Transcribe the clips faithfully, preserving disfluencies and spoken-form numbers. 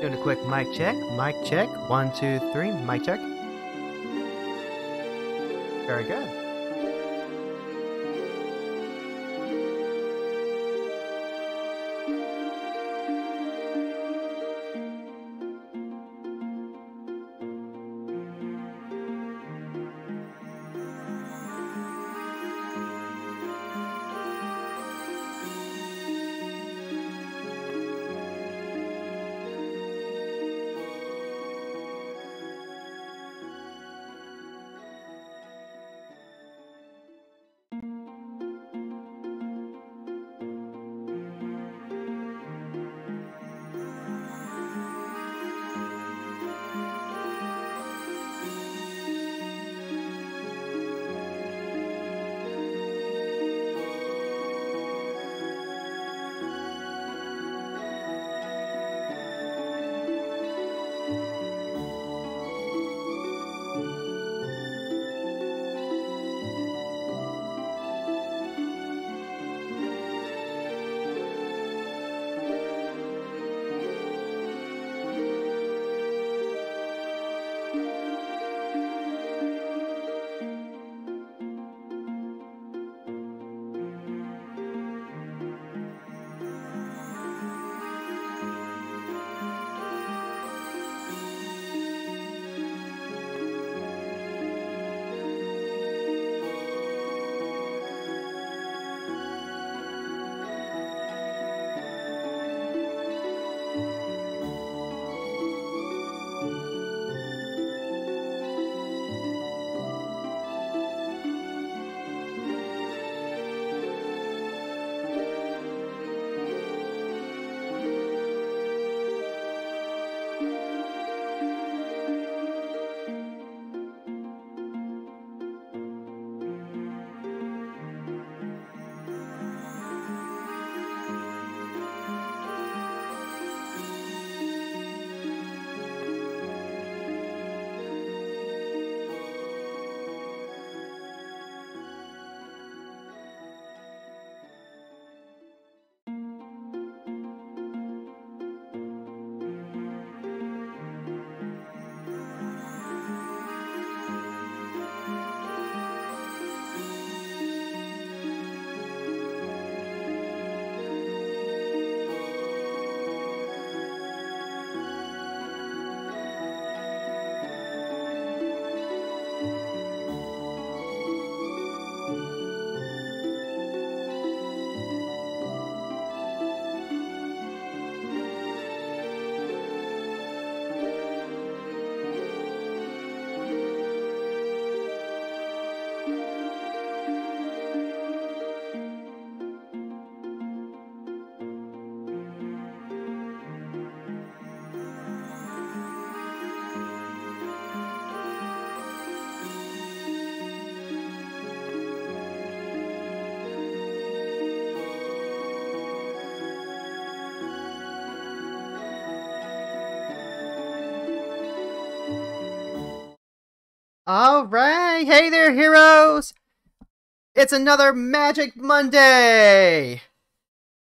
Doing a quick mic check, mic check, one, two, three, mic check. Very good. All right, hey there, heroes! It's another Magic Monday!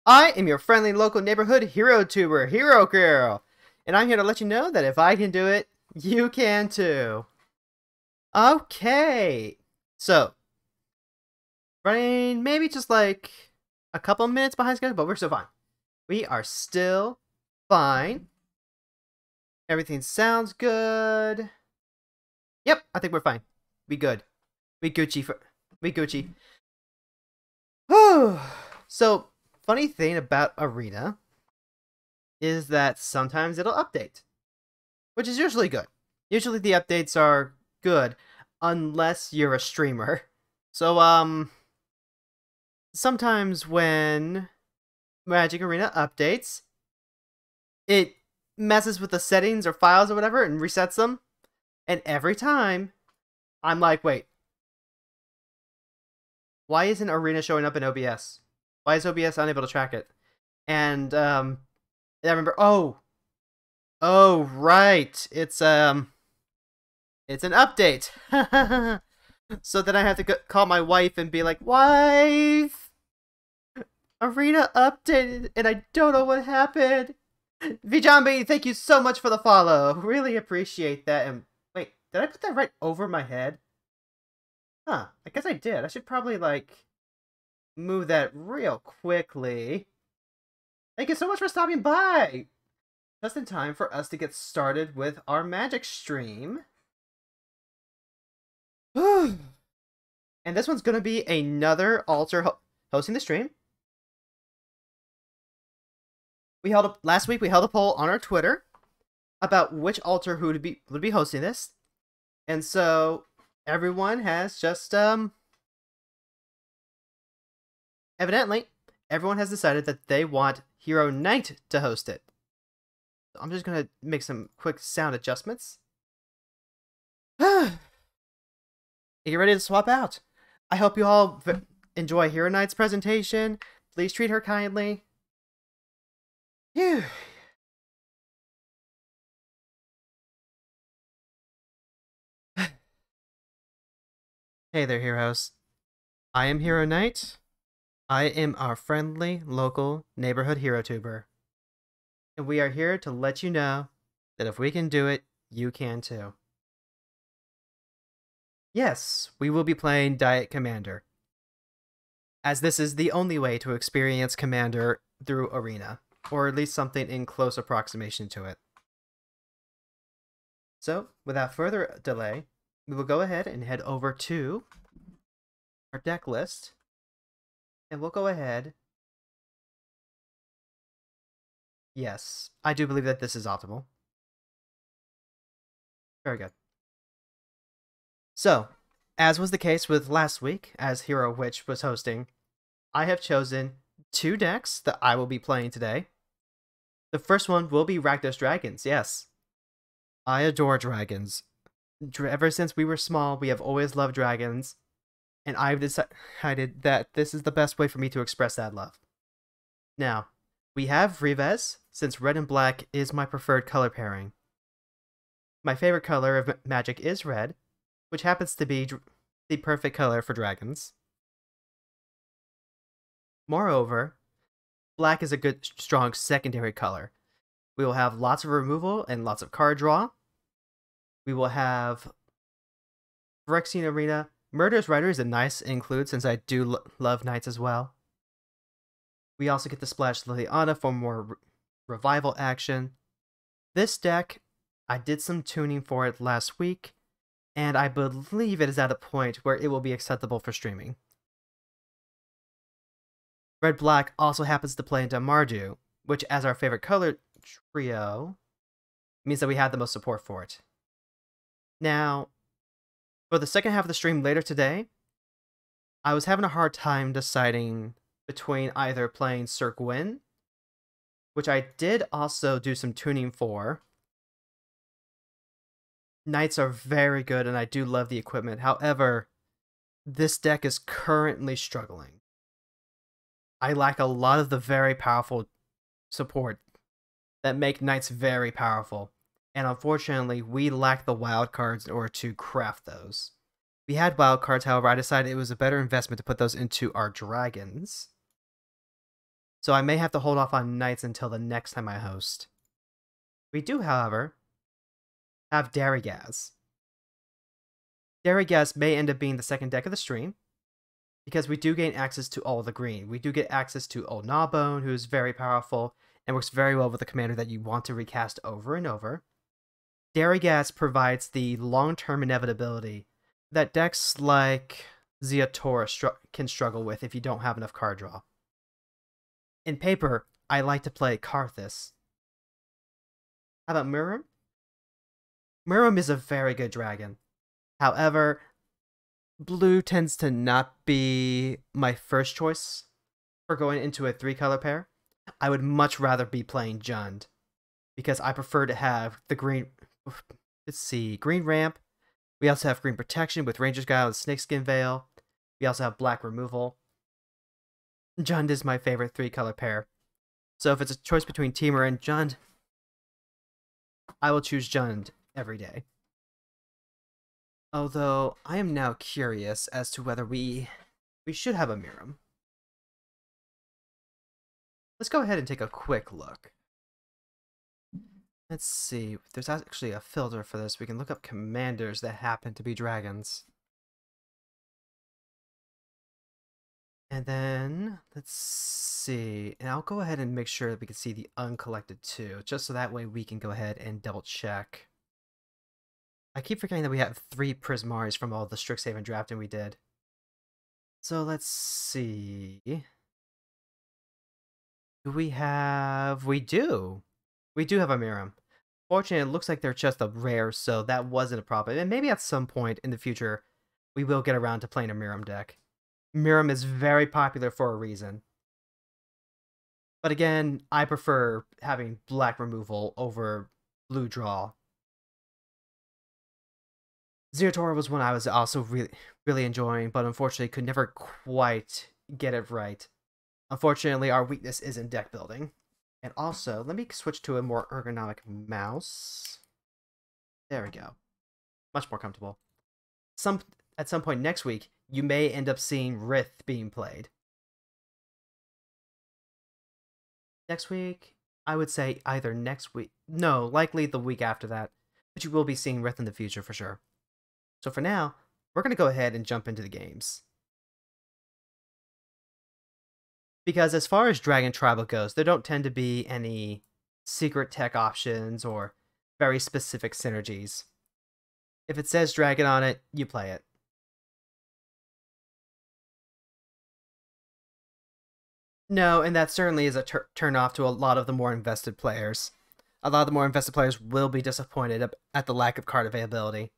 I am your friendly local neighborhood hero tuber, Hero Girl, and I'm here to let you know that if I can do it, you can too. Okay, so running maybe just like a couple minutes behind schedule, but we're still fine. We are still fine. Everything sounds good. Yep, I think we're fine. We good. We Gucci for we Gucci. Whew. So, funny thing about Arena is that sometimes it'll update, which is usually good. Usually the updates are good, unless you're a streamer. So, um, sometimes when Magic Arena updates, it messes with the settings or files or whatever and resets them. And every time, I'm like, wait, why isn't Arena showing up in O B S? Why is O B S unable to track it? And um, I remember, oh, oh, right, it's um, it's an update. So then I have to go call my wife and be like, wife, Arena updated, and I don't know what happened. Vijambi, thank you so much for the follow. Really appreciate that. And wait, did I put that right over my head? Huh, I guess I did. I should probably, like, move that real quickly. Thank you so much for stopping by! Just in time for us to get started with our magic stream. And this one's gonna be another altar ho hosting the stream. We held a, last week we held a poll on our Twitter about which altar who would be would be hosting this, and so everyone has just um evidently everyone has decided that they want Hero Knight to host it. I'm just gonna make some quick sound adjustments. Get ready to swap out. I hope you all v enjoy Hero Knight's presentation. Please treat her kindly. Phew. Hey there, heroes. I am Hero Knight. I am our friendly local neighborhood hero tuber, and we are here to let you know that if we can do it, you can too. Yes, we will be playing Diet Commander, as this is the only way to experience Commander through Arena, or at least something in close approximation to it. So, without further delay, we will go ahead and head over to our deck list, and we'll go ahead. Yes, I do believe that this is optimal. Very good. So, as was the case with last week, as Hero Witch was hosting, I have chosen two decks that I will be playing today. The first one will be Rakdos Dragons, yes. I adore dragons. Ever since we were small, we have always loved dragons, and I've decided that this is the best way for me to express that love. Now, we have Revez, since red and black is my preferred color pairing. My favorite color of Magic is red, which happens to be the perfect color for dragons. Moreover, black is a good, strong secondary color. We will have lots of removal and lots of card draw. We will have Phyrexian Arena. Murderous Rider is a nice include, since I do lo love knights as well. We also get to splash Liliana for more re revival action. This deck, I did some tuning for it last week, and I believe it is at a point where it will be acceptable for streaming. Red-Black also happens to play into Mardu, which as our favorite color trio, means that we have the most support for it. Now, for the second half of the stream later today, I was having a hard time deciding between either playing Sir Gwyn, which I did also do some tuning for. Knights are very good, and I do love the equipment. However, this deck is currently struggling. I lack a lot of the very powerful support that make Knights very powerful, and unfortunately, we lack the wild cards in order to craft those. We had wild cards, however, I decided it was a better investment to put those into our dragons. So I may have to hold off on Knights until the next time I host. We do, however, have Daragaz. Daragaz may end up being the second deck of the stream, because we do gain access to all the green. We do get access to Old Gnawbone, who is very powerful and works very well with the commander that you want to recast over and over. Daragaz provides the long-term inevitability that decks like Zeotora str can struggle with if you don't have enough card draw. In paper, I like to play Karthus. How about Muram? Muram is a very good dragon. However, blue tends to not be my first choice for going into a three-color pair. I would much rather be playing Jund, because I prefer to have the green... Let's see, green ramp. We also have green protection with Ranger's Guile and Snakeskin Veil. We also have black removal. Jund is my favorite three-color pair. So if it's a choice between Temur and Jund, I will choose Jund every day. Although I am now curious as to whether we we should have a Muram. Let's go ahead and take a quick look. Let's see, there's actually a filter for this. We can look up commanders that happen to be dragons. And then, let's see, and I'll go ahead and make sure that we can see the uncollected too, just so that way we can go ahead and double check. I keep forgetting that we have three Prismaris from all the Strixhaven drafting we did. So let's see. Do we have... we do! We do have a Miram. Fortunately, it looks like they're just a rare, so that wasn't a problem. And maybe at some point in the future, we will get around to playing a Miram deck. Miram is very popular for a reason. But again, I prefer having black removal over blue draw. Zeratora was one I was also really, really enjoying, but unfortunately could never quite get it right. Unfortunately, our weakness is in deck building. And also, let me switch to a more ergonomic mouse. There we go. Much more comfortable. Some At some point next week, you may end up seeing Rith being played. Next week? I would say either next week... No, likely the week after that. But you will be seeing Rith in the future for sure. So for now, we're going to go ahead and jump into the games. Because as far as Dragon Tribal goes, there don't tend to be any secret tech options or very specific synergies. If it says Dragon on it, you play it. No, and that certainly is a tur turn off to a lot of the more invested players. A lot of the more invested players will be disappointed at the lack of card availability.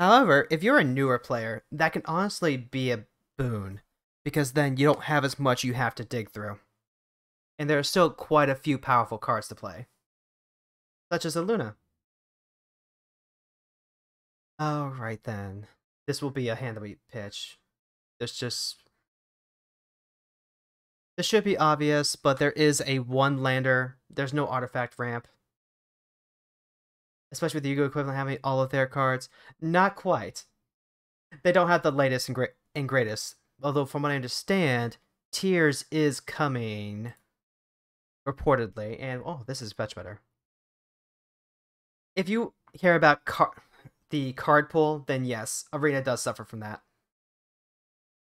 However, if you're a newer player, that can honestly be a boon, because then you don't have as much you have to dig through. And there are still quite a few powerful cards to play, such as Aluna. Alright then, this will be a hand that we pitch. There's just... this should be obvious, but there is a one lander. There's no artifact ramp. Especially with the Yu-Gi-Oh! Equivalent having all of their cards. Not quite. They don't have the latest and, great and greatest. Although, from what I understand, Tears is coming, reportedly. And, oh, this is much better. If you hear about car the card pool, then yes, Arena does suffer from that.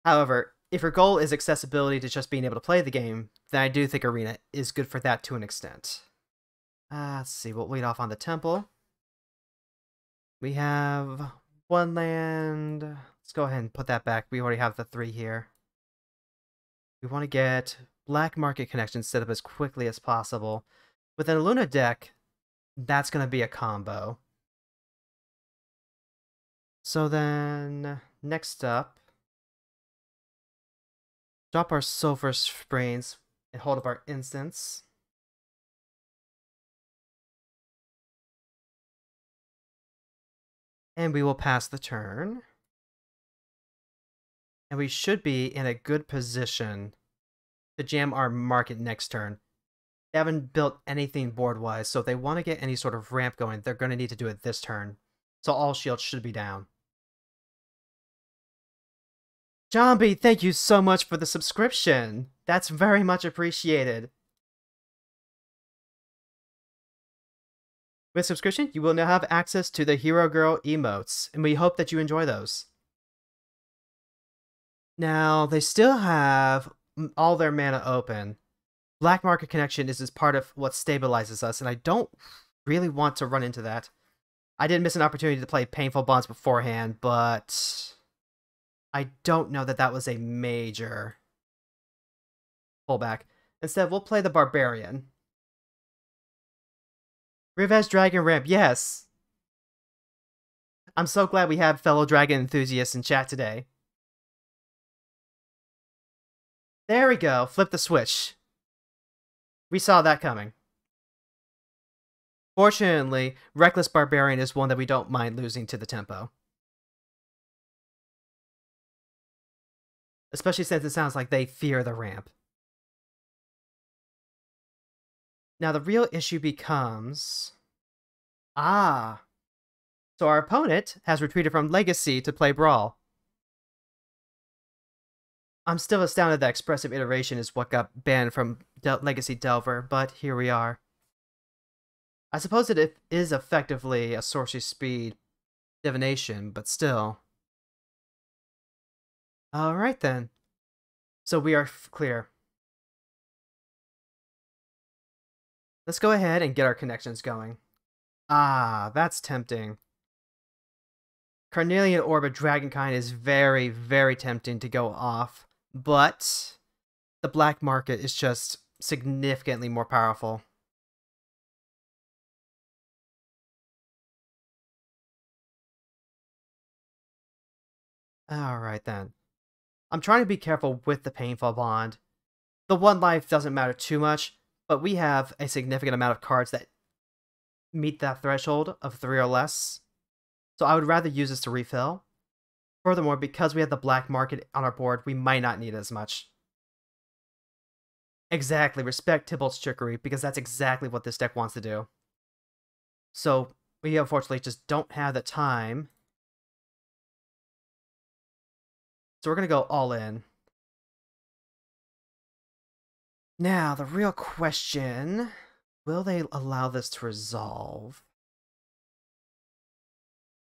However, if your goal is accessibility to just being able to play the game, then I do think Arena is good for that to an extent. Uh, let's see, we'll wait off on the temple. We have one land. Let's go ahead and put that back. We already have the three here. We want to get Black Market Connection set up as quickly as possible. With an Aluna deck, that's going to be a combo. So then, next up, drop our Sulfur Springs and hold up our instance. And we will pass the turn. And we should be in a good position to jam our market next turn. They haven't built anything board-wise, so if they want to get any sort of ramp going, they're going to need to do it this turn. So all shields should be down. Jambi, thank you so much for the subscription. That's very much appreciated. With subscription, you will now have access to the Hero Girl emotes, and we hope that you enjoy those. Now, they still have all their mana open. Black Market Connection is, is part of what stabilizes us, and I don't really want to run into that. I did miss an opportunity to play Painful Bonds beforehand, but I don't know that that was a major pullback. Instead, we'll play the Barbarian. Revenge Dragon Ramp, yes! I'm so glad we have fellow dragon enthusiasts in chat today. There we go, flip the switch. We saw that coming. Fortunately, Reckless Barbarian is one that we don't mind losing to the tempo. Especially since it sounds like they fear the ramp. Now the real issue becomes, ah, so our opponent has retreated from Legacy to play Brawl. I'm still astounded that Expressive Iteration is what got banned from Del Legacy Delver, but here we are. I suppose it is effectively a sorcery speed divination, but still. Alright then. So we are clear. Let's go ahead and get our connections going. Ah, that's tempting. Carnelian Orb of Dragonkind is very, very tempting to go off, but the black market is just significantly more powerful. Alright then. I'm trying to be careful with the Painful Bond. The one life doesn't matter too much, but we have a significant amount of cards that meet that threshold of three or less. So I would rather use this to refill. Furthermore, because we have the black market on our board, we might not need it as much. Exactly, respect Tybalt's Trickery, because that's exactly what this deck wants to do. So we unfortunately just don't have the time. So we're going to go all in. Now, the real question, will they allow this to resolve?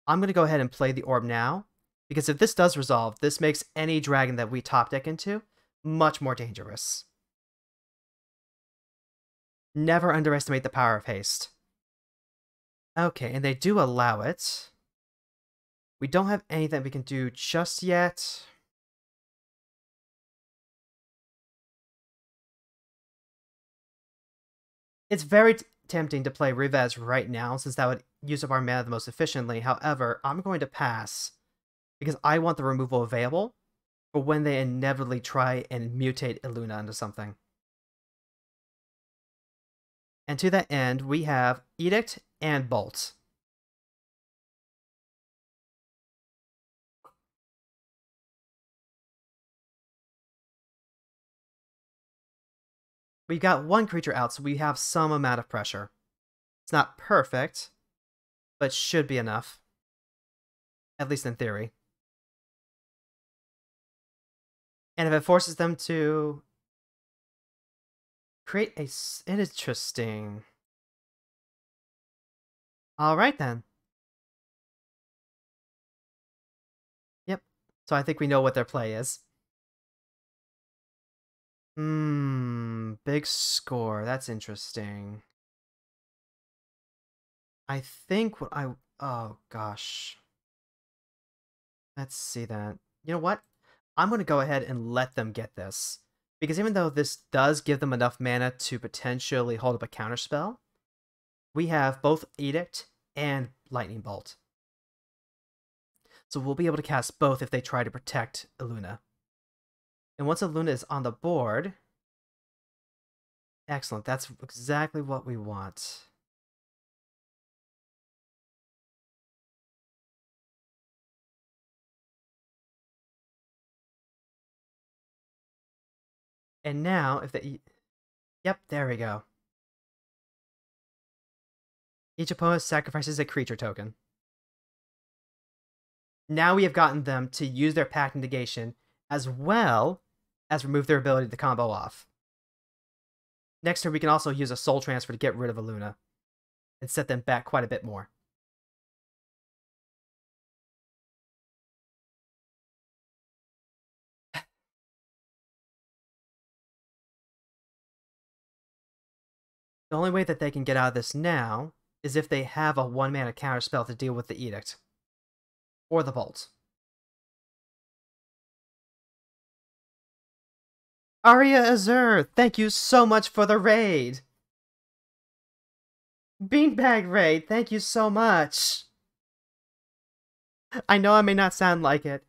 I'm going to go ahead and play the orb now, because if this does resolve, this makes any dragon that we top deck into much more dangerous. Never underestimate the power of haste. Okay, and they do allow it. We don't have anything we can do just yet. It's very tempting to play Revez right now, since that would use up our mana the most efficiently. However, I'm going to pass, because I want the removal available for when they inevitably try and mutate Eluna into something. And to that end, we have Edict and Bolt. We've got one creature out, so we have some amount of pressure. It's not perfect, but should be enough. At least in theory. And if it forces them to create a... Interesting. Alright then. Yep. So I think we know what their play is. Hmm, big score. That's interesting. I think what I... Oh, gosh. Let's see that. You know what? I'm going to go ahead and let them get this. Because even though this does give them enough mana to potentially hold up a counterspell, we have both Edict and Lightning Bolt. So we'll be able to cast both if they try to protect Eluna. And once Eluna is on the board, excellent, that's exactly what we want. And now, if they... Yep, there we go. Each opponent sacrifices a creature token. Now we have gotten them to use their Pact Negation, as well as remove their ability to combo off. Next turn, we can also use a Soul Transfer to get rid of Eluna and set them back quite a bit more. The only way that they can get out of this now is if they have a one-mana counterspell to deal with the Edict or the Bolt. Aria Azur, thank you so much for the raid! Beanbag Raid, thank you so much! I know I may not sound like it,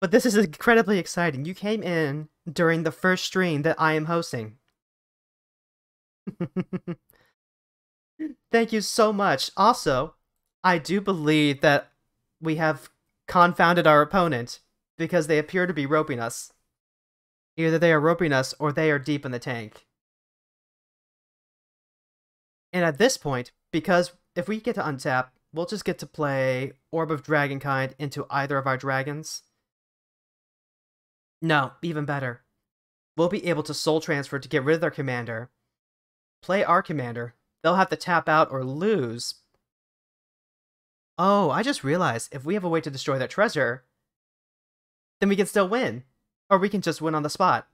but this is incredibly exciting. You came in during the first stream that I am hosting. Thank you so much. Also, I do believe that we have confounded our opponent, because they appear to be roping us. Either they are roping us, or they are deep in the tank. And at this point, because if we get to untap, we'll just get to play Orb of Dragonkind into either of our dragons. No, even better. We'll be able to Soul Transfer to get rid of their commander, play our commander, They'll have to tap out or lose. Oh, I just realized if we have a way to destroy that treasure, then we can still win. Or we can just win on the spot.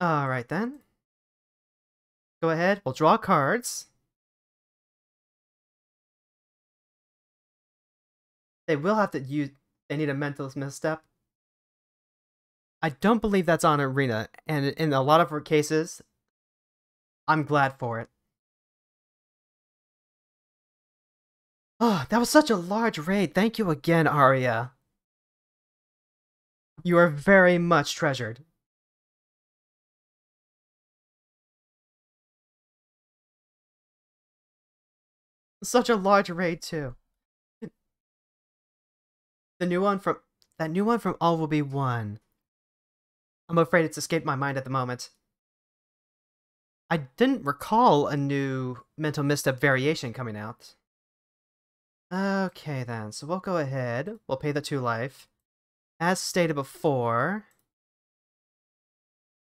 Alright then. Go ahead, we'll draw cards. They will have to use... They need a mental misstep. I don't believe that's on Arena, and in a lot of her cases, I'm glad for it. Oh, that was such a large raid. Thank you again, Aria. You are very much treasured. Such a large raid, too. The new one from that new one from All Will Be One. I'm afraid it's escaped my mind at the moment. I didn't recall a new mental misstep variation coming out. Okay then, so we'll go ahead. We'll pay the two life. As stated before,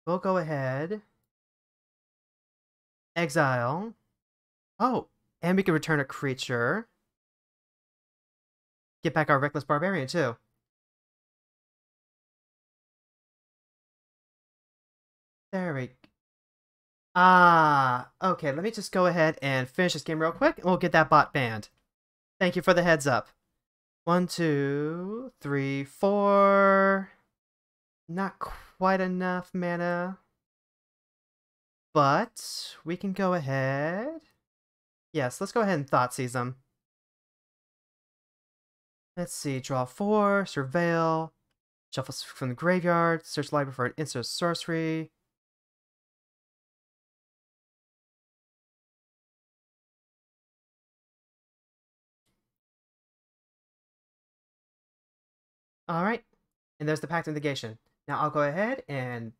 we'll go ahead. Exile. Oh, and we can return a creature. Get back our Reckless Barbarian, too. There we go. Ah, okay, let me just go ahead and finish this game real quick, and we'll get that bot banned. Thank you for the heads up. One, two, three, four. Not quite enough mana. But we can go ahead. Yes, let's go ahead and Thoughtseize them. Let's see, draw four, surveil, shuffle from the graveyard, search library for an instant sorcery. Alright, and there's the Pact of Negation. Now I'll go ahead and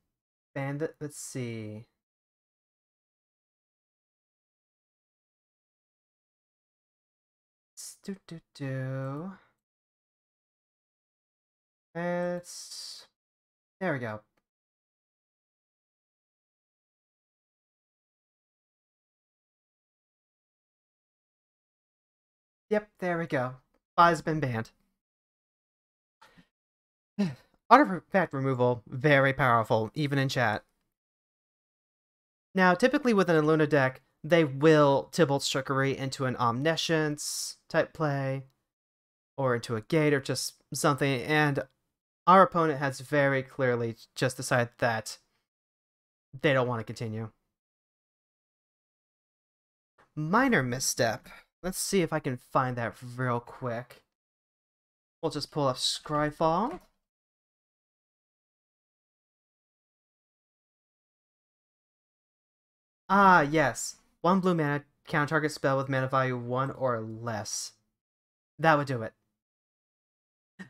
ban the, let's see. Do, do, do. It's... There we go. Yep, there we go. Bot's been banned. Artifact removal, very powerful, even in chat. Now, typically with an Aluna deck, they will Tybalt's Trickery into an Omniscience type play, or into a gate, or just something, and... Our opponent has very clearly just decided that they don't want to continue. Minor misstep. Let's see if I can find that real quick. We'll just pull up Scryfall. Ah, yes. One blue mana, counter target spell with mana value one or less. That would do it.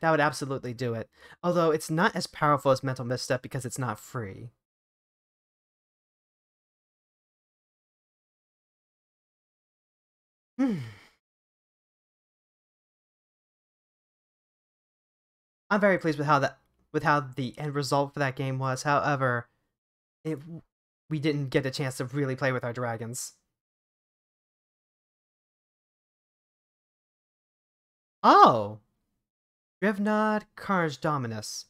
That would absolutely do it. Although it's not as powerful as Mental Misstep because it's not free. Hmm. I'm very pleased with how that with how the end result for that game was. However, it we didn't get a chance to really play with our dragons. Oh. Drevnod, Carnage Dominus.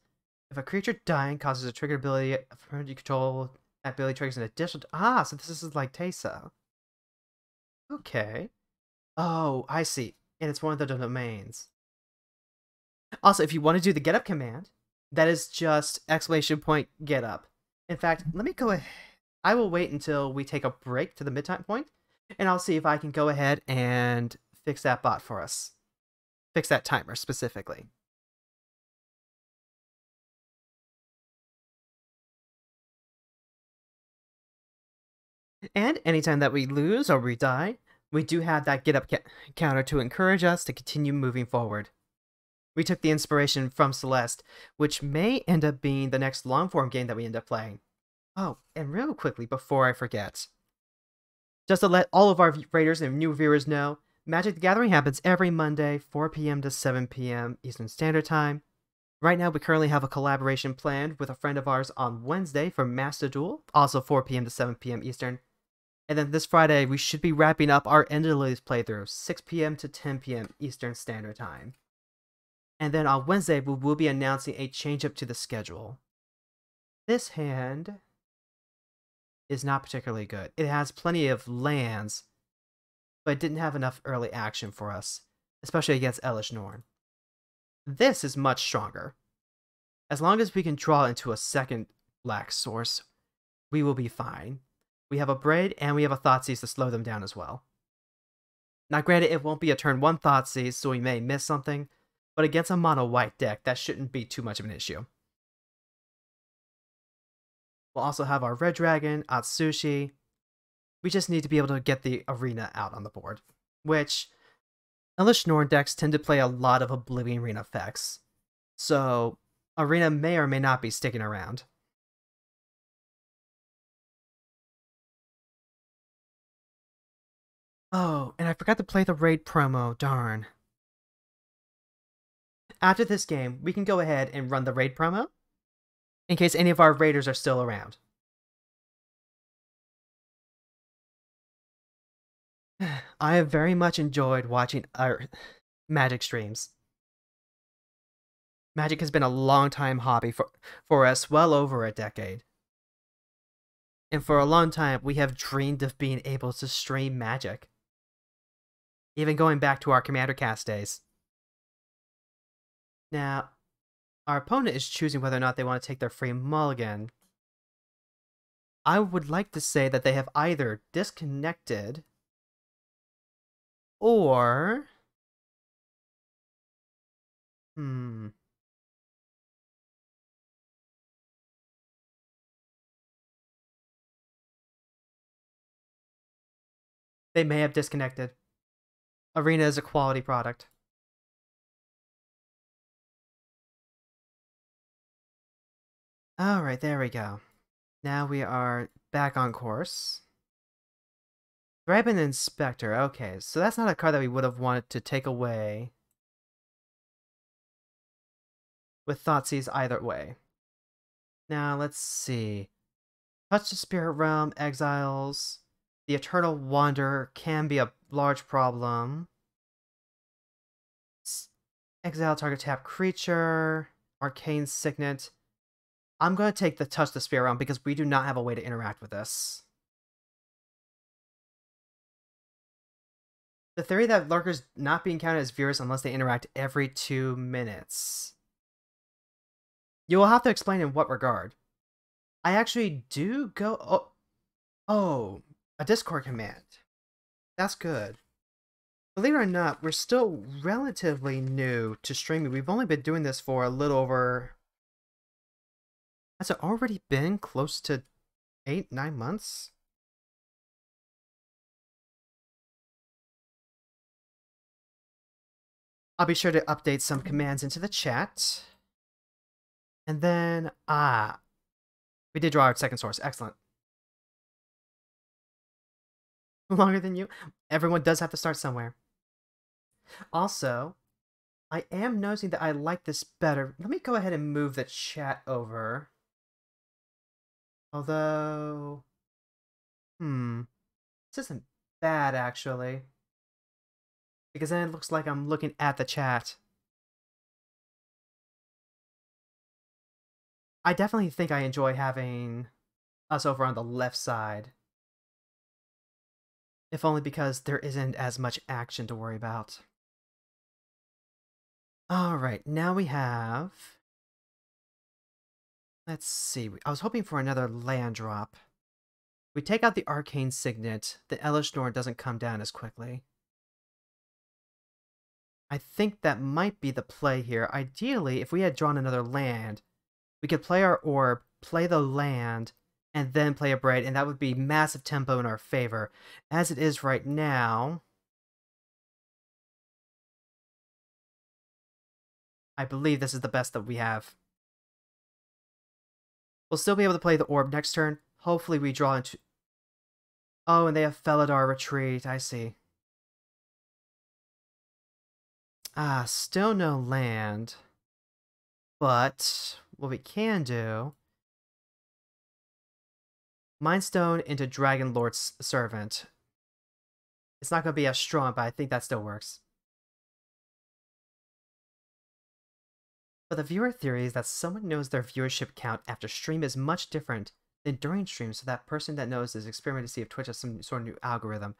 If a creature dying causes a triggered ability from you control, that ability triggers an additional... Ah, so this is like Taysa. Okay. Oh, I see. And it's one of the domains. Also, if you want to do the get up command, that is just exclamation point get up. In fact, let me go ahead. I will wait until we take a break to the midtime point, and I'll see if I can go ahead and fix that bot for us. Fix that timer specifically. And anytime that we lose or we die, we do have that get up ca counter to encourage us to continue moving forward. We took the inspiration from Celeste, which may end up being the next long form game that we end up playing. Oh, and real quickly before I forget, just to let all of our raiders and new viewers know, Magic the Gathering happens every Monday, four p m to seven p m Eastern Standard Time. Right now, we currently have a collaboration planned with a friend of ours on Wednesday for Master Duel, also four p m to seven p m Eastern. And then this Friday, we should be wrapping up our Enderly's playthrough, six p m to ten p m Eastern Standard Time. And then on Wednesday, we will be announcing a change-up to the schedule. This hand is not particularly good. It has plenty of lands, but it didn't have enough early action for us, especially against Elesh Norn. This is much stronger. As long as we can draw into a second black source, we will be fine. We have a Braid and we have a Thoughtseize to slow them down as well. Now granted, it won't be a turn one Thoughtseize, so we may miss something, but against a mono white deck, that shouldn't be too much of an issue. We'll also have our Red Dragon, Atsushi. We just need to be able to get the Arena out on the board, which... Elesh Norn decks tend to play a lot of Oblivion Arena effects, so Arena may or may not be sticking around. Oh, and I forgot to play the Raid promo, darn. After this game, we can go ahead and run the Raid promo, in case any of our Raiders are still around. I have very much enjoyed watching our Magic streams. Magic has been a long-time hobby for, for us, well over a decade. And for a long time, we have dreamed of being able to stream Magic. Even going back to our Commander Cast days. Now, our opponent is choosing whether or not they want to take their free mulligan. I would like to say that they have either disconnected... Or, hmm, they may have disconnected. Arena is a quality product. All right, there we go. Now we are back on course. Thraben Inspector, okay, so that's not a card that we would have wanted to take away with Thoughtseize either way. Now, let's see. Touch the Spirit Realm, Exiles, the Eternal Wanderer can be a large problem. Exile target tap creature, Arcane Signet. I'm going to take the Touch the Spirit Realm because we do not have a way to interact with this. The theory that Lurker's not being counted as viewers unless they interact every two minutes. You will have to explain in what regard. I actually do go... Oh, oh a Discord command. That's good. Believe it or not, we're still relatively new to streaming. We've only been doing this for a little over... Has it already been close to eight, nine months? I'll be sure to update some commands into the chat. And then, ah, we did draw our second source. Excellent. Longer than you. Everyone does have to start somewhere. Also, I am noticing that I like this better. Let me go ahead and move the chat over. Although, hmm, this isn't bad, actually. Because then it looks like I'm looking at the chat. I definitely think I enjoy having us over on the left side. If only because there isn't as much action to worry about. Alright, now we have... Let's see, I was hoping for another land drop. We take out the Arcane Signet, the Elesh Norn doesn't come down as quickly. I think that might be the play here. Ideally, if we had drawn another land, we could play our orb, play the land, and then play a braid, and that would be massive tempo in our favor. As it is right now, I believe this is the best that we have. We'll still be able to play the orb next turn. Hopefully we draw into... Oh, and they have Felidar Retreat. I see. Ah, still no land, But what we can do... Mindstone into Dragonlord's Servant. It's not going to be as strong, but I think that still works. But the viewer theory is that someone knows their viewership count after stream is much different than during stream, so that person that knows is experimenting to see if Twitch has some sort of new algorithm.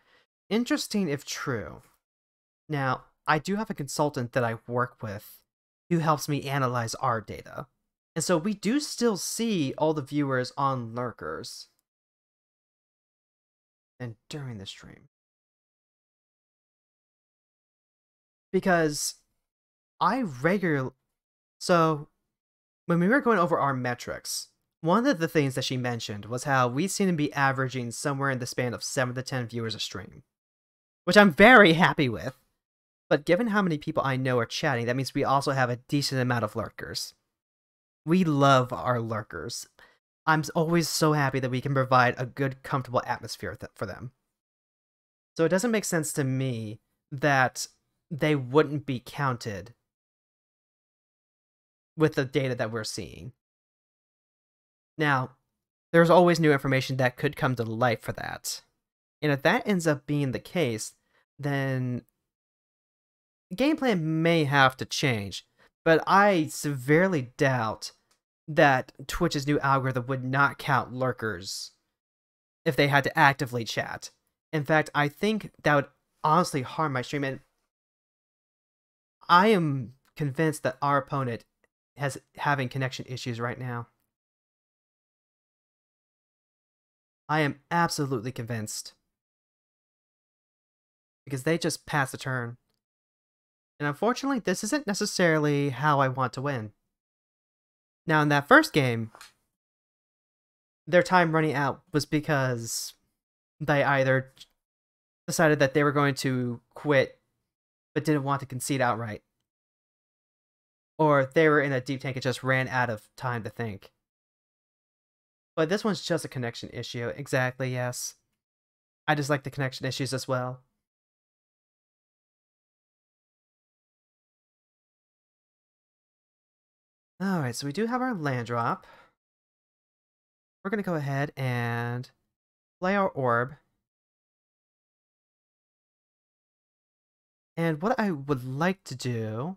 Interesting if true. Now, I do have a consultant that I work with who helps me analyze our data. And so we do still see all the viewers on Lurkers and during the stream. Because I regularly... So, when we were going over our metrics, one of the things that she mentioned was how we seem to be averaging somewhere in the span of seven to ten viewers a stream, which I'm very happy with. But given how many people I know are chatting, that means we also have a decent amount of lurkers. We love our lurkers. I'm always so happy that we can provide a good, comfortable atmosphere for them. So it doesn't make sense to me that they wouldn't be counted with the data that we're seeing. Now, there's always new information that could come to light for that. And if that ends up being the case, then the game plan may have to change. But I severely doubt that Twitch's new algorithm would not count lurkers if they had to actively chat. In fact, I think that would honestly harm my stream. And I am convinced that our opponent has having connection issues right now. I am absolutely convinced. Because they just passed the turn. And unfortunately, this isn't necessarily how I want to win. Now, in that first game, their time running out was because they either decided that they were going to quit but didn't want to concede outright, or they were in a deep tank and just ran out of time to think. But this one's just a connection issue. Exactly, yes. I just like the connection issues as well. Alright, so we do have our land drop. We're going to go ahead and play our orb. And what I would like to do...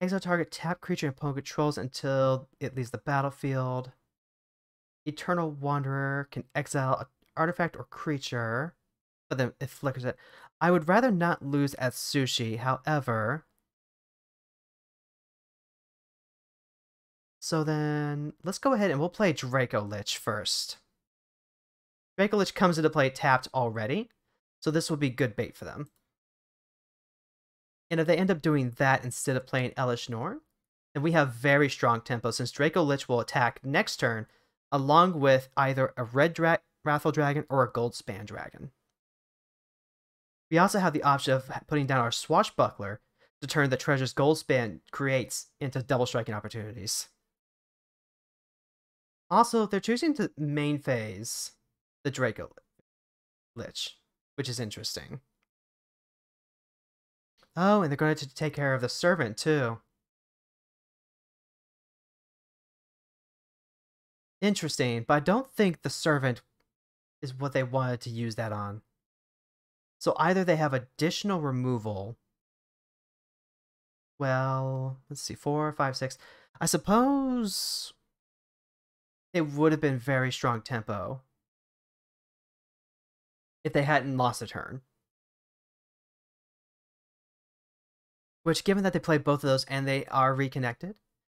Exile target, tap creature and opponent controls until it leaves the battlefield. Eternal Wanderer can exile an artifact or creature, but then it flickers it. I would rather not lose Atsushi, however. So then, let's go ahead and we'll play Draco Lich first. Draco Lich comes into play tapped already, so this will be good bait for them. And if they end up doing that instead of playing Elish Norn, then we have very strong tempo, since Draco Lich will attack next turn along with either a red dra Wrathful Dragon or a gold span dragon. We also have the option of putting down our Swashbuckler to turn the treasure's gold span creates into double striking opportunities. Also, they're choosing to main phase the Draco Lich, which is interesting. Oh, and they're going to take care of the servant, too. Interesting, but I don't think the servant is what they wanted to use that on. So either they have additional removal. Well, let's see, four, five, six. I suppose it would have been very strong tempo if they hadn't lost a turn. Which, given that they played both of those and they are reconnected,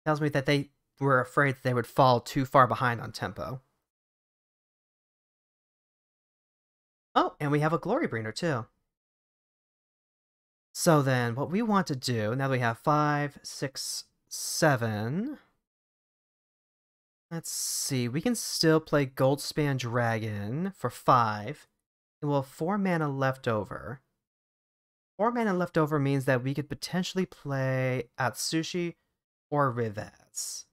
tells me that they were afraid that they would fall too far behind on tempo. Oh, and we have a Glorybringer too. So then, what we want to do, now that we have five, six, seven... Let's see, we can still play Goldspan Dragon for five, and we'll have four mana left over. Four mana left over means that we could potentially play Atsushi or Rivaz.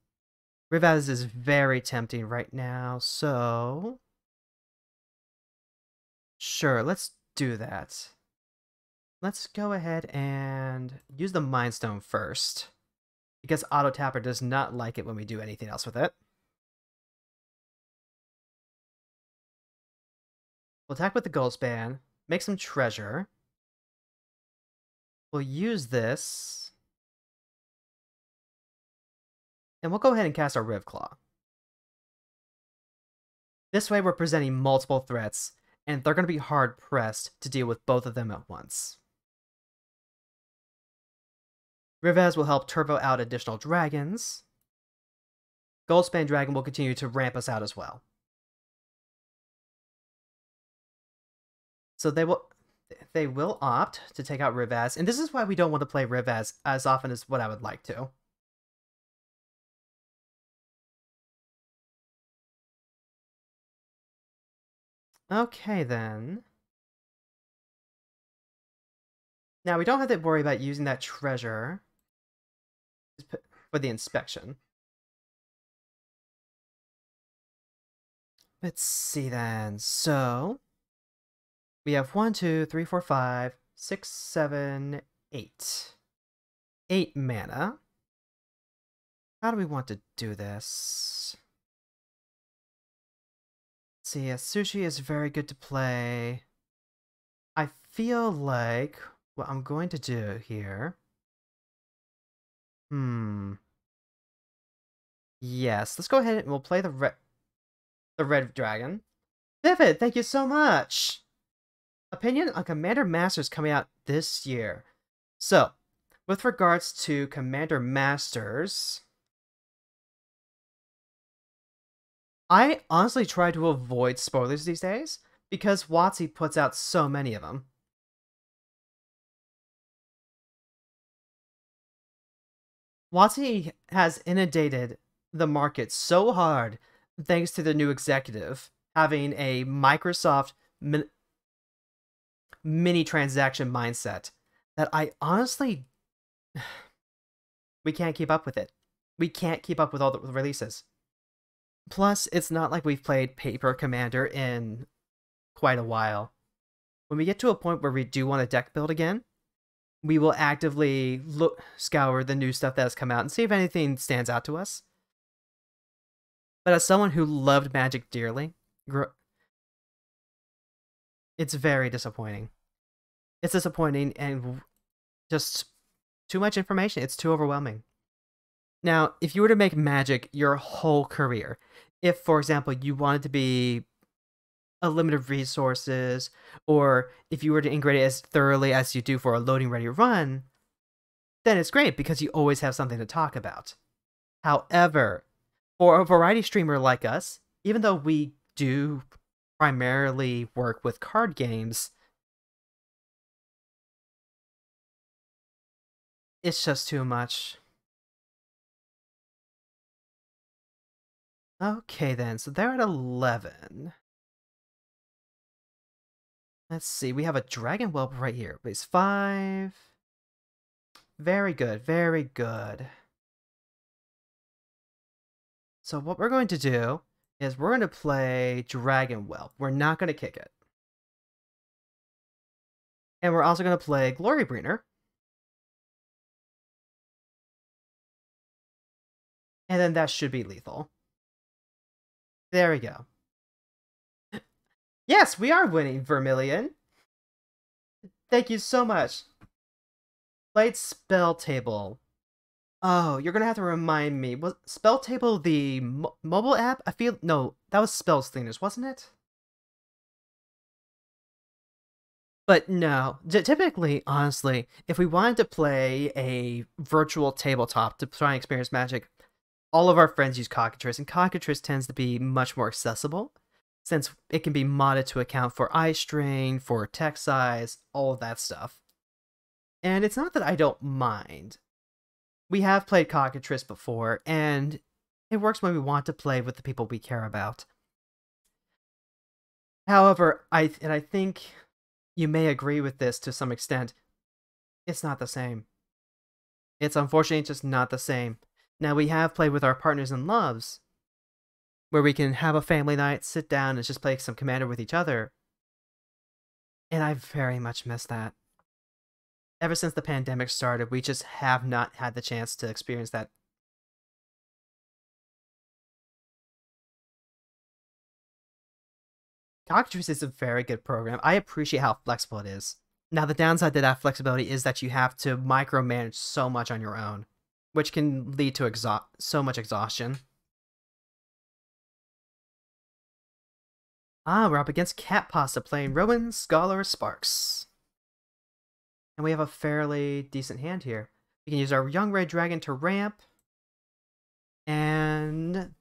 Rivaz is very tempting right now, so... Sure, let's do that. Let's go ahead and use the Mindstone first. because Auto-Tapper does not like it when we do anything else with it. We'll attack with the gold span, make some treasure. We'll use this. And we'll go ahead and cast our Rivclaw. This way we're presenting multiple threats, and they're going to be hard-pressed to deal with both of them at once. Rivez will help turbo out additional dragons. Goldspan Dragon will continue to ramp us out as well. So they will they will opt to take out Rivaz, and this is why we don't want to play Rivaz as often as what I would like to. Okay then. Now we don't have to worry about using that treasure for the inspection. Let's see then. So we have one, two, three, four, five, six, seven, eight. Eight mana. How do we want to do this? Let's see, yeah, Sushi is very good to play. I feel like what I'm going to do here. Hmm. Yes, let's go ahead and we'll play the red, the red dragon. Vivid, thank you so much. Opinion on Commander Masters coming out this year. So, with regards to Commander Masters, I honestly try to avoid spoilers these days because WotC puts out so many of them. WotC has inundated the market so hard thanks to the new executive having a Microsoft min- mini transaction mindset that I honestly we can't keep up with it. We can't keep up with all the releases. Plus, it's not like we've played Paper Commander in quite a while. When we get to a point where we do want a deck build again, we will actively look scour the new stuff that has come out and see if anything stands out to us. But as someone who loved Magic dearly, it's very disappointing. It's disappointing and just too much information. It's too overwhelming. Now, if you were to make Magic your whole career, if, for example, you wanted to be a limited resources, or if you were to integrate it as thoroughly as you do for a loading ready run, then it's great because you always have something to talk about. However, for a variety streamer like us, even though we do primarily work with card games, it's just too much. Okay then, so they're at eleven. Let's see, we have a Dragon Whelp right here. Place five. Very good, very good. So what we're going to do is we're going to play Dragon Whelp. We're not going to kick it. And we're also going to play Glorybringer. And then that should be lethal. There we go. Yes, we are winning, Vermilion. Thank you so much. Played Spell Table. Oh, you're going to have to remind me. Was Spell Table the mo mobile app? I feel... No, that was Spellslingers, wasn't it? But no. Typically, honestly, if we wanted to play a virtual tabletop to try and experience Magic, all of our friends use Cockatrice, and Cockatrice tends to be much more accessible, since it can be modded to account for eye strain, for text size, all of that stuff. And it's not that I don't mind. We have played Cockatrice before, and it works when we want to play with the people we care about. However, I and I think you may agree with this to some extent, it's not the same. It's unfortunately just not the same. Now, we have played with our partners and loves, where we can have a family night, sit down, and just play some Commander with each other. And I very much miss that. ever since the pandemic started, we just have not had the chance to experience that. Cognitus is a very good program. I appreciate how flexible it is. Now, the downside to that flexibility is that you have to micromanage so much on your own, which can lead to exha so much exhaustion. Ah, we're up against Cat Pasta playing Rowan, Scholar, Sparks. And we have a fairly decent hand here. We can use our Young Red Dragon to ramp. And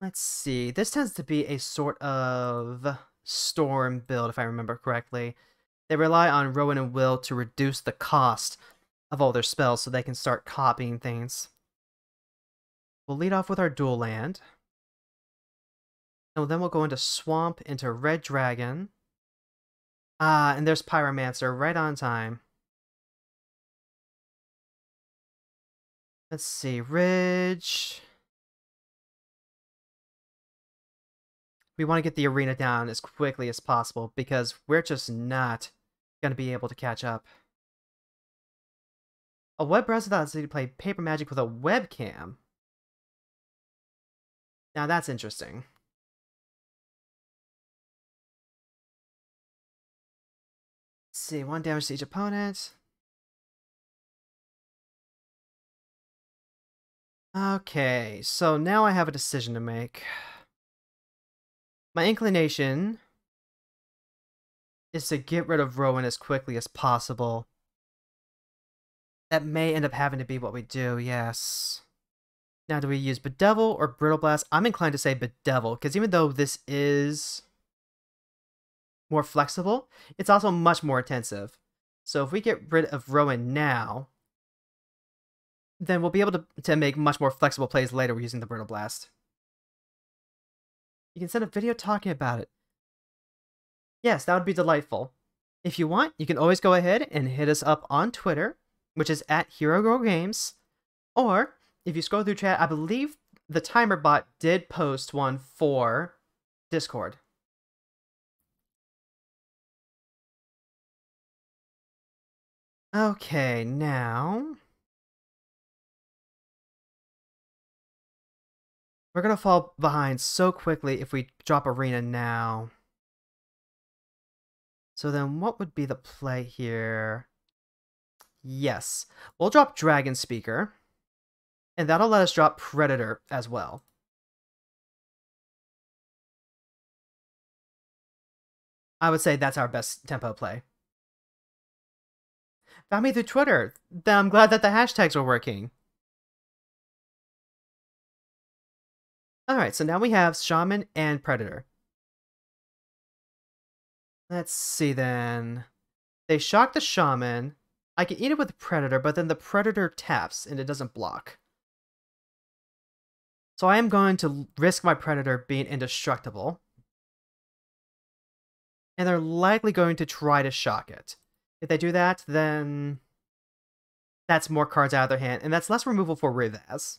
let's see. This tends to be a sort of Storm build, if I remember correctly. They rely on Rowan and Will to reduce the cost of all their spells so they can start copying things. We'll lead off with our dual land. And then we'll go into Swamp, into Red Dragon. Ah, and there's Pyromancer right on time. Let's see, Ridge. We want to get the arena down as quickly as possible because we're just not going to be able to catch up. A web browser allows you to play Paper Magic with a webcam. Now that's interesting. See, one damage to each opponent. Okay, so now I have a decision to make. My inclination is to get rid of Rowan as quickly as possible. That may end up having to be what we do, yes. Now, do we use Bedevil or Brittle Blast? I'm inclined to say Bedevil, because even though this is more flexible, it's also much more intensive. So if we get rid of Rowan now, then we'll be able to, to make much more flexible plays later using the Brittle Blast. You can send a video talking about it. Yes, that would be delightful. If you want, you can always go ahead and hit us up on Twitter, which is at Hero Girl Games. Or, if you scroll through chat, I believe the timer bot did post one for Discord. Okay, now we're gonna fall behind so quickly if we drop Arena now. So then what would be the play here? Yes, we'll drop Dragon Speaker, and that'll let us drop Predator as well. I would say that's our best tempo play. Found me through Twitter. I'm glad that the hashtags are working. Alright, so now we have Shaman and Predator. Let's see then. They shock the Shaman. I can eat it with the Predator, but then the Predator taps and it doesn't block. So I am going to risk my Predator being indestructible. And they're likely going to try to shock it. If they do that, then that's more cards out of their hand, and that's less removal for Rivaz.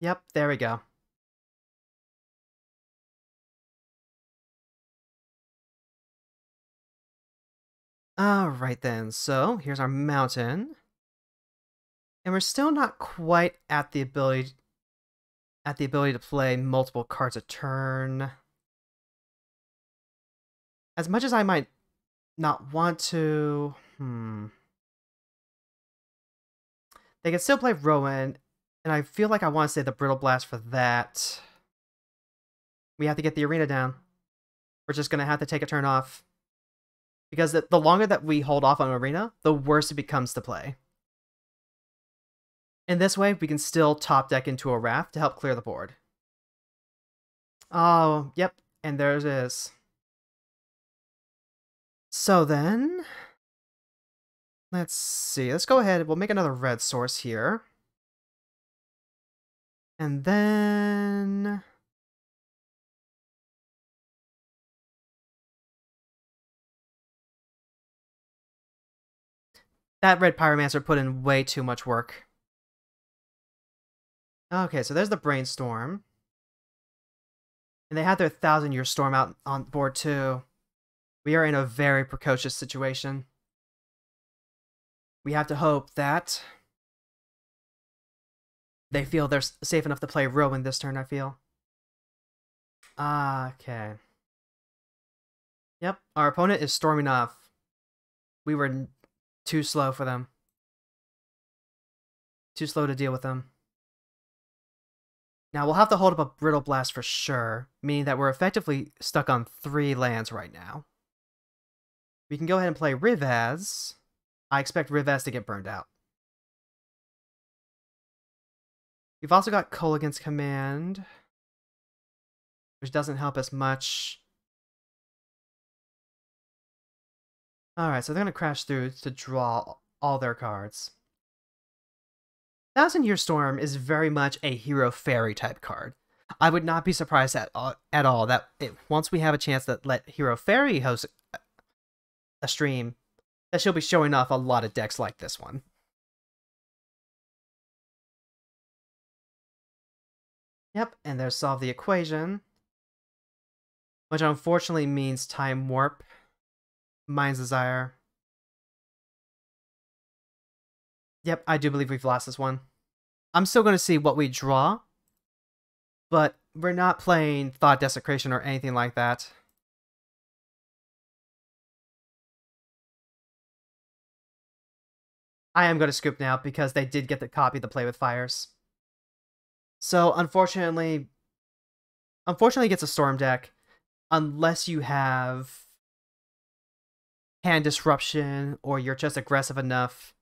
Yep, there we go. Alright then, so here's our mountain. And we're still not quite at the ability at the ability to play multiple cards a turn. As much as I might not want to. Hmm. They can still play Rowan, and I feel like I want to say the Brittle Blast for that. We have to get the arena down. We're just going to have to take a turn off. Because the, the longer that we hold off on arena, the worse it becomes to play. And this way, we can still top deck into a Wrath to help clear the board. Oh, yep. And there it is. So then, let's see. Let's go ahead. We'll make another red source here. And then that red Pyromancer put in way too much work. Okay, so there's the Brainstorm. And they had their Thousand Year Storm out on board too. We are in a very precocious situation. we have to hope that they feel they're safe enough to play Rowan this turn, I feel. Ah, okay. Yep, our opponent is storming off. We were too slow for them. Too slow to deal with them. Now, we'll have to hold up a Brittle Blast for sure, meaning that we're effectively stuck on three lands right now. We can go ahead and play Rivaz. I expect Rivaz to get burned out. We've also got Colligan's Command, which doesn't help us much. Alright, so they're going to crash through to draw all their cards. Thousand Year Storm is very much a Hero Fairy type card. I would not be surprised at all, at all that it, once we have a chance that let Hero Fairy host a stream, that she'll be showing off a lot of decks like this one. Yep, and there's Solve the Equation, which unfortunately means Time Warp, Mind's Desire. Yep, I do believe we've lost this one. I'm still going to see what we draw, but we're not playing Thought Desecration or anything like that. I am going to scoop now because they did get the copy to play with Fires. So unfortunately, unfortunately it gets a Storm deck unless you have Hand Disruption or you're just aggressive enough.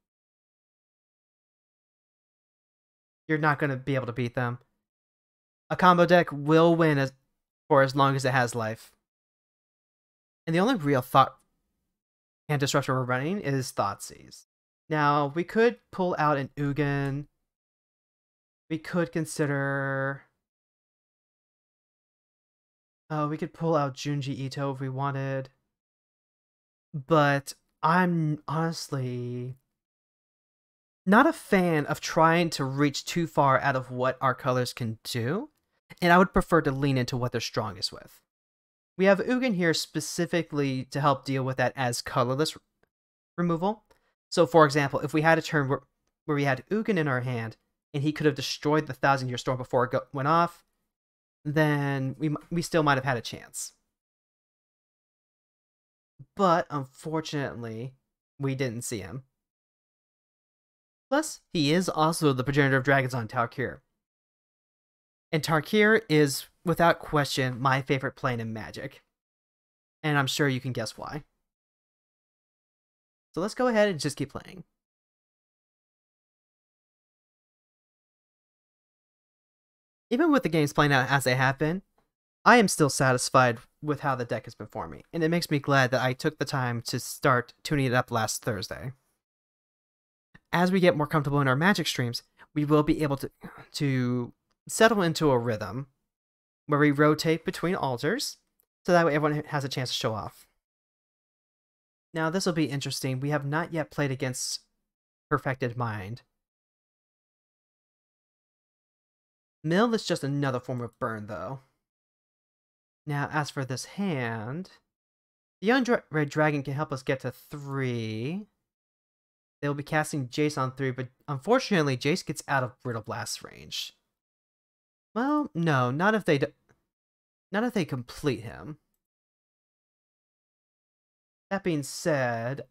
You're not going to be able to beat them. A combo deck will win as, for as long as it has life. And the only real thought and disruption we're running is Thoughtseize. Now, we could pull out an Ugin. We could consider... Oh, uh, we could pull out Junji Ito if we wanted. But I'm honestly... not a fan of trying to reach too far out of what our colors can do, and I would prefer to lean into what they're strongest with. We have Ugin here specifically to help deal with that as colorless removal. So for example, if we had a turn where, where we had Ugin in our hand, and he could have destroyed the Thousand Year Storm before it go went off, then we, we still might have had a chance. But unfortunately, we didn't see him. Plus, he is also the progenitor of dragons on Tarkir. And Tarkir is, without question, my favorite plane in Magic. And I'm sure you can guess why. So let's go ahead and just keep playing. Even with the games playing out as they have been, I am still satisfied with how the deck has been forming, and it makes me glad that I took the time to start tuning it up last Thursday. As we get more comfortable in our Magic streams, we will be able to, to settle into a rhythm where we rotate between altars, so that way everyone has a chance to show off. Now this will be interesting. We have not yet played against Perfected Mind. Mill is just another form of burn, though. Now as for this hand, the Undead Dragon can help us get to three. They'll be casting Jace on three, but unfortunately, Jace gets out of Brittle Blast range. Well, no, not if they, do not if they complete him. That being said,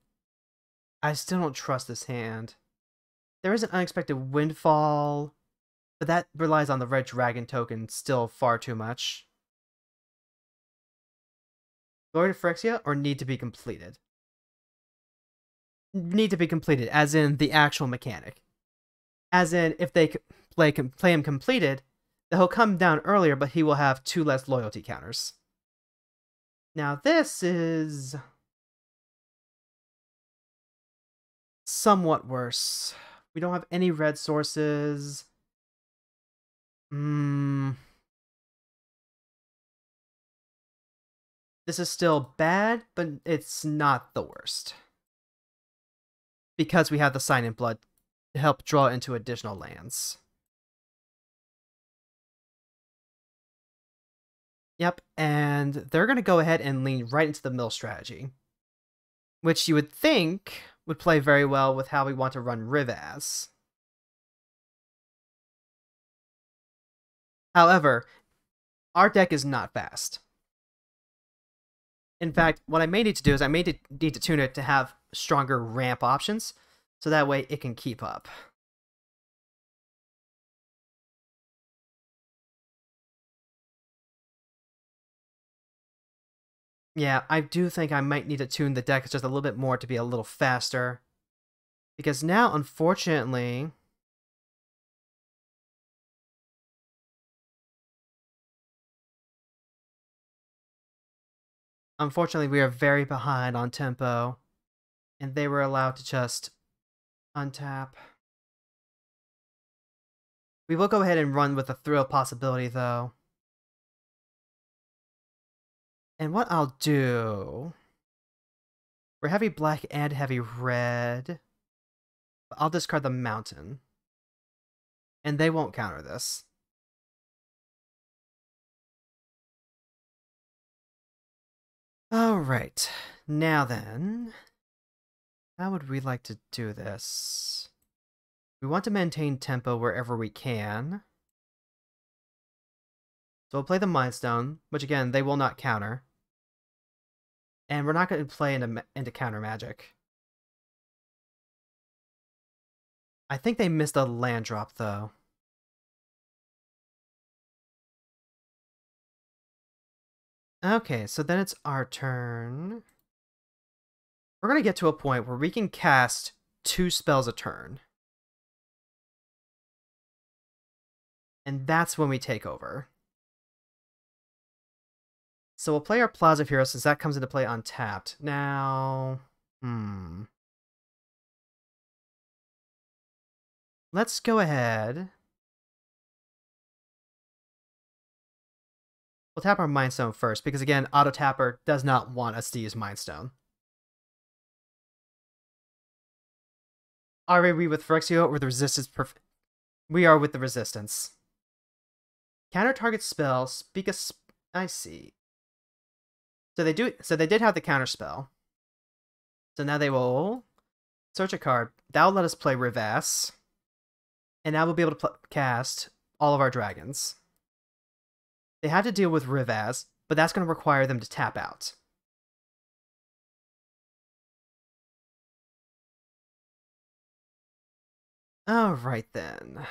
I still don't trust this hand. There is an unexpected Windfall, but that relies on the Red Dragon token still far too much. Glory to Phyrexia or Need to be completed. Need to be completed, as in the actual mechanic. As in, if they play, play him completed, then he'll come down earlier, but he will have two less loyalty counters. Now this is... somewhat worse. We don't have any red sources. Hmm... This is still bad, but it's not the worst. Because we have the Sign in Blood to help draw into additional lands. Yep, and they're going to go ahead and lean right into the mill strategy. Which you would think would play very well with how we want to run Riv as. However, our deck is not fast. In fact, what I may need to do is I may need to tune it to have stronger ramp options, so that way it can keep up. Yeah, I do think I might need to tune the deck just a little bit more to be a little faster. Because now, unfortunately... Unfortunately, we are very behind on tempo. And they were allowed to just untap. We will go ahead and run with the thrill possibility, though. And what I'll do, we're heavy black and heavy red. I'll discard the mountain. And they won't counter this. Alright, now then, how would we like to do this? We want to maintain tempo wherever we can. So we'll play the Mind Stone, which again, they will not counter. And we're not going to play into, into counter magic. I think they missed a land drop, though. Okay, so then it's our turn. We're going to get to a point where we can cast two spells a turn. And that's when we take over. So we'll play our Plaza of Heroes since that comes into play untapped. Now, hmm. Let's go ahead. We'll tap our Mind Stone first because, again, Auto Tapper does not want us to use Mind Stone. Are we with Phyrexia or the Resistance? We are with the Resistance. Counter target spell. Speak a. Sp I see. So they do. So they did have the counter spell. So now they will search a card. That will let us play Riv as, and now we'll be able to cast all of our dragons. They had to deal with Riv as, but that's going to require them to tap out. All right then.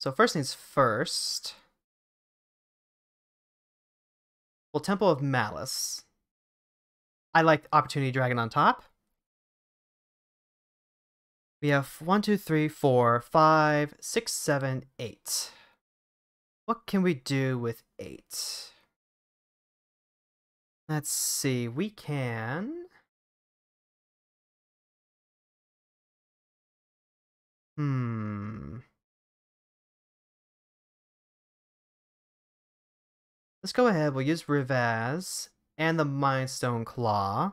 So first things first. Well, Temple of Malice. I like Opportunity Dragon on top. We have one, two, three, four, five, six, seven, eight. What can we do with eight? Let's see, we can... Hmm... Let's go ahead, we'll use Riv as and the Mind Stone Claw.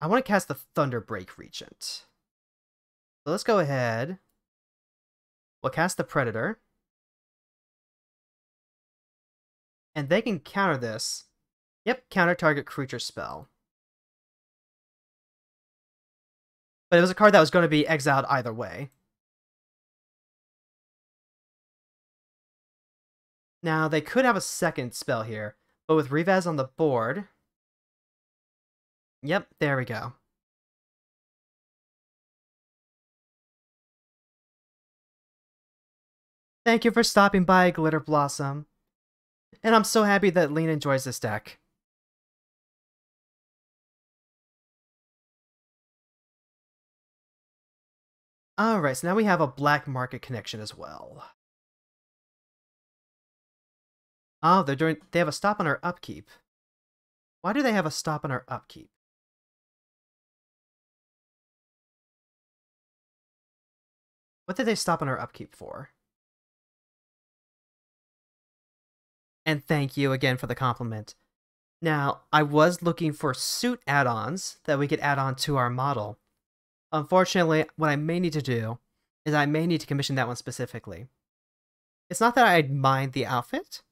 I want to cast the Thunderbreak Regent. So let's go ahead. We'll cast the Predator. And they can counter this. Yep, counter target creature spell. But it was a card that was going to be exiled either way. Now, they could have a second spell here, but with Riv as on the board... Yep, there we go. Thank you for stopping by, Glitter Blossom. And I'm so happy that Lena enjoys this deck. Alright, so now we have a black market connection as well. Oh, they're doing. They have a stop on our upkeep. Why do they have a stop on our upkeep? What did they stop on our upkeep for? And thank you again for the compliment. Now, I was looking for suit add-ons that we could add on to our model. Unfortunately, what I may need to do is I may need to commission that one specifically. It's not that I'd mind the outfit,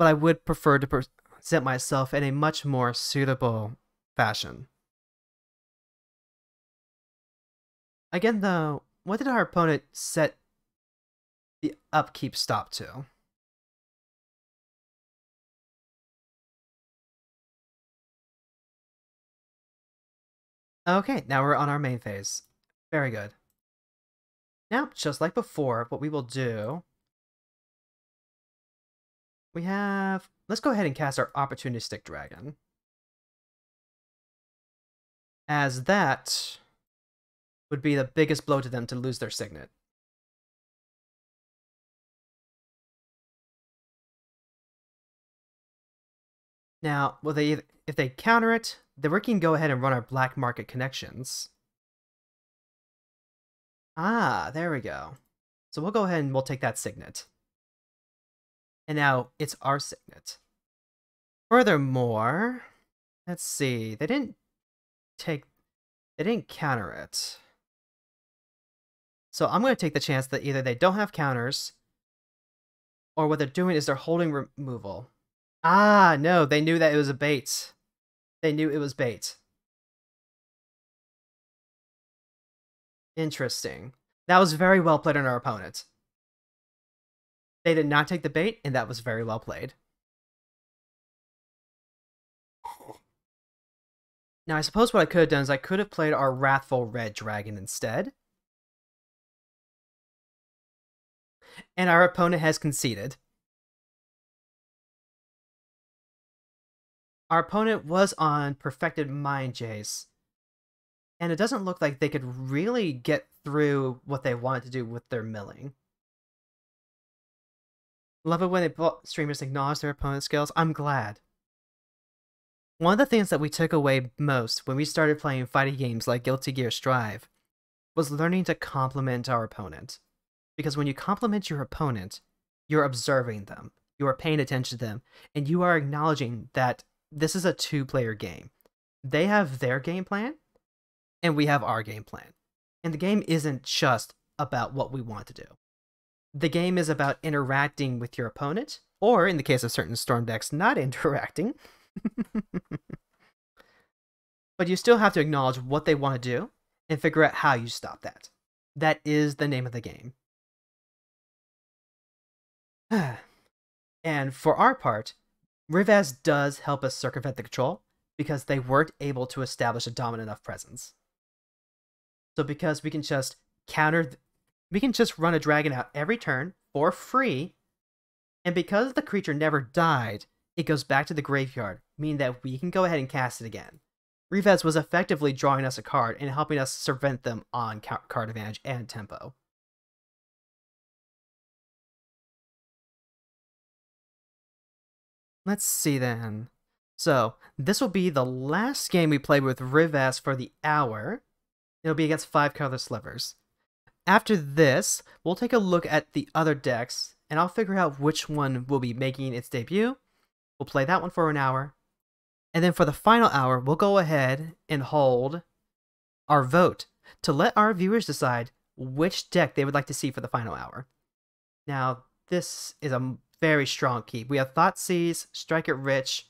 but I would prefer to present myself in a much more suitable fashion. Again, though, what did our opponent set the upkeep stop to? Okay, now we're on our main phase. Very good. Now, just like before, what we will do... We have... Let's go ahead and cast our Opportunistic Dragon. As that would be the biggest blow to them to lose their Signet. Now, will they, if they counter it, then we can go ahead and run our Black Market Connections. Ah, there we go. So we'll go ahead and we'll take that Signet. And now it's our Signet. Furthermore, let's see, they didn't take, they didn't counter it. So I'm going to take the chance that either they don't have counters, or what they're doing is they're holding removal. Ah, no, they knew that it was a bait. They knew it was bait. Interesting. That was very well played on our opponent. They did not take the bait, and that was very well played. Now, I suppose what I could have done is I could have played our Wrathful Red Dragon instead. And our opponent has conceded. Our opponent was on Perfected Mind Jace. And it doesn't look like they could really get through what they wanted to do with their milling. Love it when they streamers acknowledge their opponent's skills. I'm glad. One of the things that we took away most when we started playing fighting games like Guilty Gear Strive was learning to compliment our opponent. Because when you compliment your opponent, you're observing them, you are paying attention to them, and you are acknowledging that this is a two-player game. They have their game plan, and we have our game plan. And the game isn't just about what we want to do. The game is about interacting with your opponent, or in the case of certain Storm decks, not interacting. But you still have to acknowledge what they want to do and figure out how you stop that. That is the name of the game. And for our part, Rivaz does help us circumvent the control because they weren't able to establish a dominant enough presence. So because we can just counter, we can just run a dragon out every turn for free, and because the creature never died, it goes back to the graveyard, meaning that we can go ahead and cast it again. Rivaz was effectively drawing us a card and helping us circumvent them on card advantage and tempo. Let's see then. So, this will be the last game we play with Rivaz for the hour. It'll be against five color slivers. After this, we'll take a look at the other decks, and I'll figure out which one will be making its debut. We'll play that one for an hour. And then for the final hour, we'll go ahead and hold our vote to let our viewers decide which deck they would like to see for the final hour. Now, this is a very strong keep. We have Thoughtseize, Strike It Rich,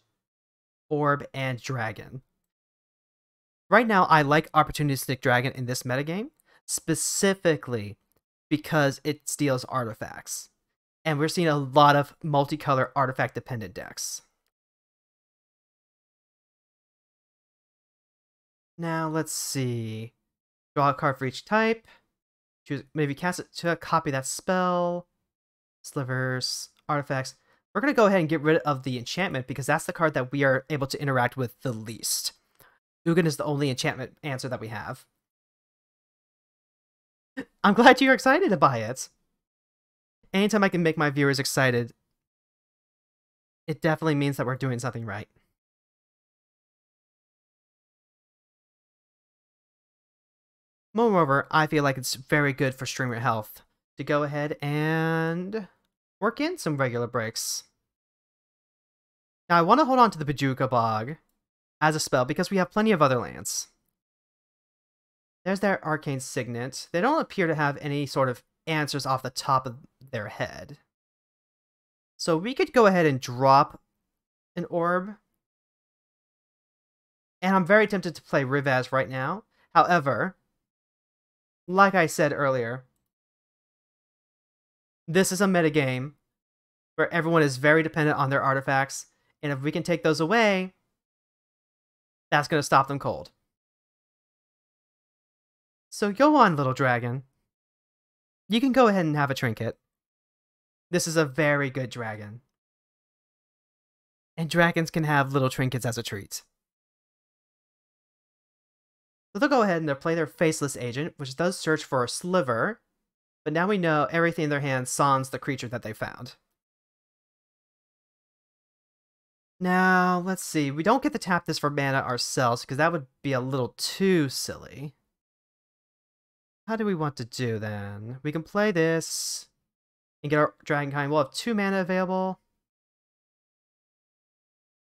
Orb, and Dragon. Right now, I like Opportunistic Dragon in this metagame, specifically because it steals artifacts. And we're seeing a lot of multicolor artifact-dependent decks. Now, let's see. Draw a card for each type. Choose, maybe cast it to copy that spell. Slivers, artifacts. We're going to go ahead and get rid of the enchantment because that's the card that we are able to interact with the least. Ugin is the only enchantment answer that we have. I'm glad you're excited about it. Anytime I can make my viewers excited, it definitely means that we're doing something right. Moreover, I feel like it's very good for streamer health to go ahead and work in some regular breaks. Now, I want to hold on to the Bajuka Bog as a spell because we have plenty of other lands. There's their Arcane Signet. They don't appear to have any sort of answers off the top of their head. So we could go ahead and drop an orb. And I'm very tempted to play Rivaz right now. However, like I said earlier, this is a metagame where everyone is very dependent on their artifacts, and if we can take those away, that's going to stop them cold. So go on, little dragon. You can go ahead and have a trinket. This is a very good dragon. And dragons can have little trinkets as a treat. So they'll go ahead and they'll play their Faceless Agent, which does search for a sliver, but now we know everything in their hand sans the creature that they found. Now, let's see. We don't get to tap this for mana ourselves, because that would be a little too silly. How do we want to do, then? We can play this and get our Dragonkind. We'll have two mana available.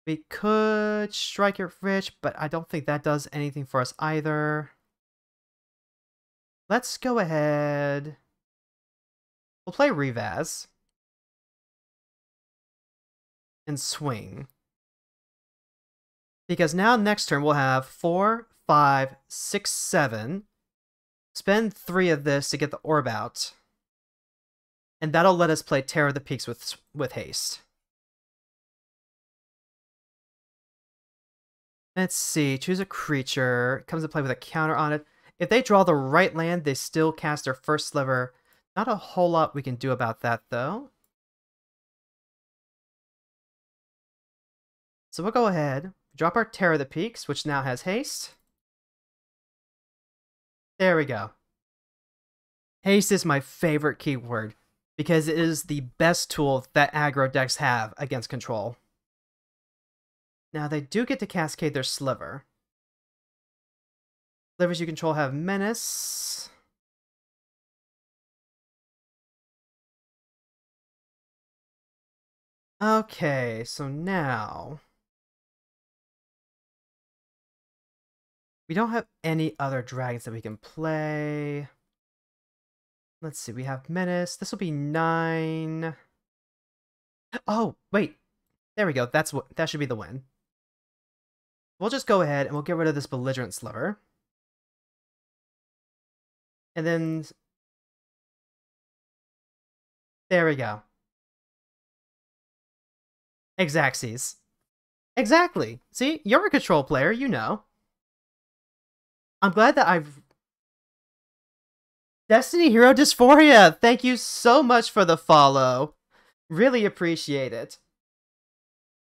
We could strike it rich, but I don't think that does anything for us either. Let's go ahead. We'll play Revaz. And swing. Because now next turn we'll have four, five, six, seven. Spend three of this to get the orb out. And that'll let us play Terror of the Peaks with, with haste. Let's see, choose a creature. It comes to play with a counter on it. If they draw the right land, they still cast their first sliver. Not a whole lot we can do about that, though. So we'll go ahead, drop our Terror of the Peaks, which now has haste. There we go. Haste is my favorite keyword, because it is the best tool that aggro decks have against control. Now they do get to cascade their sliver. Slivers you control have menace. Okay, so now we don't have any other dragons that we can play. Let's see, we have menace. This will be nine. Oh, wait. There we go. That's what that should be the win. We'll just go ahead and we'll get rid of this belligerent sliver. And then there we go. Xaxes. Exactly. See, you're a control player, you know. I'm glad that I've... Destiny Hero Dysphoria, thank you so much for the follow. Really appreciate it.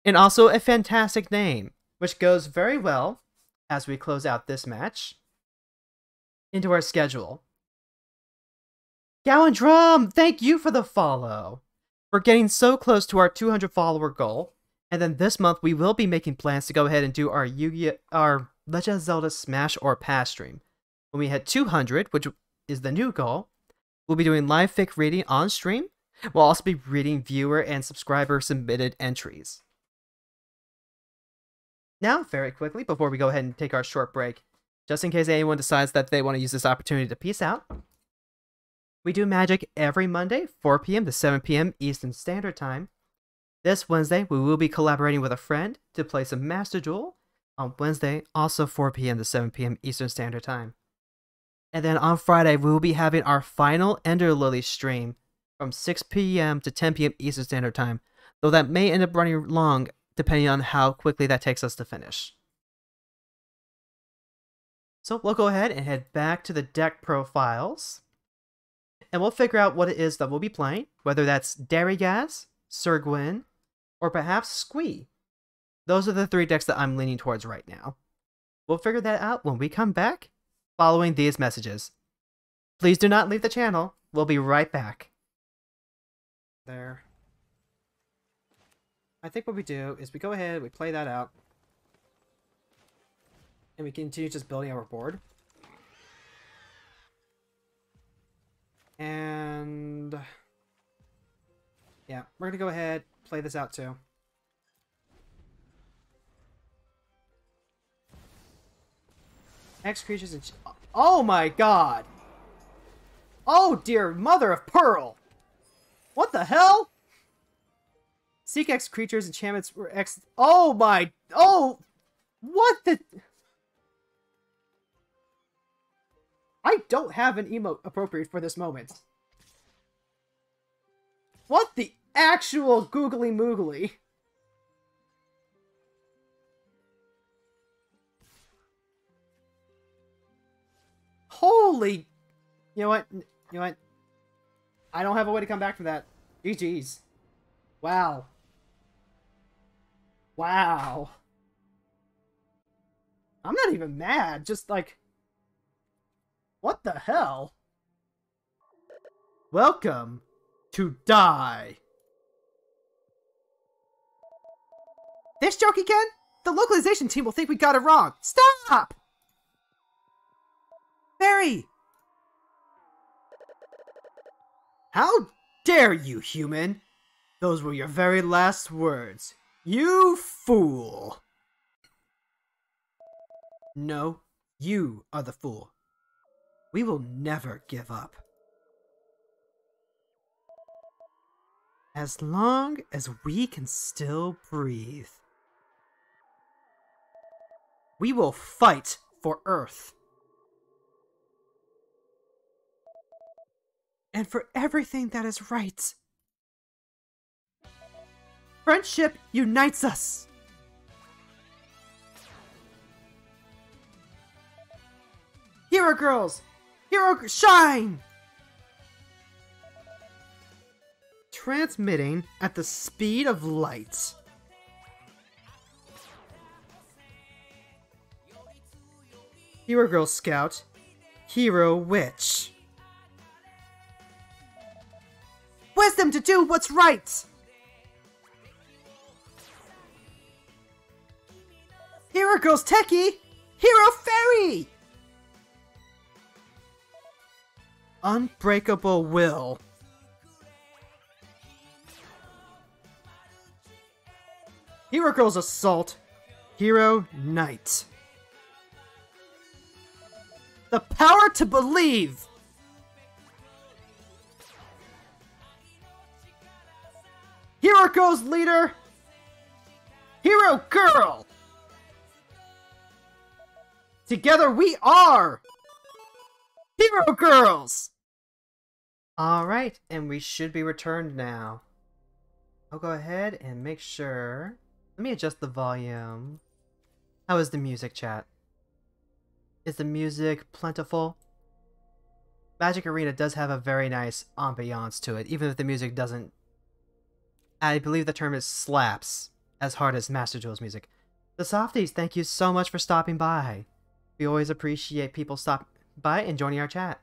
And also a fantastic name, which goes very well as we close out this match into our schedule. Gowan Drum, thank you for the follow. We're getting so close to our two hundred follower goal, and then this month we will be making plans to go ahead and do our Yu-Gi-Oh, our Legend of Zelda Smash or Pass stream. When we hit two hundred, which is the new goal, we'll be doing live fic reading on stream. We'll also be reading viewer and subscriber submitted entries. Now, very quickly, before we go ahead and take our short break, just in case anyone decides that they want to use this opportunity to peace out, we do Magic every Monday, four p m to seven p m Eastern Standard Time. This Wednesday, we will be collaborating with a friend to play some Master Duel on Wednesday, also four p m to seven p m Eastern Standard Time. And then on Friday, we will be having our final Ender Lily stream from six p m to ten p m Eastern Standard Time, though that may end up running long depending on how quickly that takes us to finish. So we'll go ahead and head back to the deck profiles, and we'll figure out what it is that we'll be playing, whether that's Darigaz, Surgwyn, or perhaps Squee. Those are the three decks that I'm leaning towards right now. We'll figure that out when we come back following these messages. Please do not leave the channel. We'll be right back. There. I think what we do is we go ahead, we play that out, and we continue just building our board. And yeah, we're going to go ahead, play this out too. X creatures and... Oh my god! Oh dear mother of pearl! What the hell? Seek X creatures, enchantments were X. Oh my. Oh! What the. I don't have an emote appropriate for this moment. What the actual googly moogly? Holy... You know what? You know what? I don't have a way to come back from that. G G's. Wow. Wow. I'm not even mad. Just like... What the hell? Welcome to die. This joke again? The localization team will think we got it wrong. Stop! Barry! How dare you, human? Those were your very last words. You fool! No, you are the fool. We will never give up. As long as we can still breathe. We will fight for Earth. And for everything that is right. Friendship unites us. Hero girls! Hero shine! Transmitting at the speed of light. Hero Girl Scout, Hero Witch. Wisdom to do what's right! Hero Girls Techie, Hero Fairy! Unbreakable will. Hero Girls Assault, Hero Knight. The power to believe. Hero Girls Leader, Hero Girl. Together we are Hero Girls. Alright, and we should be returned now. I'll go ahead and make sure... Let me adjust the volume. How is the music, chat? Is the music plentiful? Magic Arena does have a very nice ambiance to it, even if the music doesn't... I believe the term is slaps, as hard as Master Duel's music. The Softies, thank you so much for stopping by. We always appreciate people stopping by and joining our chat.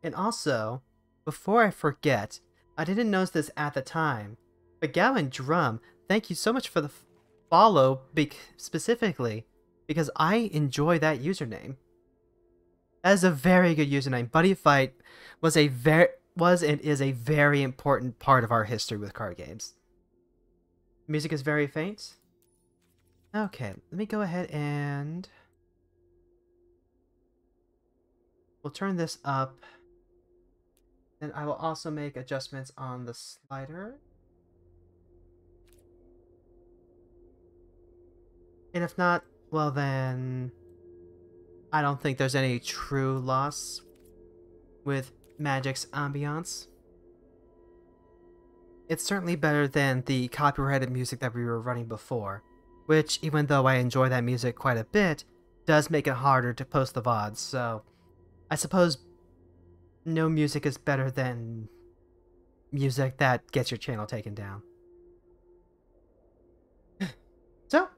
And also, before I forget, I didn't notice this at the time, but Gavin Drum, thank you so much for the follow, be specifically, because I enjoy that username. That is a very good username. Buddy Fight was a very was and is a very important part of our history with card games. Music is very faint. Okay, let me go ahead and we'll turn this up. And I will also make adjustments on the slider. And if not, well then... I don't think there's any true loss with Magic's ambiance. It's certainly better than the copyrighted music that we were running before, which, even though I enjoy that music quite a bit, does make it harder to post the V O Ds, so... I suppose no music is better than music that gets your channel taken down. So,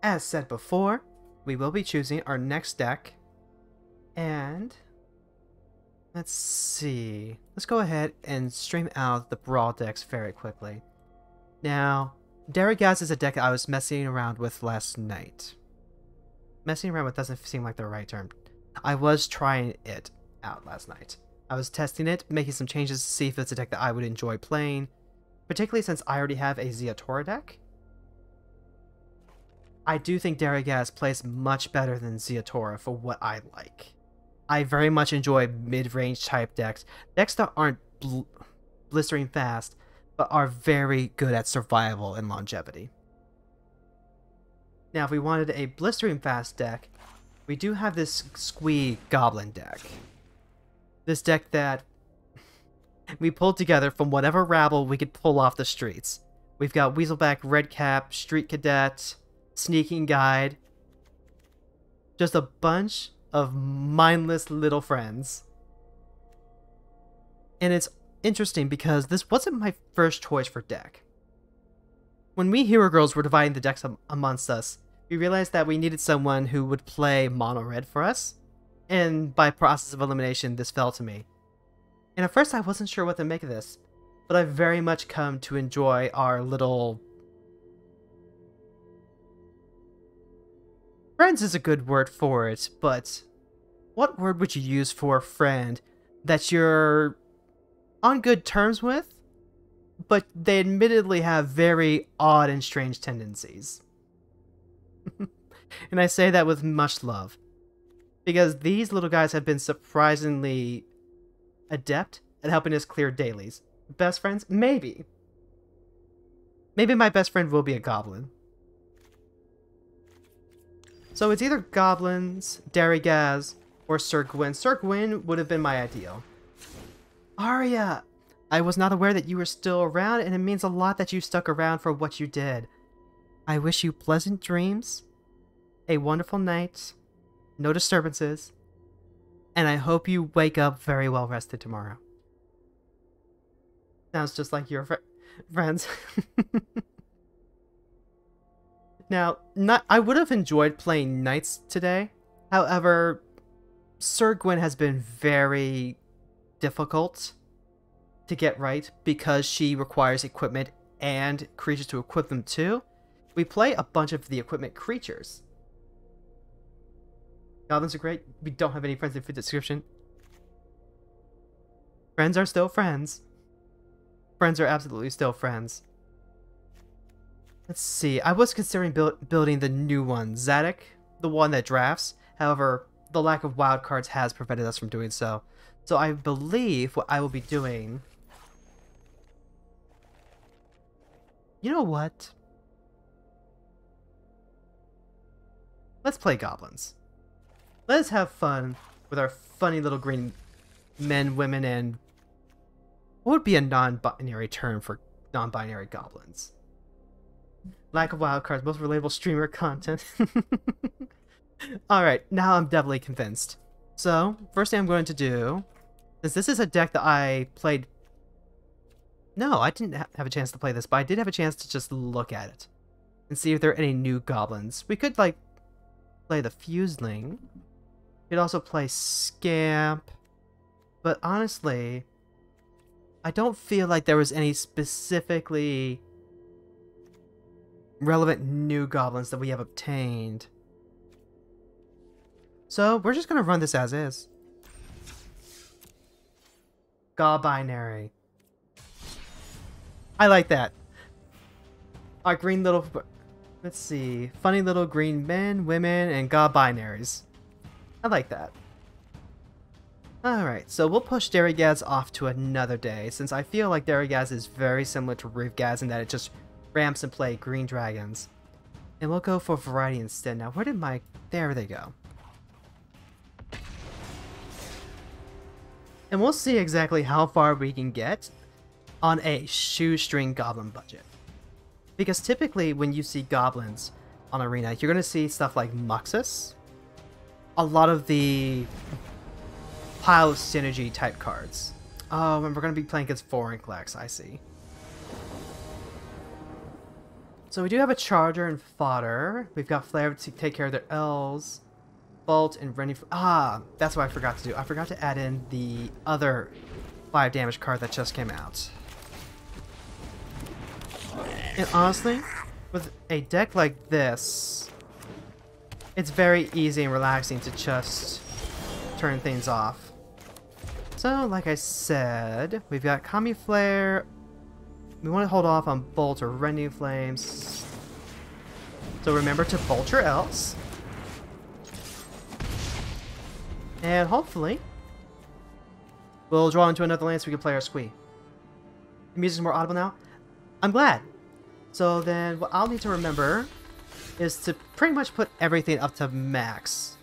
as said before, we will be choosing our next deck. And let's see. Let's go ahead and stream out the Brawl decks very quickly. Now, Daragaz is a deck I was messing around with last night. Messing around with doesn't seem like the right term. I was trying it out last night. I was testing it, making some changes to see if it's a deck that I would enjoy playing, particularly since I already have a Zeotora deck. I do think Daragaz plays much better than Zeotora for what I like. I very much enjoy mid-range type decks, decks that aren't bl blistering fast, but are very good at survival and longevity. Now, if we wanted a blistering fast deck, we do have this Squee Goblin deck. This deck that we pulled together from whatever rabble we could pull off the streets. We've got Weaselback, Redcap, Street Cadet, Sneaking Guide. Just a bunch of mindless little friends. And it's interesting because this wasn't my first choice for deck. When we Hero Girls were dividing the decks amongst us, we realized that we needed someone who would play mono-red for us. And by process of elimination, this fell to me. And at first I wasn't sure what to make of this, but I've very much come to enjoy our little... Friends is a good word for it, but what word would you use for a friend that you're on good terms with, but they admittedly have very odd and strange tendencies? And I say that with much love, because these little guys have been surprisingly adept at helping us clear dailies. Best friends? Maybe. Maybe my best friend will be a goblin. So it's either goblins, Darigaz, or Sir Gwyn. Sir Gwyn would have been my ideal. Arya, I was not aware that you were still around, and it means a lot that you stuck around for what you did. I wish you pleasant dreams, a wonderful night, no disturbances, and I hope you wake up very well rested tomorrow. Sounds just like your fr friends. Now, not I would have enjoyed playing knights today. However, Sir Gwyn has been very difficult to get right because she requires equipment and creatures to equip them too. We play a bunch of the equipment creatures. Goblins are great. We don't have any friends that fit the description. Friends are still friends. Friends are absolutely still friends. Let's see. I was considering build building the new one, Zadok, the one that drafts. However, the lack of wild cards has prevented us from doing so. So I believe what I will be doing... You know what? Let's play goblins. Let's have fun with our funny little green men, women, and what would be a non-binary term for non-binary goblins? Lack of wildcards, most relatable streamer content. Alright, now I'm doubly convinced. So, first thing I'm going to do, since this is a deck that I played... No, I didn't ha have a chance to play this, but I did have a chance to just look at it and see if there are any new goblins. We could, like, play the Fuseling. You could also play Scamp, but honestly, I don't feel like there was any specifically relevant new goblins that we have obtained. So we're just gonna run this as is. Gobinary. I like that. Our green little, let's see, funny little green men, women, and gobinaries. I like that. Alright, so we'll push Darigaz off to another day, since I feel like Darigaz is very similar to Rivgaz in that it just ramps and play green dragons. And we'll go for variety instead. Now, where did my... There they go. And we'll see exactly how far we can get on a shoestring goblin budget. Because typically, when you see goblins on Arena, you're going to see stuff like Muxus, a lot of the... pile of synergy type cards. Oh, and we're going to be playing against Vorinclex, I see. So we do have a Charger and Fodder. We've got Flare to take care of their elves. Bolt and Rennie... Ah, that's what I forgot to do. I forgot to add in the other five damage card that just came out. And honestly, with a deck like this, it's very easy and relaxing to just turn things off. So, like I said, we've got Kami Flare. We want to hold off on Bolt or Rending Flames. So remember to Bolt your elves. And hopefully, we'll draw into another land so we can play our Squee. The music's more audible now. I'm glad. So then what I'll need to remember is to pretty much put everything up to max.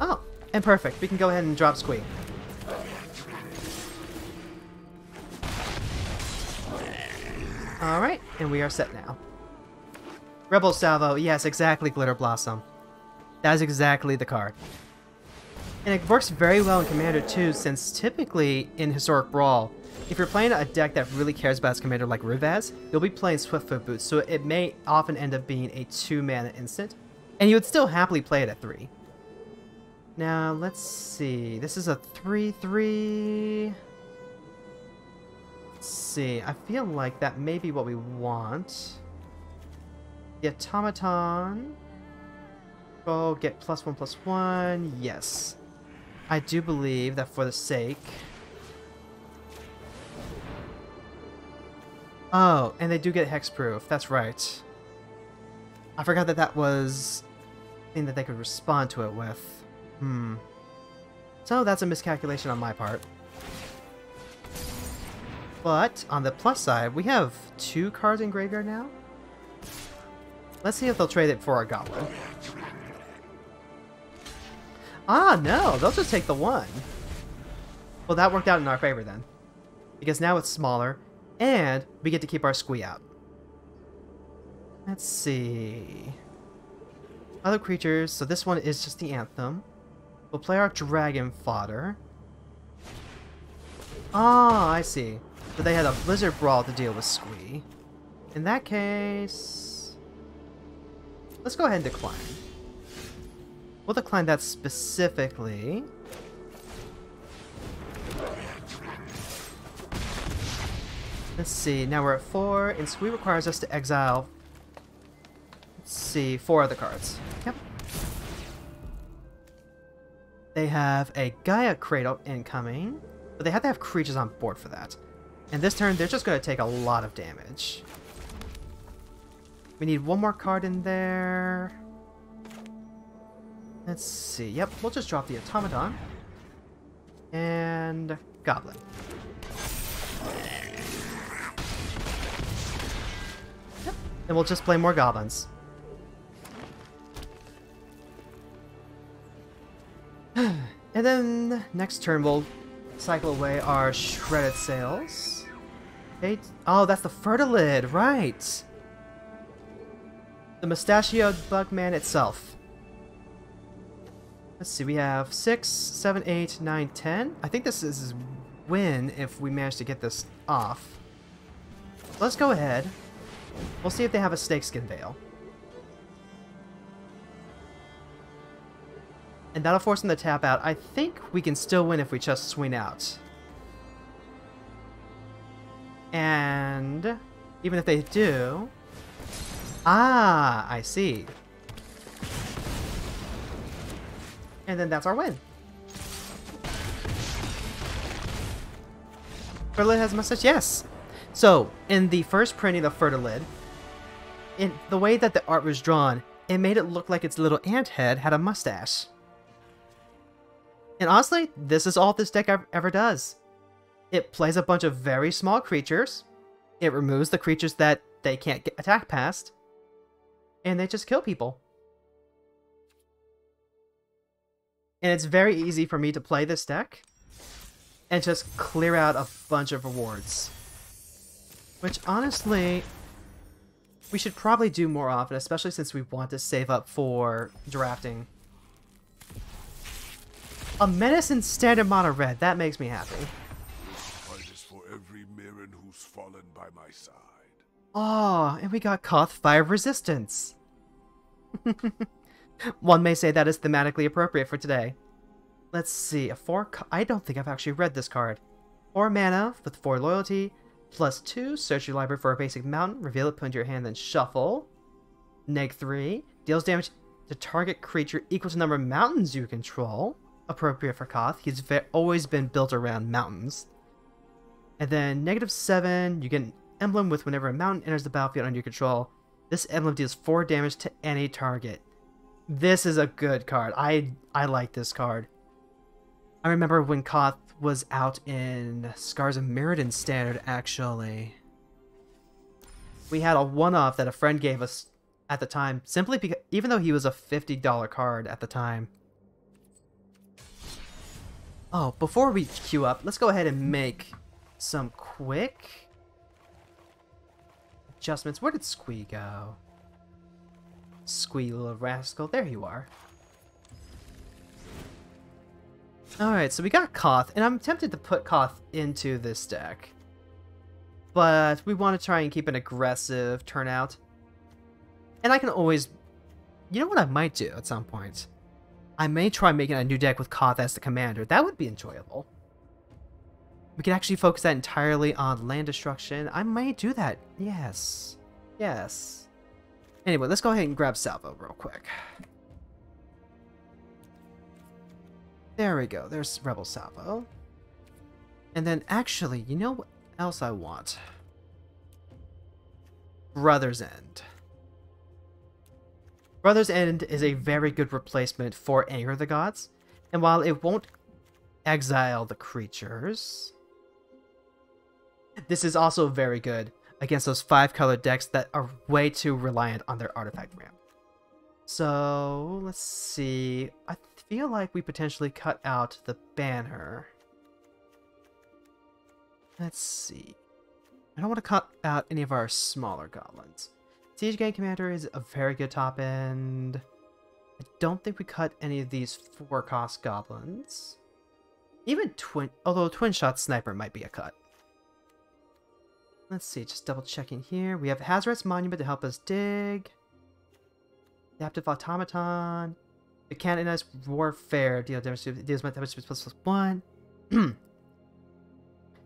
Oh, and perfect. We can go ahead and drop Squeak. Alright, and we are set now. Rebel Salvo, yes, exactly, Glitter Blossom. That is exactly the card. And it works very well in Commander too, since typically in Historic Brawl, if you're playing a deck that really cares about its commander like Rivaz, you'll be playing Swiftfoot Boots, so it may often end up being a two mana instant, and you would still happily play it at three. Now, let's see. This is a three three... Let's see, I feel like that may be what we want. The automaton. Oh, get plus one plus one. Yes. I do believe that for the sake. Oh, and they do get hexproof. That's right. I forgot that that was a thing that they could respond to it with. Hmm. So that's a miscalculation on my part. But, on the plus side, we have two cards in graveyard now. Let's see if they'll trade it for a goblin. Ah, no! They'll just take the one! Well, that worked out in our favor then. Because now it's smaller, and we get to keep our Squee out. Let's see... Other creatures, so this one is just the Anthem. We'll play our Dragon Fodder. Ah, I see. But they had a Blizzard Brawl to deal with Squee. In that case... Let's go ahead and decline. We'll decline that specifically. Let's see, now we're at four, and Squee requires us to exile... Let's see, four other cards. Yep. They have a Gaia Cradle incoming. But they have to have creatures on board for that. And this turn, they're just going to take a lot of damage. We need one more card in there. Let's see. Yep, we'll just drop the automaton. And... Goblin. Yep, and we'll just play more goblins. And then, next turn, we'll... cycle away our shredded sails. Eight. Oh, that's the Fertilid, right? The mustachioed Bugman itself. Let's see, we have six, seven, eight, nine, ten. I think this is win if we manage to get this off. Let's go ahead. We'll see if they have a snakeskin veil. And that'll force them to tap out. I think we can still win if we just swing out. And... even if they do... Ah, I see. And then that's our win. Fertilid has mustache? Yes! So, in the first printing of Fertilid, in the way that the art was drawn, it made it look like its little ant head had a mustache. And honestly, this is all this deck ever does. It plays a bunch of very small creatures, it removes the creatures that they can't get attack past, and they just kill people. And it's very easy for me to play this deck, and just clear out a bunch of rewards. Which honestly, we should probably do more often, especially since we want to save up for drafting. A menace in standard mono red. That makes me happy. Fight is for every Mirren who's fallen by my side. Oh, and we got Koth Fire Resistance. One may say that is thematically appropriate for today. Let's see. A four. I don't think I've actually read this card. Four mana with four loyalty, plus two. Search your library for a basic mountain. Reveal it, put into your hand, then shuffle. Neg three deals damage to target creature equal to the number of mountains you control. Appropriate for Koth. He's always been built around mountains. And then negative seven, you get an emblem with whenever a mountain enters the battlefield under your control. This emblem deals four damage to any target. This is a good card. I I like this card. I remember when Koth was out in Scars of Mirrodin Standard, actually. We had a one-off that a friend gave us at the time, simply because, even though he was a fifty dollar card at the time. Oh, before we queue up, let's go ahead and make some quick adjustments. Where did Squee go? Squee, little rascal. There you are. Alright, so we got Koth, and I'm tempted to put Koth into this deck. But we want to try and keep an aggressive turnout. And I can always... You know what I might do at some point? I may try making a new deck with Koth as the commander. That would be enjoyable. We could actually focus that entirely on land destruction. I might do that. Yes. Yes. Anyway, let's go ahead and grab Salvo real quick. There we go. There's Rebel Salvo. And then actually, you know what else I want? Brother's End. Brother's End is a very good replacement for Anger of the Gods. And while it won't exile the creatures, this is also very good against those five color decks that are way too reliant on their artifact ramp. So let's see. I feel like we potentially cut out the banner. Let's see. I don't want to cut out any of our smaller goblins. Siege Gang Commander is a very good top end. I don't think we cut any of these four cost goblins. Even Twin, although Twin Shot Sniper might be a cut. Let's see, just double checking here. We have Hazardous Monument to help us dig. Adaptive Automaton. Mechanized Warfare deal damage to deals damage to plus plus one.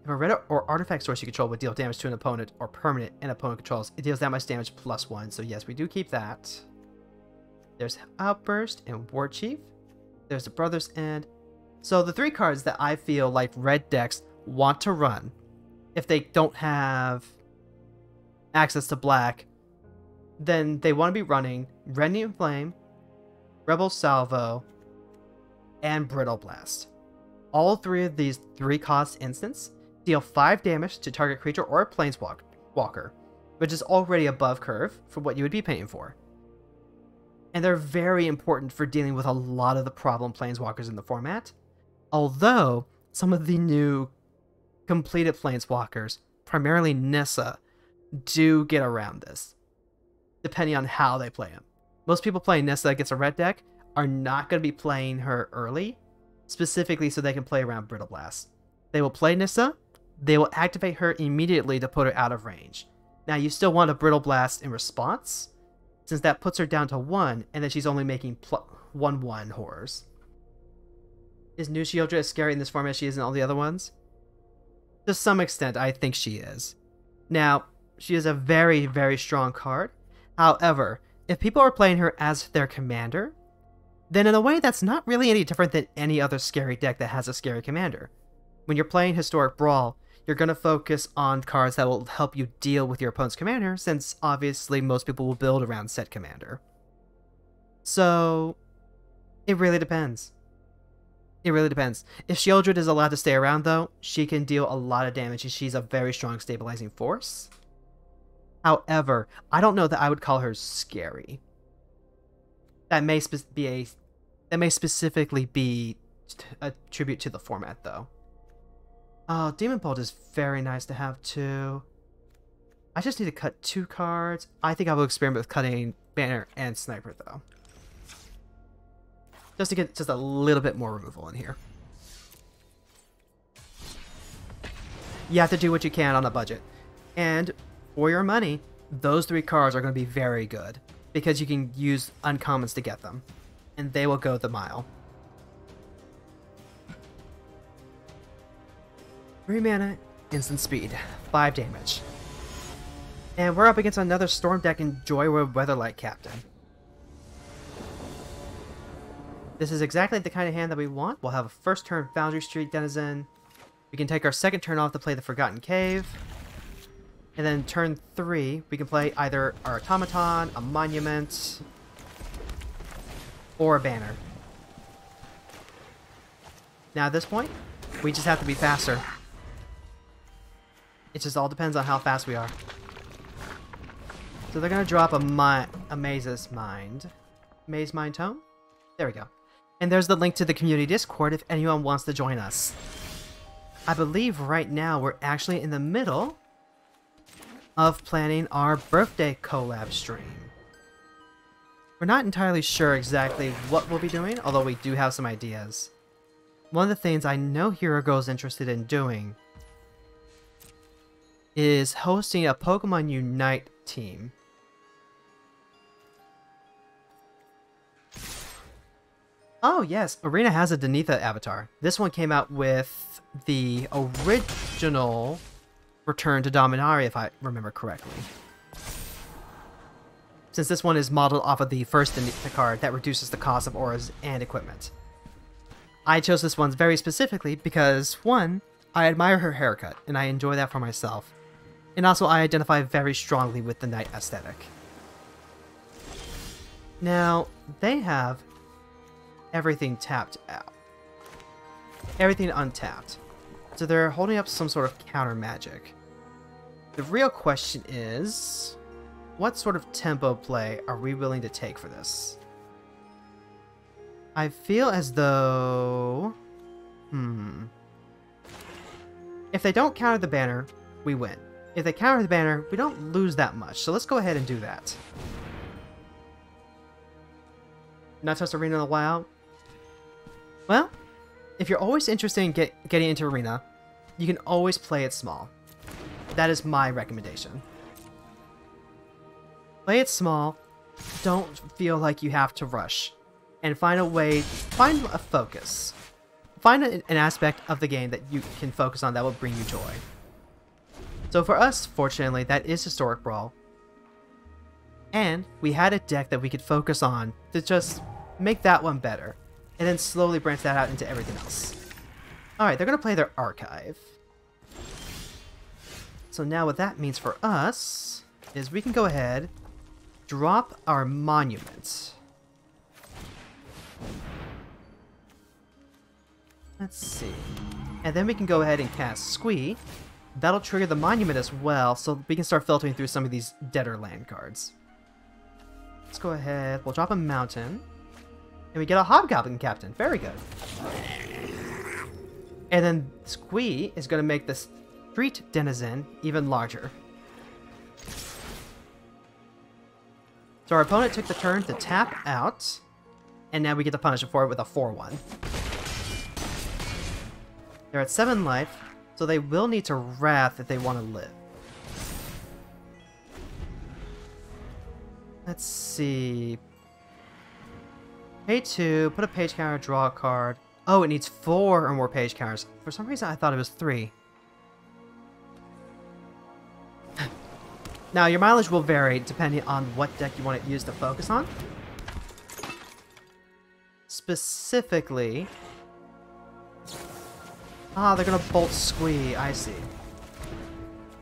If a red or artifact source you control would deal damage to an opponent or permanent an opponent controls, it deals that much damage plus one. So yes, we do keep that. There's Outburst and War Chief. There's the Brother's End. So the three cards that I feel like red decks want to run if they don't have access to black, then they want to be running Rending in Flame, Rebel Salvo, and Brittle Blast. All three of these three cost instants deal five damage to target creature or planeswalker, which is already above curve for what you would be paying for. And they're very important for dealing with a lot of the problem planeswalkers in the format, although some of the new completed planeswalkers, primarily Nissa, do get around this, depending on how they play them. Most people playing Nissa against a red deck are not going to be playing her early, specifically so they can play around Brittle Blast. They will play Nissa, they will activate her immediately to put her out of range. Now you still want a Brittle Blast in response, since that puts her down to one, and then she's only making one one horrors. Is New Shieldra as scary in this format as she is in all the other ones? To some extent, I think she is. Now, she is a very, very strong card. However, if people are playing her as their commander, then in a way that's not really any different than any other scary deck that has a scary commander. When you're playing Historic Brawl, you're going to focus on cards that will help you deal with your opponent's commander, since obviously most people will build around said commander. So, it really depends. It really depends. If Shieldred is allowed to stay around though, she can deal a lot of damage and she's a very strong stabilizing force. However, I don't know that I would call her scary. That may be a that may specifically be a tribute to the format though. Oh, Demon Bolt is very nice to have too. I just need to cut two cards. I think I will experiment with cutting Banner and Sniper though, just to get just a little bit more removal in here. You have to do what you can on a budget, and for your money, those three cards are going to be very good, because you can use uncommons to get them, and they will go the mile. Three mana, instant speed, five damage. And we're up against another Storm deck in Joywood Weatherlight Captain. This is exactly the kind of hand that we want. We'll have a first turn Foundry Street Denizen. We can take our second turn off to play the Forgotten Cave. And then turn three, we can play either our Automaton, a Monument, or a Banner. Now at this point, we just have to be faster. It just all depends on how fast we are. So they're going to drop a, mi a Maze's Mind. Maze Mind Tome? There we go. And there's the link to the community Discord if anyone wants to join us. I believe right now we're actually in the middle of planning our birthday collab stream. We're not entirely sure exactly what we'll be doing, although we do have some ideas. One of the things I know HeroGirl is interested in doing is hosting a Pokemon Unite team. Oh yes, Arena has a Denitha avatar. This one came out with the original Return to Dominaria, if I remember correctly. Since this one is modeled off of the first Denitha card, that reduces the cost of auras and equipment. I chose this one very specifically because, one, I admire her haircut, and I enjoy that for myself. And also, I identify very strongly with the knight aesthetic. Now, they have everything tapped out. Everything untapped. So they're holding up some sort of counter magic. The real question is, what sort of tempo play are we willing to take for this? I feel as though... Hmm... If they don't counter the banner, we win. If they counter the banner, we don't lose that much, so let's go ahead and do that. Not touched Arena in a while? Well, if you're always interested in get, getting into Arena, you can always play it small. That is my recommendation. Play it small, don't feel like you have to rush, and find a way, find a focus. Find an aspect of the game that you can focus on that will bring you joy. So for us, fortunately, that is Historic Brawl. And we had a deck that we could focus on to just make that one better. And then slowly branch that out into everything else. Alright, they're going to play their Archive. So now what that means for us is we can go ahead, drop our Monument. Let's see. And then we can go ahead and cast Squee. That'll trigger the Monument as well, so we can start filtering through some of these dead or land cards. Let's go ahead. We'll drop a Mountain. And we get a Hobgoblin Captain. Very good. And then Squee is going to make this Street Denizen even larger. So our opponent took the turn to tap out. And now we get to punish it for it with a four one. They're at seven life, so they will need to Wrath if they want to live. Let's see. Pay two, put a page counter, draw a card. Oh, it needs four or more page counters. For some reason, I thought it was three. Now, your mileage will vary depending on what deck you want to use to focus on. Specifically... Ah, they're going to bolt Squee. I see.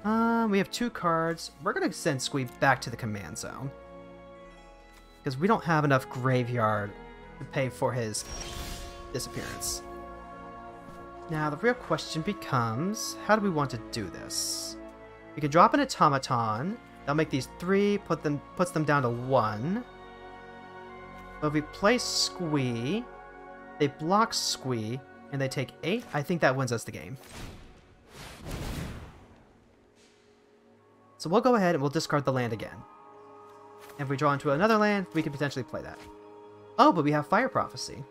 Um, we have two cards. We're going to send Squee back to the command zone. Because we don't have enough graveyard to pay for his disappearance. Now, the real question becomes, how do we want to do this? We can drop an Automaton. That'll make these three, put them, puts them down to one. But if we play Squee, they block Squee. And they take eight. I think that wins us the game. So we'll go ahead and we'll discard the land again. And if we draw into another land, we could potentially play that. Oh, but we have Fire Prophecy.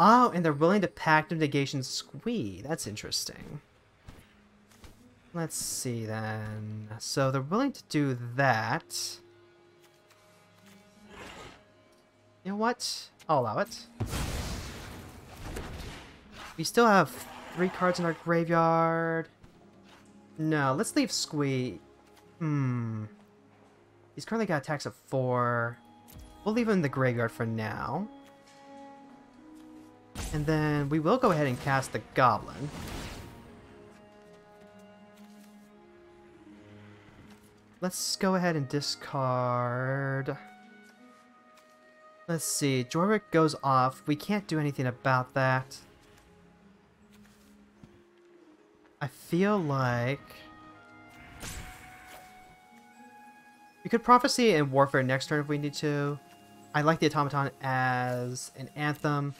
Oh, and they're willing to Pact of Negation Squee. That's interesting. Let's see then. So they're willing to do that. You know what? I'll allow it. We still have three cards in our graveyard. No, let's leave Squee. Hmm. He's currently got attacks of four. We'll leave him in the graveyard for now. And then we will go ahead and cast the Goblin. Let's go ahead and discard... Let's see, Jorik goes off. We can't do anything about that. I feel like... We could Prophecy and Warfare next turn if we need to. I like the automaton as an anthem.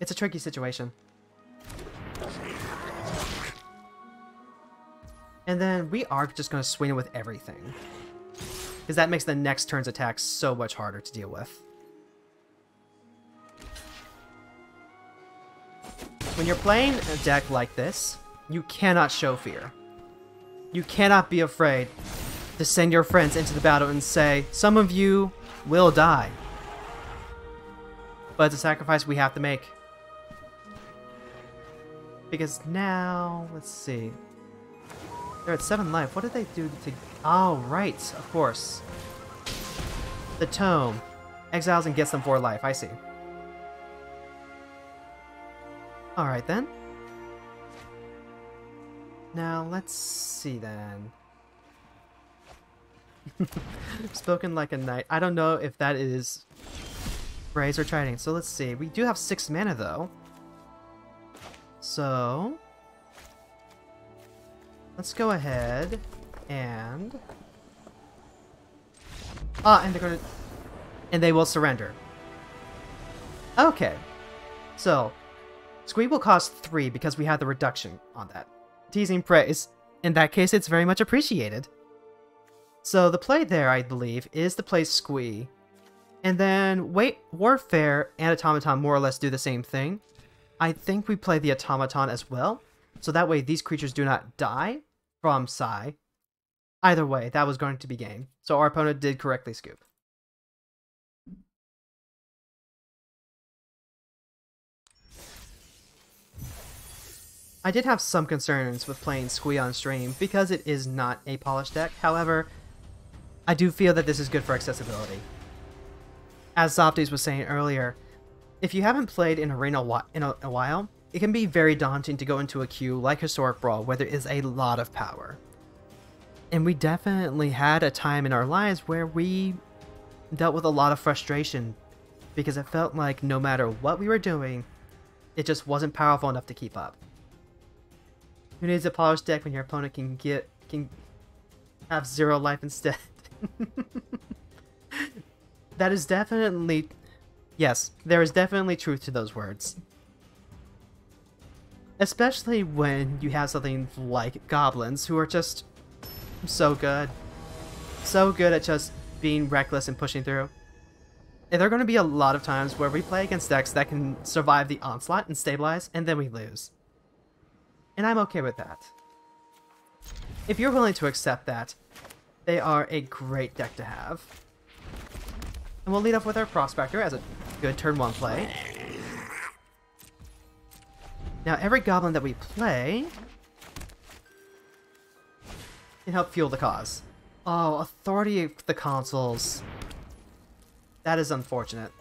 It's a tricky situation. And then we are just going to swing it with everything, because that makes the next turn's attacks so much harder to deal with. When you're playing a deck like this, you cannot show fear. You cannot be afraid to send your friends into the battle and say, some of you will die. But it's a sacrifice we have to make. Because now, let's see. They're at seven life. What did they do to... Oh, right, of course. The Tome. Exiles and gets them four life. I see. Alright then. Now, let's see then. Spoken like a knight. I don't know if that is phrase or chiding. So let's see. We do have six mana though. So... let's go ahead and... Ah, and they're gonna... and they will surrender. Okay. So... Squeak will cost three because we have the reduction on that. Teasing praise. In that case, it's very much appreciated. So the play there, I believe, is to play Squee. And then wait, Warfare and Automaton more or less do the same thing. I think we play the Automaton as well. So that way these creatures do not die from Psy. Either way, that was going to be game. So our opponent did correctly scoop. I did have some concerns with playing Squee on stream because it is not a polished deck. However, I do feel that this is good for accessibility. As Zopties was saying earlier, if you haven't played in Arena in a while, it can be very daunting to go into a queue like Historic Brawl where there is a lot of power. And we definitely had a time in our lives where we dealt with a lot of frustration because it felt like no matter what we were doing, it just wasn't powerful enough to keep up. Who needs a polished deck when your opponent can get can have zero life instead? That is definitely... yes, there is definitely truth to those words. Especially when you have something like goblins who are just so good. So good at just being reckless and pushing through. And there are going to be a lot of times where we play against decks that can survive the onslaught and stabilize, and then we lose. And I'm okay with that. If you're willing to accept that, they are a great deck to have. And we'll lead off with our Prospector as a good turn one play. Now every goblin that we play can help fuel the cause. Oh, Authority of the Consuls. That is unfortunate.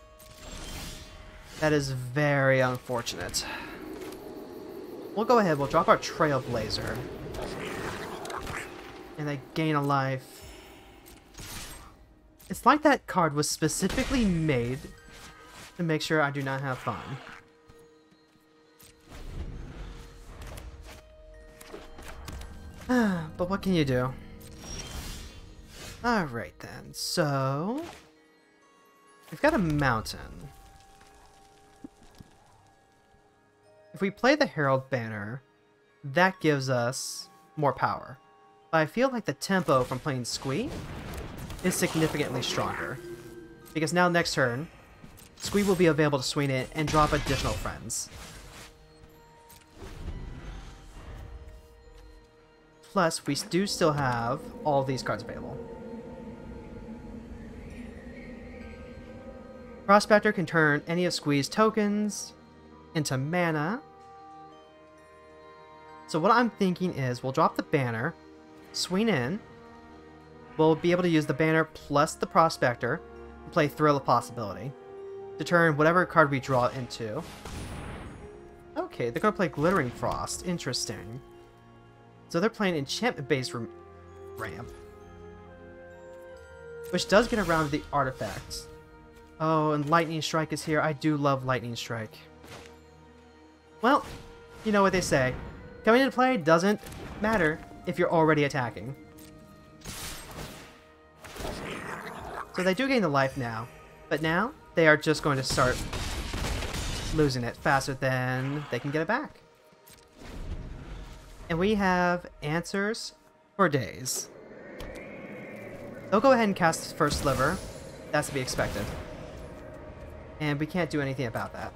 That is very unfortunate. We'll go ahead, we'll drop our Trailblazer. And they gain a life. It's like that card was specifically made to make sure I do not have fun. But what can you do? Alright then, so... we've got a mountain. If we play the Herald Banner, that gives us more power. But I feel like the tempo from playing Squee is significantly stronger. Because now next turn, Squee will be available to swing it and drop additional friends. Plus, we do still have all these cards available. Prospector can turn any of Squee's tokens into mana. So what I'm thinking is we'll drop the banner, swing in, we'll be able to use the banner plus the Prospector and play Thrill of Possibility to turn whatever card we draw into. Okay, they're going to play Glittering Frost. Interesting. So they're playing enchantment-based ramp, which does get around the artifacts. Oh, and Lightning Strike is here. I do love Lightning Strike. Well, you know what they say. Coming into play doesn't matter if you're already attacking. So they do gain the life now. But now, they are just going to start losing it faster than they can get it back. And we have answers for days. They'll go ahead and cast the first sliver. That's to be expected. And we can't do anything about that.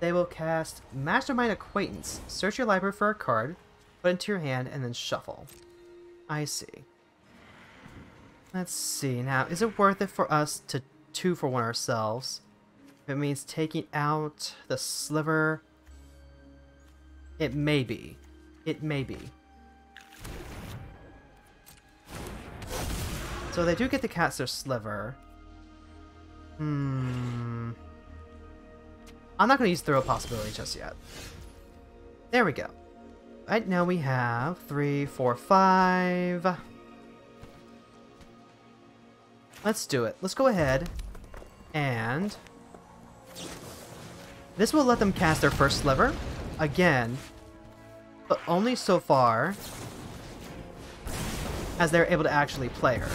They will cast Mastermind Acquaintance. Search your library for a card, put it into your hand, and then shuffle. I see. Let's see now. Is it worth it for us to two for one ourselves? If it means taking out the sliver, it may be. It may be. So they do get to cast their sliver. Hmm. I'm not going to use throw possibility just yet. There we go. Right now we have three, four, five. Let's do it. Let's go ahead and... this will let them cast their first sliver again, but only so far as they're able to actually play her.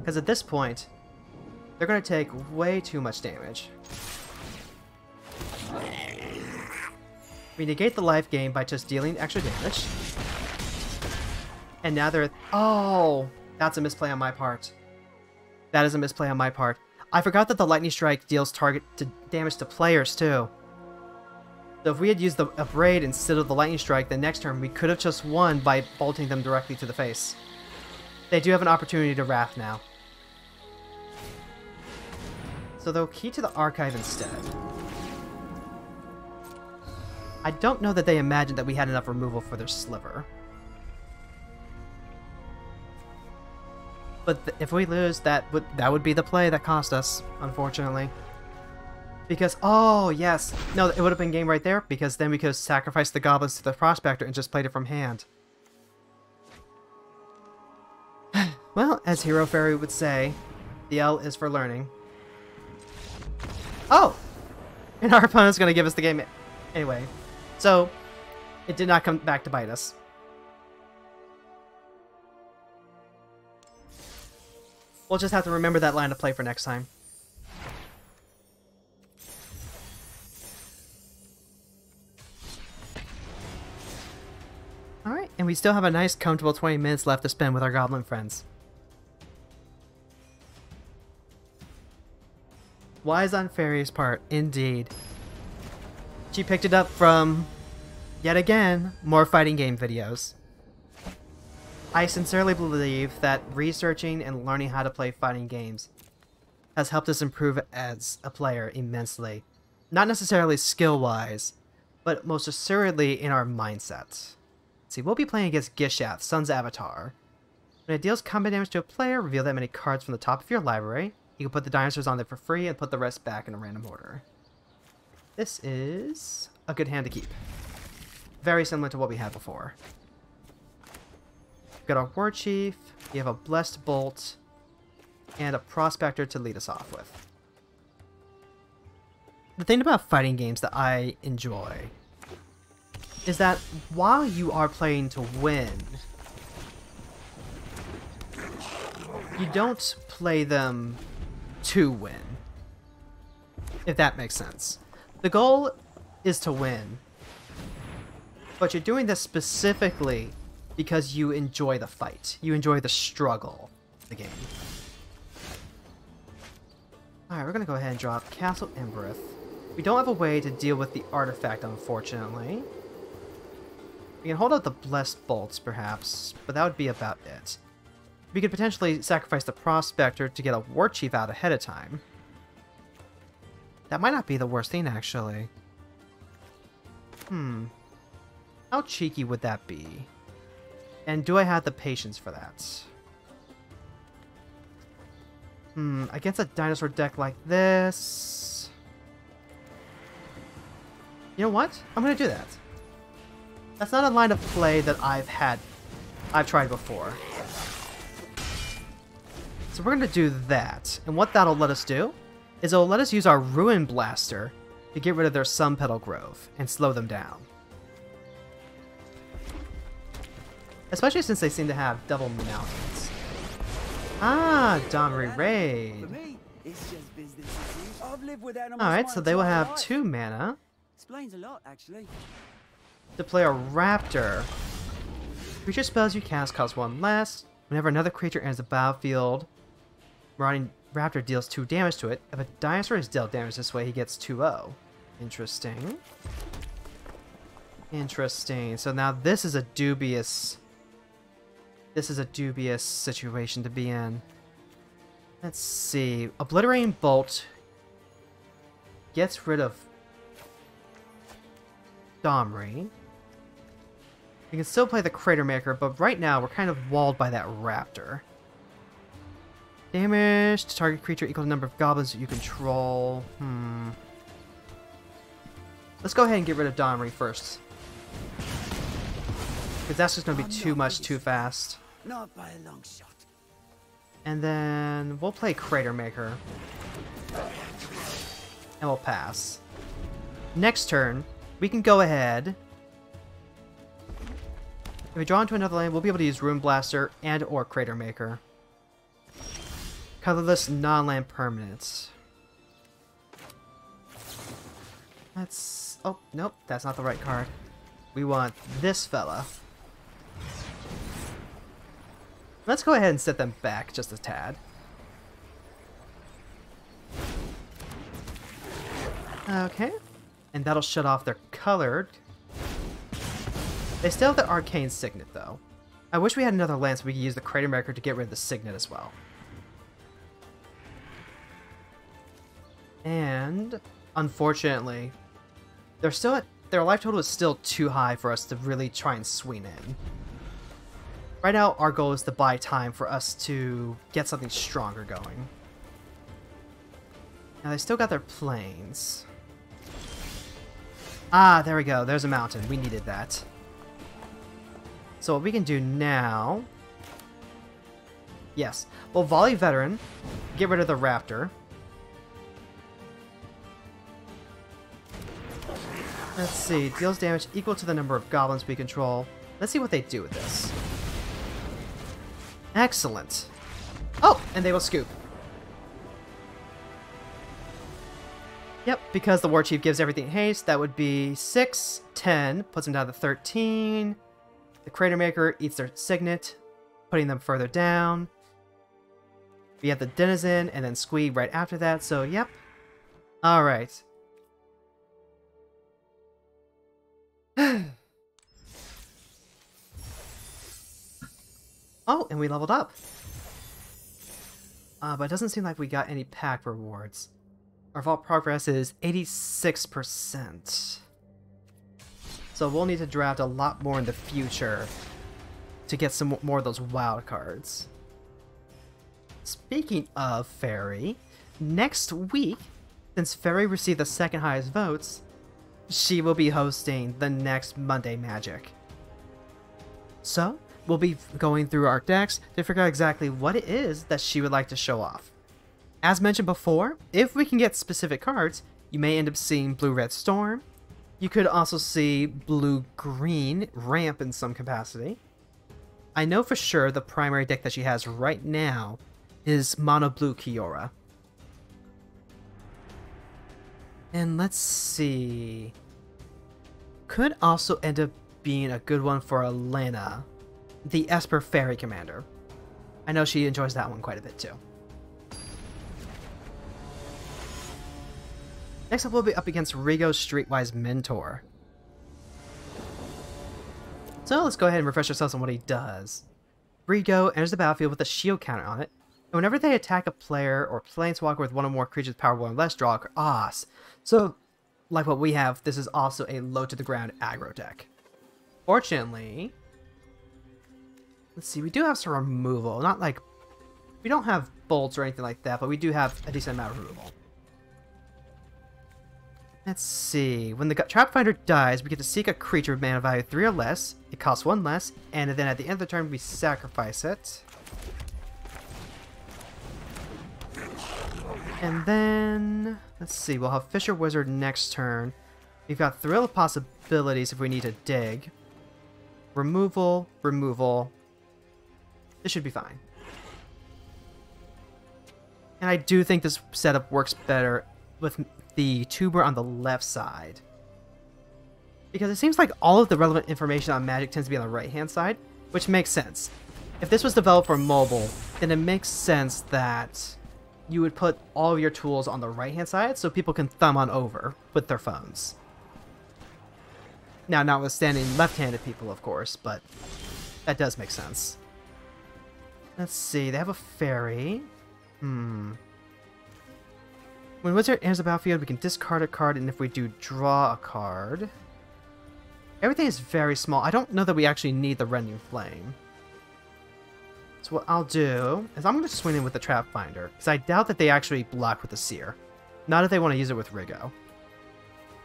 Because at this point, they're going to take way too much damage. We negate the life gain by just dealing extra damage. And now they're... oh! That's a misplay on my part. That is a misplay on my part. I forgot that the Lightning Strike deals target to damage to players, too. So if we had used the Abrade instead of the Lightning Strike the next turn, we could have just won by bolting them directly to the face. They do have an opportunity to Wrath now. So they'll Key to the Archive instead. I don't know that they imagined that we had enough removal for their sliver. But th if we lose, that would that would be the play that cost us, unfortunately. Because, oh, yes. No, it would have been game right there, because then we could have sacrificed the goblins to the prospector and just played it from hand. Well, as Hero Fairy would say, the L is for learning. Oh! And our opponent's going to give us the game. Anyway, so it did not come back to bite us. We'll just have to remember that line of play for next time. Alright, and we still have a nice, comfortable twenty minutes left to spend with our goblin friends. Wise on Fairy's part, indeed. She picked it up from, yet again, more fighting game videos. I sincerely believe that researching and learning how to play fighting games has helped us improve as a player immensely. Not necessarily skill-wise, but most assuredly in our mindset. See, we'll be playing against Gishath, Sun's Avatar. When it deals combat damage to a player, reveal that many cards from the top of your library. You can put the dinosaurs on there for free and put the rest back in a random order. This is a good hand to keep. Very similar to what we had before. We've got our War Chief, we have a Blessed Bolt, and a Prospector to lead us off with. The thing about fighting games that I enjoy is that while you are playing to win, you don't play them to win, if that makes sense. The goal is to win, but you're doing this specifically because you enjoy the fight. You enjoy the struggle of the game. Alright, we're going to go ahead and drop Castle Emberith. We don't have a way to deal with the artifact, unfortunately. We can hold out the Blessed Bolts, perhaps, but that would be about it. We could potentially sacrifice the Prospector to get a War Chief out ahead of time. That might not be the worst thing, actually. Hmm. How cheeky would that be? And do I have the patience for that? Hmm. Against a dinosaur deck like this... you know what? I'm going to do that. That's not a line of play that I've had, I've tried before. So we're going to do that. And what that'll let us do is it'll let us use our Ruin Blaster to get rid of their Sun Petal Grove and slow them down. Especially since they seem to have double mountains. Ah, Domri Raid. Alright, so they will have two mana. Explains a lot, actually. To play a Raptor. Creature spells you cast cost one less. Whenever another creature enters the battlefield, Marauding Raptor deals two damage to it. If a dinosaur is dealt damage this way, he gets two zero. Interesting. Interesting. So now this is a dubious... This is a dubious situation to be in. Let's see. Obliterating Bolt gets rid of Domri. We can still play the Crater Maker, but right now we're kind of walled by that Raptor. Damage to target creature equal to the number of goblins that you control. Hmm. Let's go ahead and get rid of Domri first. Because that's just going to be too much too fast. Not by a long shot. And then we'll play Crater Maker. And we'll pass. Next turn, we can go ahead. If we draw into another land, we'll be able to use Rune Blaster and or Crater Maker. Colorless non-land permanents. That's... Oh, nope. That's not the right card. We want this fella. Let's go ahead and set them back just a tad. Okay. And that'll shut off their colored. They still have the Arcane Signet, though. I wish we had another land so we could use the Crater Maker to get rid of the Signet as well. And, unfortunately, they're still at, their life total is still too high for us to really try and swing in. Right now, our goal is to buy time for us to get something stronger going. Now, they still got their planes. Ah, there we go. There's a mountain. We needed that. So what we can do now... Yes. We'll Volley Veteran. Get rid of the Raptor. Let's see. Deals damage equal to the number of goblins we control. Let's see what they do with this. Excellent. Oh, and they will scoop. Yep, because the War Chief gives everything haste, that would be six, ten, puts them down to thirteen. The Crater Maker eats their Signet, putting them further down. We have the Denizen and then Squee right after that, so yep. All right. Oh, and we leveled up. Uh, but it doesn't seem like we got any pack rewards. Our vault progress is eighty-six percent. So we'll need to draft a lot more in the future to get some more of those wild cards. Speaking of Fairy, next week, since Fairy received the second highest votes, she will be hosting the next Monday Magic. So, we'll be going through our decks to figure out exactly what it is that she would like to show off. As mentioned before, if we can get specific cards, you may end up seeing Blue-Red Storm. You could also see Blue-Green Ramp in some capacity. I know for sure the primary deck that she has right now is Mono Blue Kiora. And let's see... Could also end up being a good one for Elena, the Esper Fairy Commander. I know she enjoys that one quite a bit too. Next up we'll be up against Rigo's Streetwise Mentor. So let's go ahead and refresh ourselves on what he does. Rigo enters the battlefield with a shield counter on it. And whenever they attack a player or planeswalker with one or more creatures power one or less, draw a card. Ah, so like what we have, this is also a low to the ground aggro deck. Fortunately, let's see, we do have some removal. Not like, we don't have bolts or anything like that, but we do have a decent amount of removal. Let's see, when the Trap Finder dies, we get to seek a creature with mana value three or less, it costs one less, and then at the end of the turn, we sacrifice it. And then, let's see, we'll have Fisher Wizard next turn. We've got Thrill of Possibilities if we need to dig. Removal, removal. This should be fine. And I do think this setup works better with the tuber on the left side, because it seems like all of the relevant information on Magic tends to be on the right-hand side, which makes sense. If this was developed for mobile, then it makes sense that you would put all of your tools on the right-hand side so people can thumb on over with their phones. Now, notwithstanding left-handed people, of course, but that does make sense. Let's see, they have a ferry. Hmm. When Wizard enters the battlefield, we can discard a card, and if we do, draw a card. Everything is very small. I don't know that we actually need the Rending Flame. So what I'll do is I'm going to swing in with the Trap Finder, because I doubt that they actually block with the Seer. Not if they want to use it with Rigo.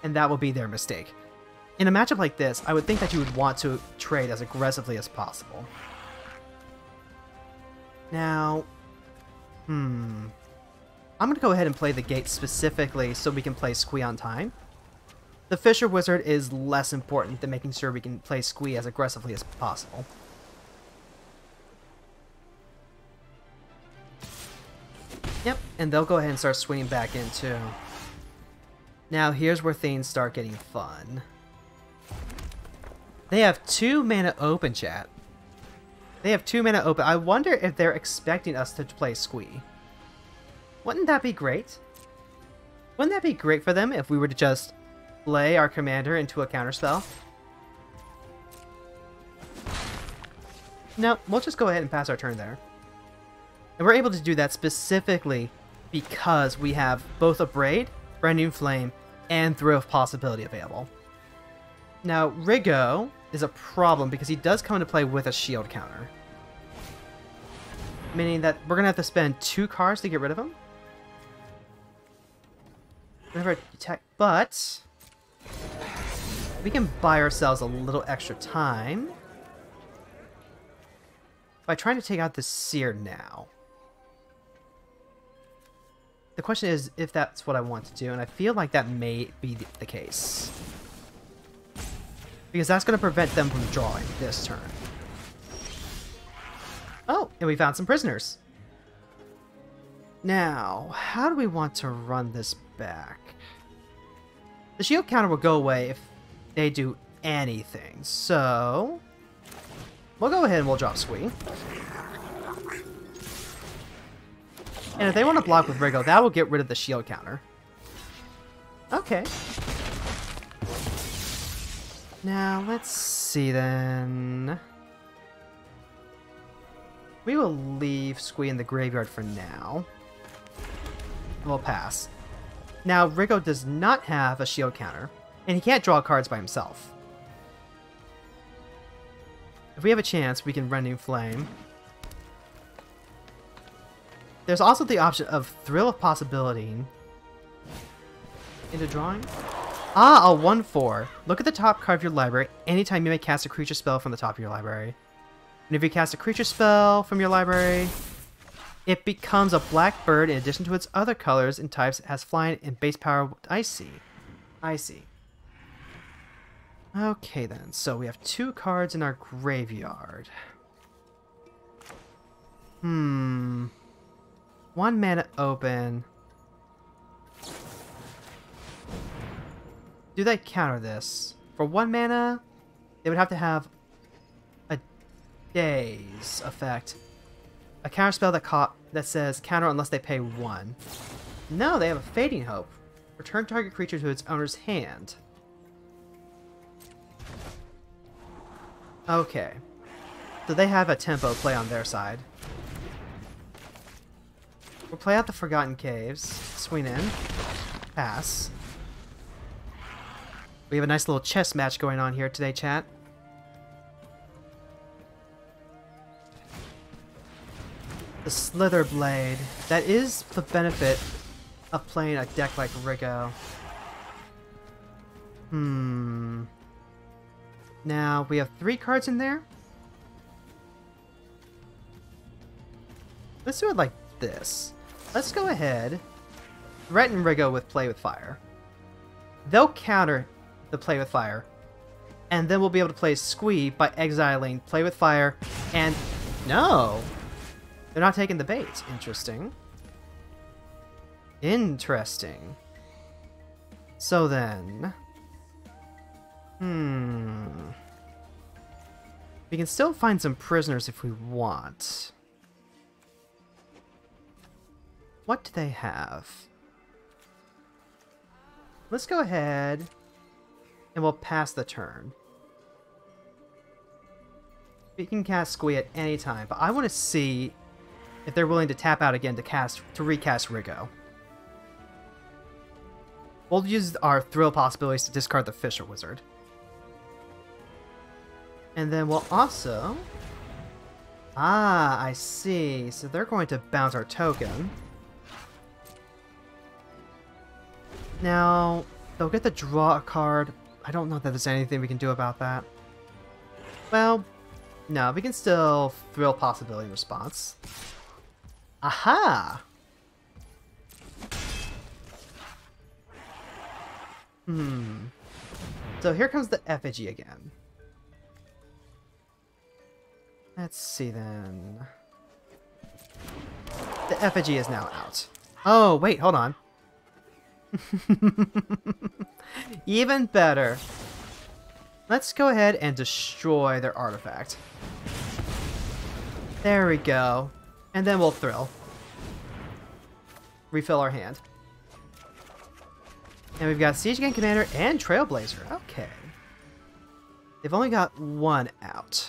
And that will be their mistake. In a matchup like this, I would think that you would want to trade as aggressively as possible. Now, hmm. I'm going to go ahead and play the gate specifically so we can play Squee on time. The Fisher Wizard is less important than making sure we can play Squee as aggressively as possible. Yep, and they'll go ahead and start swinging back in too. Now here's where things start getting fun. They have two mana open, chat. They have two mana open. I wonder if they're expecting us to play Squee. Wouldn't that be great? Wouldn't that be great for them if we were to just play our commander into a counterspell? No, we'll just go ahead and pass our turn there. And we're able to do that specifically because we have both a Braid, Rending Flame, and Thrill of Possibility available. Now, Rigo is a problem because he does come into play with a shield counter, meaning that we're going to have to spend two cards to get rid of him. Whenever I attack, but we can buy ourselves a little extra time by trying to take out the Seer now. The question is if that's what I want to do, and I feel like that may be the case, because that's going to prevent them from drawing this turn. Oh, and we found some prisoners. Now, how do we want to run this back? The shield counter will go away if they do anything, so we'll go ahead and we'll drop Squee. And if they want to block with Rigo, that will get rid of the shield counter. Okay. Now, let's see then. We will leave Squee in the graveyard for now. We'll pass. Now, Rigo does not have a shield counter, and he can't draw cards by himself. If we have a chance, we can Rending Flame. There's also the option of Thrill of Possibility into drawing. Ah, a one four. Look at the top card of your library anytime you may cast a creature spell from the top of your library. And if you cast a creature spell from your library, it becomes a black bird in addition to its other colors and types. It has flying and base power. I see. I see. Okay then, so we have two cards in our graveyard. Hmm. One mana open. Do they counter this? For one mana, they would have to have a Daze effect. A counter spell that, ca that says counter unless they pay one. No, they have a Fading Hope. Return target creature to its owner's hand. Okay. So they have a tempo play on their side. We'll play out the Forgotten Caves. Swing in. Pass. We have a nice little chess match going on here today, chat. The Slither Blade. That is the benefit of playing a deck like Rigo. Hmm. Now, we have three cards in there. Let's do it like this. Let's go ahead, threaten Rigo with Play with Fire. They'll counter the Play with Fire, and then we'll be able to play Squee by exiling Play with Fire, and no! They're not taking the bait. Interesting. Interesting. So then... Hmm... We can still find some prisoners if we want. What do they have? Let's go ahead and we'll pass the turn. We can cast Squee at any time, but I want to see if they're willing to tap out again to cast to recast Riggo. We'll use our thrill possibilities to discard the Fisher Wizard. And then we'll also... Ah, I see. So they're going to bounce our token. Now, they'll get to draw a card. I don't know that there's anything we can do about that. Well, no, we can still thrill possibility response. Aha! Hmm. So here comes the effigy again. Let's see then. The effigy is now out. Oh, wait, hold on. Even better. Let's go ahead and destroy their artifact. There we go. And then we'll thrill. Refill our hand. And we've got Siege Gang Commander and Trailblazer. Okay. They've only got one out.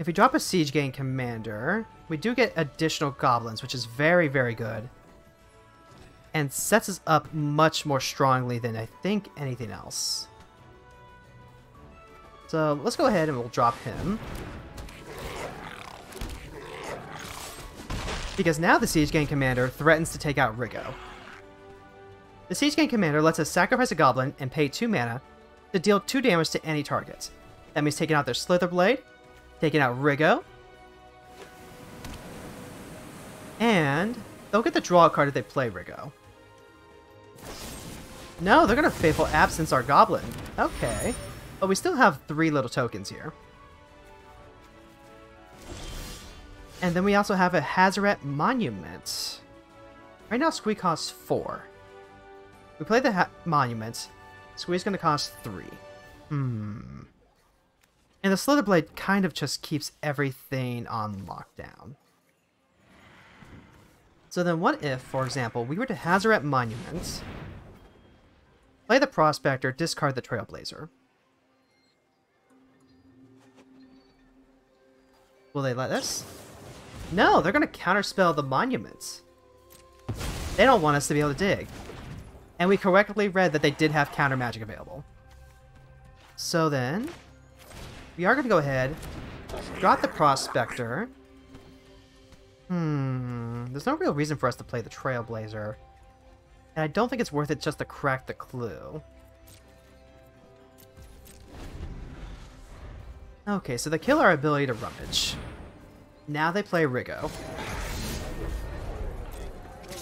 If we drop a Siege Gang Commander, we do get additional goblins, which is very, very good. And sets us up much more strongly than I think anything else. So let's go ahead and we'll drop him. Because now the Siege Gang Commander threatens to take out Riggo. The Siege Gang Commander lets us sacrifice a goblin and pay two mana to deal two damage to any target. That means taking out their Slitherblade, taking out Riggo, and they'll get the draw card if they play Riggo. No, they're going to Faithful Absence our Goblin. Okay. But we still have three little tokens here. And then we also have a Hazoret Monument. Right now Squee costs four. We play the ha Monument. Squee's going to cost three. Hmm... And the Slitherblade kind of just keeps everything on lockdown. So then what if, for example, we were to Hazoret Monument, play the Prospector, discard the Trailblazer. Will they let us? No, they're going to counterspell the Monument. They don't want us to be able to dig. And we correctly read that they did have counter magic available. So then... we are going to go ahead, drop the Prospector. Hmm, there's no real reason for us to play the Trailblazer. And I don't think it's worth it just to crack the clue. Okay, so they kill our ability to rummage. Now they play Riggo.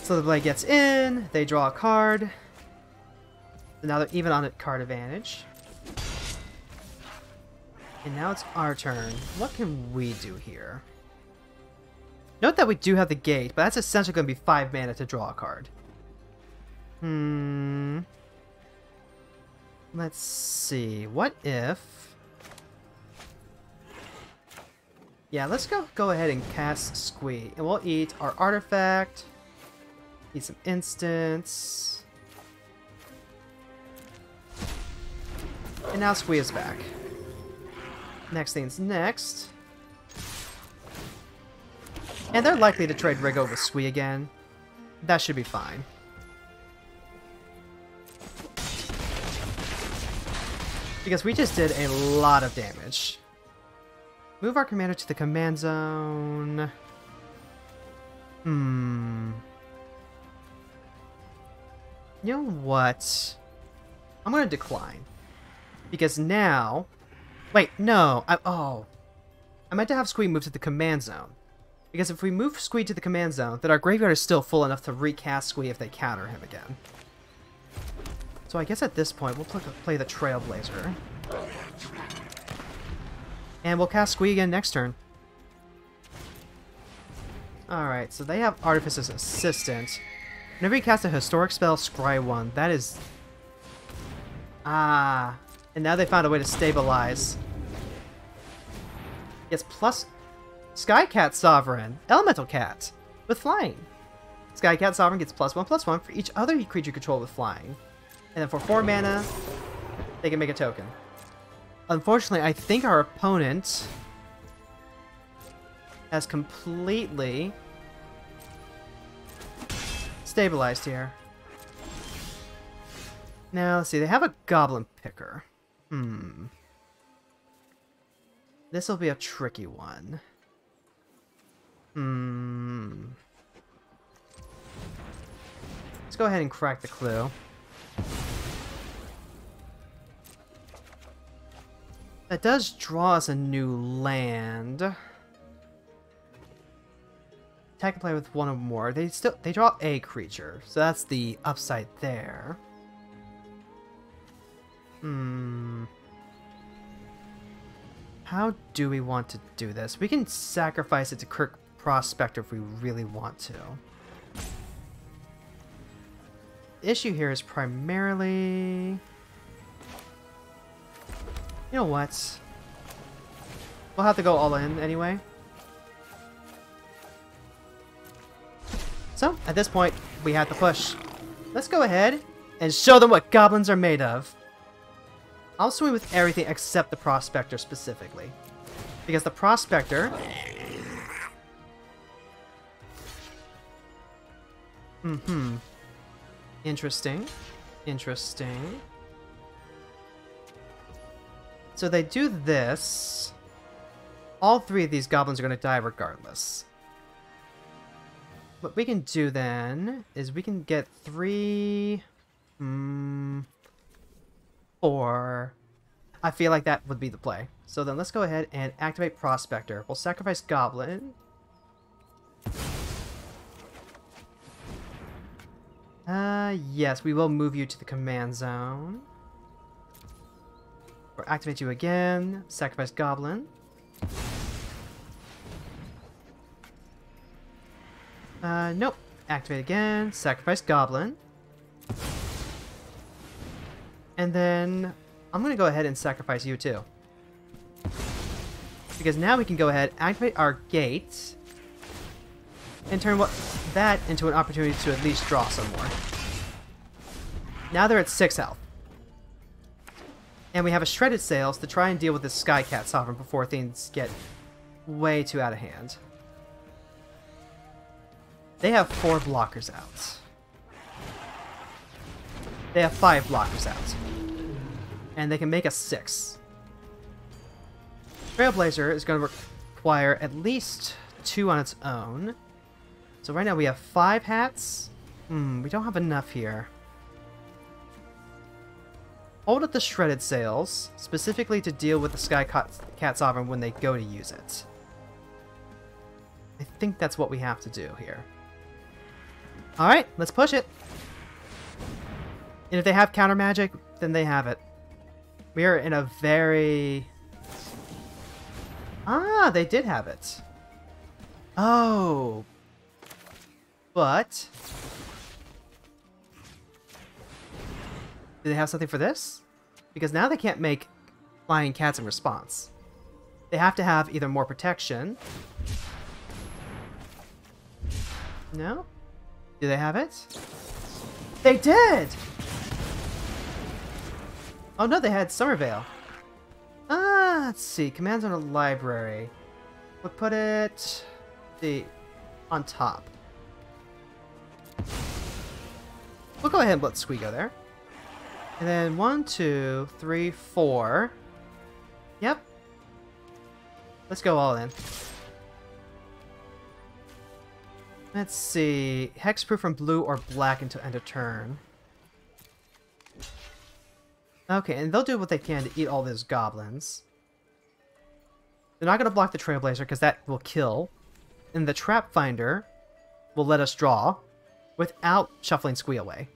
So the blade gets in, they draw a card. So now they're even on a card advantage. And now it's our turn. What can we do here? Note that we do have the gate, but that's essentially going to be five mana to draw a card. Hmm. Let's see. What if... Yeah, let's go, go ahead and cast Squee. And we'll eat our artifact. Eat some instants. And now Squee is back. Next thing's next. And they're likely to trade Riggo with Squee again. That should be fine. Because we just did a lot of damage. Move our commander to the command zone. Hmm. You know what? I'm going to decline. Because now... Wait, no, I, oh. I meant to have Squee move to the command zone. Because if we move Squee to the command zone, then our graveyard is still full enough to recast Squee if they counter him again. So I guess at this point, we'll play the Trailblazer. And we'll cast Squee again next turn. Alright, so they have Artifice's Assistant. Whenever you cast a historic spell, scry one. That is... Ah. And now they found a way to stabilize. Yes, plus... Skycat Sovereign. Elemental Cat. With flying. Skycat Sovereign gets plus one, plus one for each other creature controlled with flying. And then for four mana, they can make a token. Unfortunately, I think our opponent... has completely stabilized here. Now, let's see. They have a Goblin Picker. Hmm. This will be a tricky one. Hmm. Let's go ahead and crack the clue. That does draw us a new land. Attack and play with one or more. They still they draw a creature, so that's the upside there. Hmm. How do we want to do this? We can sacrifice it to Kirk Prospector if we really want to. The issue here is primarily... You know what? We'll have to go all in anyway. So, at this point, we have to push. Let's go ahead and show them what goblins are made of. I'll swing with everything except the Prospector specifically. Because the Prospector... Mm-hmm. Interesting. Interesting. So they do this. All three of these goblins are going to die regardless. What we can do then is we can get three, mm, four. I feel like that would be the play. So then let's go ahead and activate Prospector. We'll sacrifice Goblin. Uh, yes, we will move you to the command zone. Or activate you again. Sacrifice Goblin. Uh, nope. Activate again. Sacrifice Goblin. And then I'm going to go ahead and sacrifice you too. Because now we can go ahead, activate our gate, and turn what that into an opportunity to at least draw some more. Now they're at six health. And we have a Shredded Sails to try and deal with this Skycat Sovereign before things get way too out of hand. They have four blockers out. They have five blockers out. And they can make a six. Trailblazer is going to require at least two on its own. So right now we have five hats. Hmm, we don't have enough here. Hold up the Shredded Sails, specifically to deal with the Skycat Sovereign when they go to use it. I think that's what we have to do here. Alright, let's push it. And if they have counter magic, then they have it. We are in a very... Ah, they did have it. Oh. But... Do they have something for this? Because now they can't make flying cats in response. They have to have either more protection... No? Do they have it? They did! Oh no, they had Summervale. Ah, let's see. Commands on a library. We'll put it... The... on top. We'll go ahead and let Squeego there. And then one, two, three, four. Yep. Let's go all in. Let's see. Hexproof from blue or black until end of turn. Okay, and they'll do what they can to eat all those goblins. They're not going to block the Trailblazer because that will kill. And the Trap Finder will let us draw without shuffling Squee away.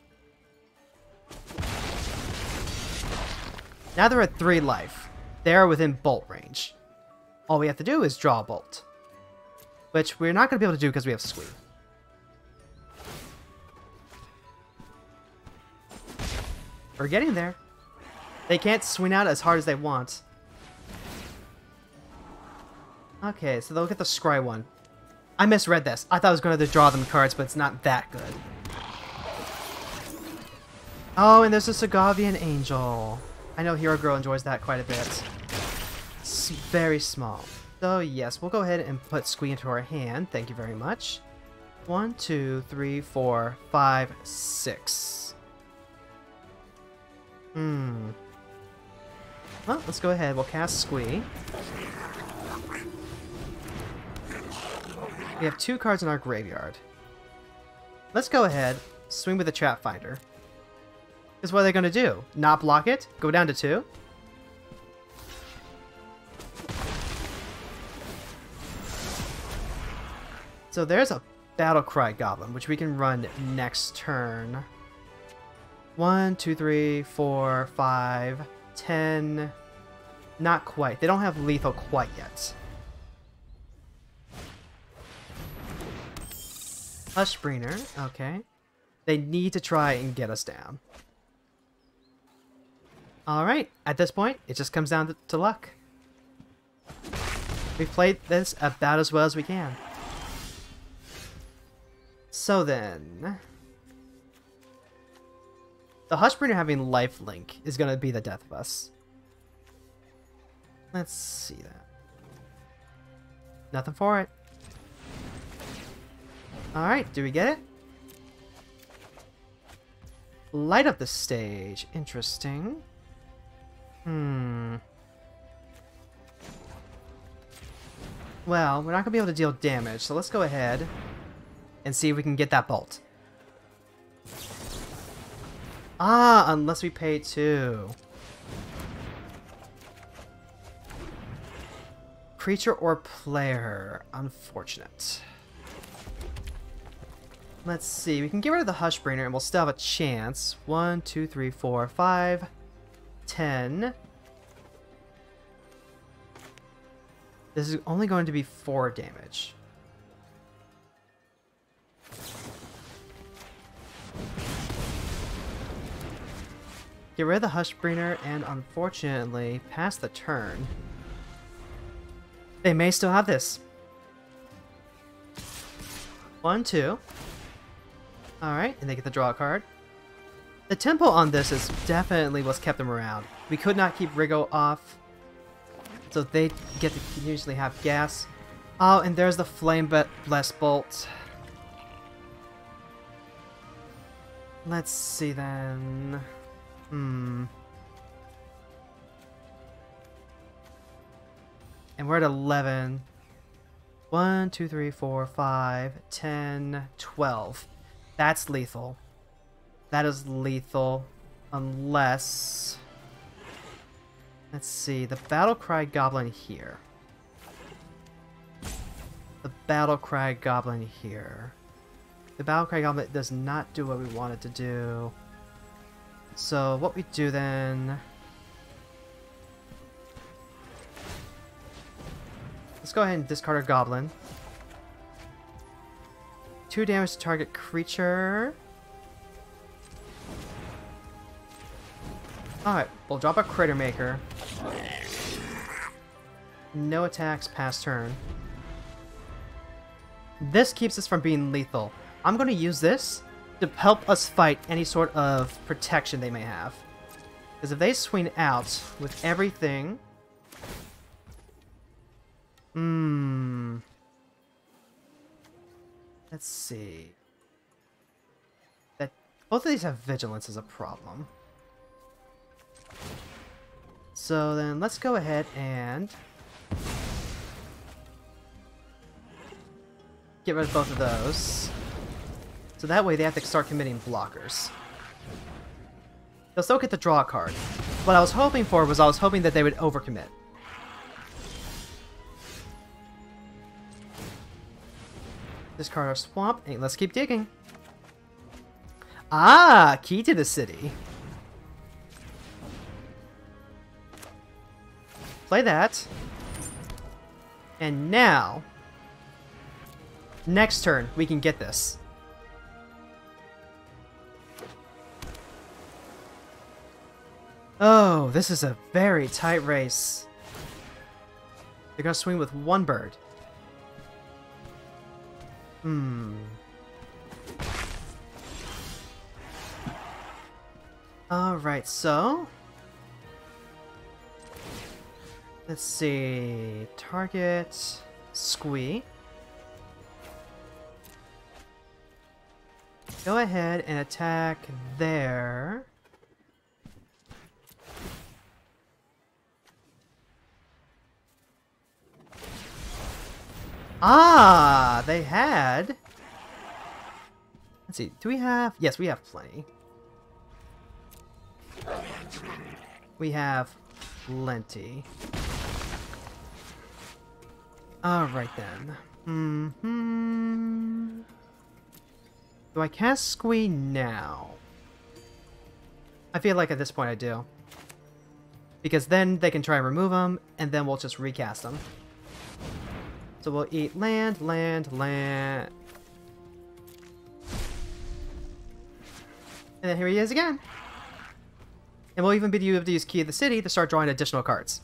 Now they're at three life. They're within bolt range. All we have to do is draw a bolt. which we're not going to be able to do because we have Sweep. We're getting there. They can't swing out as hard as they want. Okay, so they'll get the Scry one. I misread this. I thought I was going to draw them cards, but it's not that good. Oh, and there's a Segavian Angel. I know Hero Girl enjoys that quite a bit. It's very small. So yes, we'll go ahead and put Squee into our hand. Thank you very much. One, two, three, four, five, six. Hmm. Well, let's go ahead. We'll cast Squee. We have two cards in our graveyard. Let's go ahead, swing with the Trap Finder. Because what are they going to do? Not block it? Go down to two? So there's a Battle Cry Goblin, which we can run next turn. One, two, three, four, five, ten. Not quite. They don't have lethal quite yet. Hushbringer, okay. They need to try and get us down. Alright, at this point, it just comes down to, to luck. We've played this about as well as we can. So then... the Hushbringer having lifelink is going to be the death of us. Let's see that. Nothing for it. Alright, do we get it? Light up the stage. Interesting. Hmm. Well, we're not going to be able to deal damage, so let's go ahead and see if we can get that bolt. Ah, unless we pay two. Creature or player. Unfortunate. Let's see, we can get rid of the Hushbringer and we'll still have a chance. One, two, three, four, five, ten. This is only going to be four damage. Get rid of the Hushbringer and unfortunately pass the turn. They may still have this. One, two. Alright, and they get the draw card. The tempo on this is definitely what's kept them around. We could not keep Riggo off, so they get to usually have gas. Oh, and there's the Flame Blessed Bolt. Let's see then... hmm... and we're at eleven. one, two, three, four, five, ten, twelve. That's lethal. That is lethal. Unless... let's see. The Battle Cry Goblin here. The Battle Cry Goblin here. The Battle Cry Goblin does not do what we want it to do. So what we do then... let's go ahead and discard our Goblin. Two damage to target creature. Alright, we'll drop a Critter Maker. No attacks, pass turn. This keeps us from being lethal. I'm going to use this to help us fight any sort of protection they may have. Because if they swing out with everything... Hmm... let's see. That both of these have vigilance is a problem. So then let's go ahead and get rid of both of those. So that way they have to start committing blockers. They'll still get the draw card. What I was hoping for was I was hoping that they would overcommit. Discard our swamp, and let's keep digging. Ah, key to the city. Play that. And now, Next turn, we can get this. Oh, this is a very tight race. They're gonna swing with one bird. Hmm. Alright, so... let's see... target... Squee. Go ahead and attack there. Ah, they had... let's see, do we have... yes, we have plenty. We have plenty. Alright then. Mm-hmm. Do I cast Squee now? I feel like at this point I do. Because then they can try and remove them, and then we'll just recast them. So we'll eat land, land, land. And then here he is again. And we'll even be able to use Key of the City to start drawing additional cards.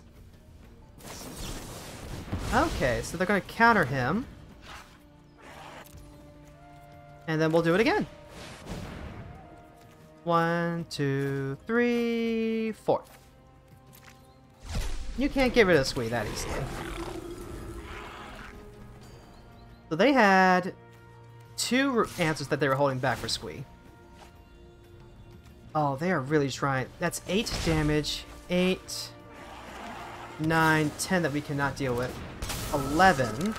Okay, so they're going to counter him. And then we'll do it again. One, two, three, four. You can't get rid of Squee that easily. So they had two answers that they were holding back for Squee. Oh, they are really trying. That's eight damage. Eight, nine, ten that we cannot deal with. Eleven.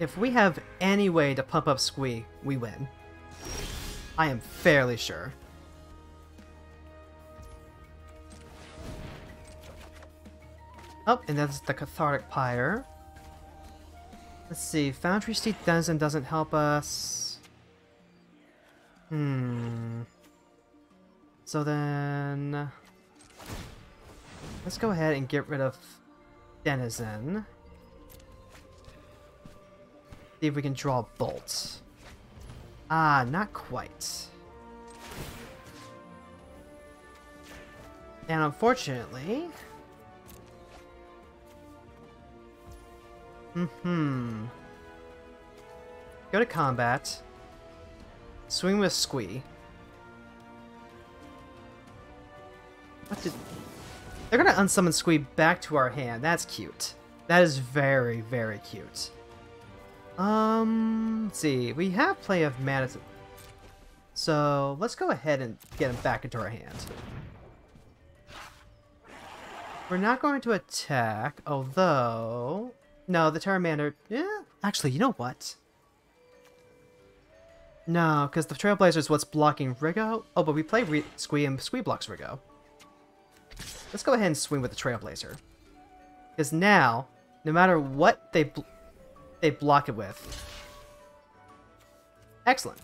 If we have any way to pump up Squee, we win. I am fairly sure. Oh, and that's the Cathartic Pyre. Let's see, Foundry Seat doesn't doesn't help us. Hmm. So then... let's go ahead and get rid of Denizen. See if we can draw Bolt. Ah, not quite. And unfortunately... mm-hmm. Go to combat. Swing with Squee. What did... they're gonna unsummon Squee back to our hand. That's cute. That is very, very cute. Um, let's see, we have plenty of mana, so let's go ahead and get him back into our hand. We're not going to attack, although... no, the Terramander, yeah, actually, you know what? No, because the Trailblazer is what's blocking Riggo. Oh, but we play Re Squee and Squee blocks Riggo. Let's go ahead and swing with the Trailblazer. Because now, no matter what they... bl they block it with. Excellent.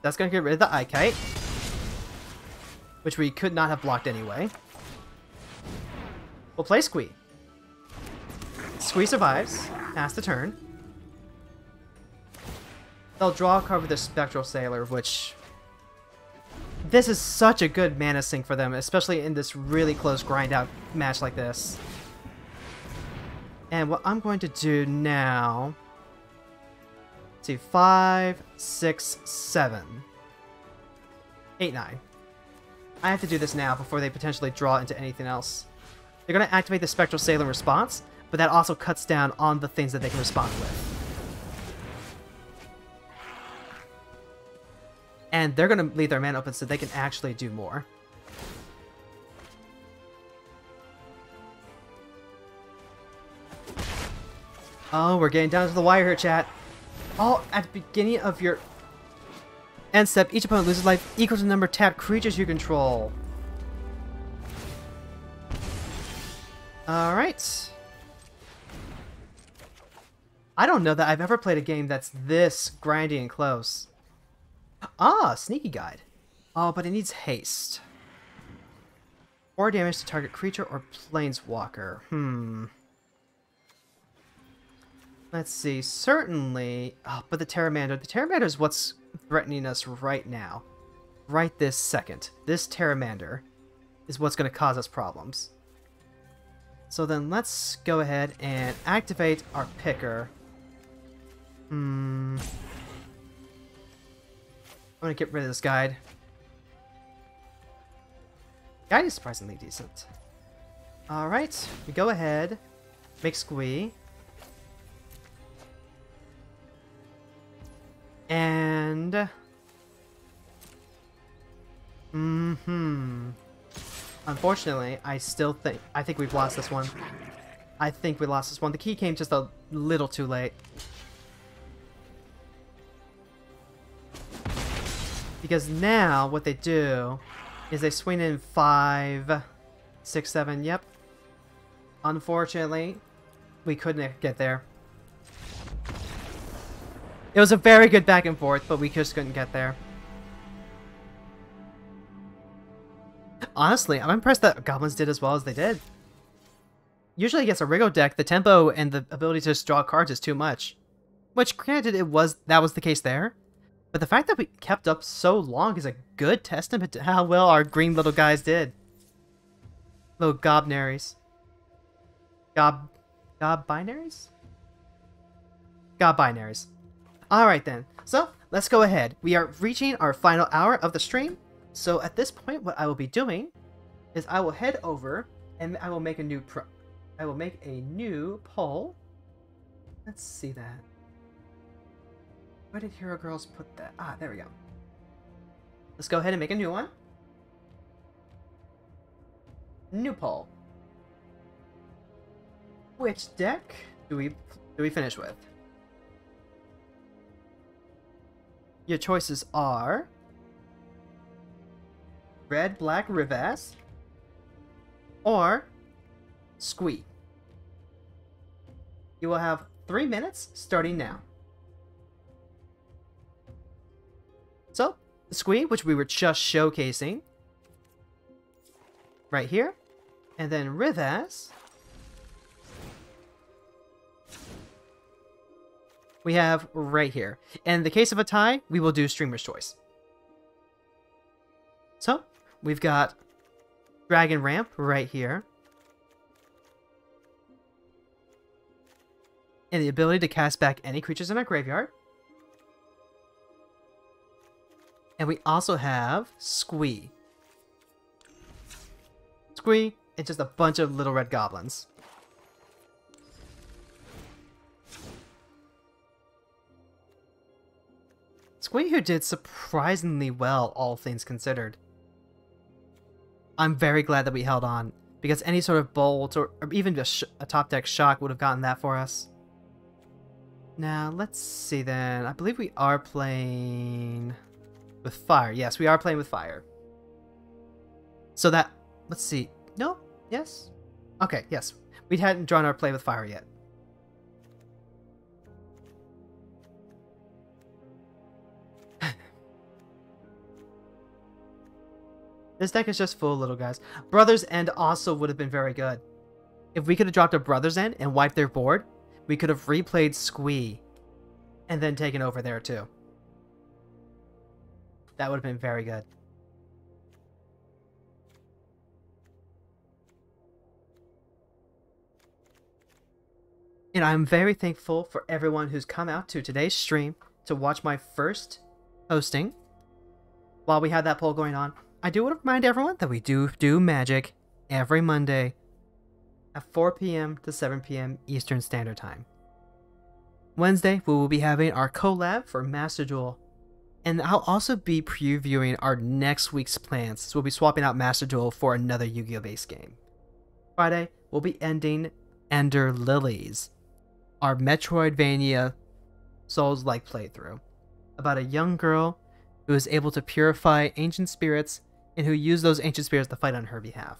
That's going to get rid of the Ikite, which we could not have blocked anyway. We'll play Squee. Squee survives. Pass the turn. They'll draw a card with their Spectral Sailor, which... this is such a good mana sink for them, especially in this really close grind-out match like this. And what I'm going to do now... let's see, five, six, seven, eight, nine. I have to do this now before they potentially draw into anything else. They're going to activate the Spectral Sailor response, but that also cuts down on the things that they can respond with. And they're going to leave their mana open so they can actually do more. Oh, we're getting down to the wire here, chat. All at the beginning of your end step, each opponent loses life equal to the number of tapped creatures you control. Alright. I don't know that I've ever played a game that's this grindy and close. Ah, Sneaky Guide. Oh, but it needs haste. Or damage to target creature or planeswalker. Hmm. Let's see, certainly... Oh, but the Terramander. The Terramander is what's threatening us right now. Right this second. This Terramander is what's going to cause us problems. So then let's go ahead and activate our picker. Hmm... I'm going to get rid of this guide. Guide is surprisingly decent. Alright, we go ahead, make Squee. And... Mm-hmm. Unfortunately, I still think... I think we've lost this one. I think we lost this one. The key came just a little too late. Because now, what they do is they swing in five, six, seven, yep. Unfortunately, we couldn't get there. It was a very good back and forth, but we just couldn't get there. Honestly, I'm impressed that Goblins did as well as they did. Usually against a Riggo deck, the tempo and the ability to just draw cards is too much. Which, granted, it was that was the case there. But the fact that we kept up so long is a good testament to how well our green little guys did. Little Gobnaries. Gob... Gob binaries? Gob binaries. Alright then, so let's go ahead. We are reaching our final hour of the stream. So at this point, what I will be doing is I will head over and I will make a new pro... I will make a new poll. Let's see that. Where did Hero Girls put that? Ah, there we go. Let's go ahead and make a new one. New poll. Which deck do we do we finish with? Your choices are Red Black Rivas or Squee. You will have three minutes starting now. So, Squee, which we were just showcasing, right here, and then Rivas. We have right here. And in the case of a tie, we will do Streamer's Choice. So, we've got Dragon Ramp right here. And the ability to cast back any creatures in our graveyard. And we also have Squee. Squee, and just a bunch of little red goblins. Squee, who did surprisingly well, all things considered. I'm very glad that we held on, because any sort of bolt or, or even just sh a top deck shock would have gotten that for us. Now, let's see then. I believe we are playing... with fire. Yes, we are playing with fire. So that... Let's see. No? Yes? Okay, yes. We hadn't drawn our play with fire yet. This deck is just full of little guys. Brother's End also would have been very good. If we could have dropped a Brother's End and wiped their board, we could have replayed Squee and then taken over there too. That would have been very good. And I'm very thankful for everyone who's come out to today's stream to watch my first hosting. While we had that poll going on, I do want to remind everyone that we do do Magic every Monday at four p m to seven p m Eastern Standard Time. Wednesday, we will be having our collab for Master Duel. And I'll also be previewing our next week's plans, so we'll be swapping out Master Duel for another Yu-Gi-Oh! Base game. Friday, we'll be ending Ender Lilies, our Metroidvania Souls-like playthrough, about a young girl who is able to purify ancient spirits and who used those ancient spirits to fight on her behalf.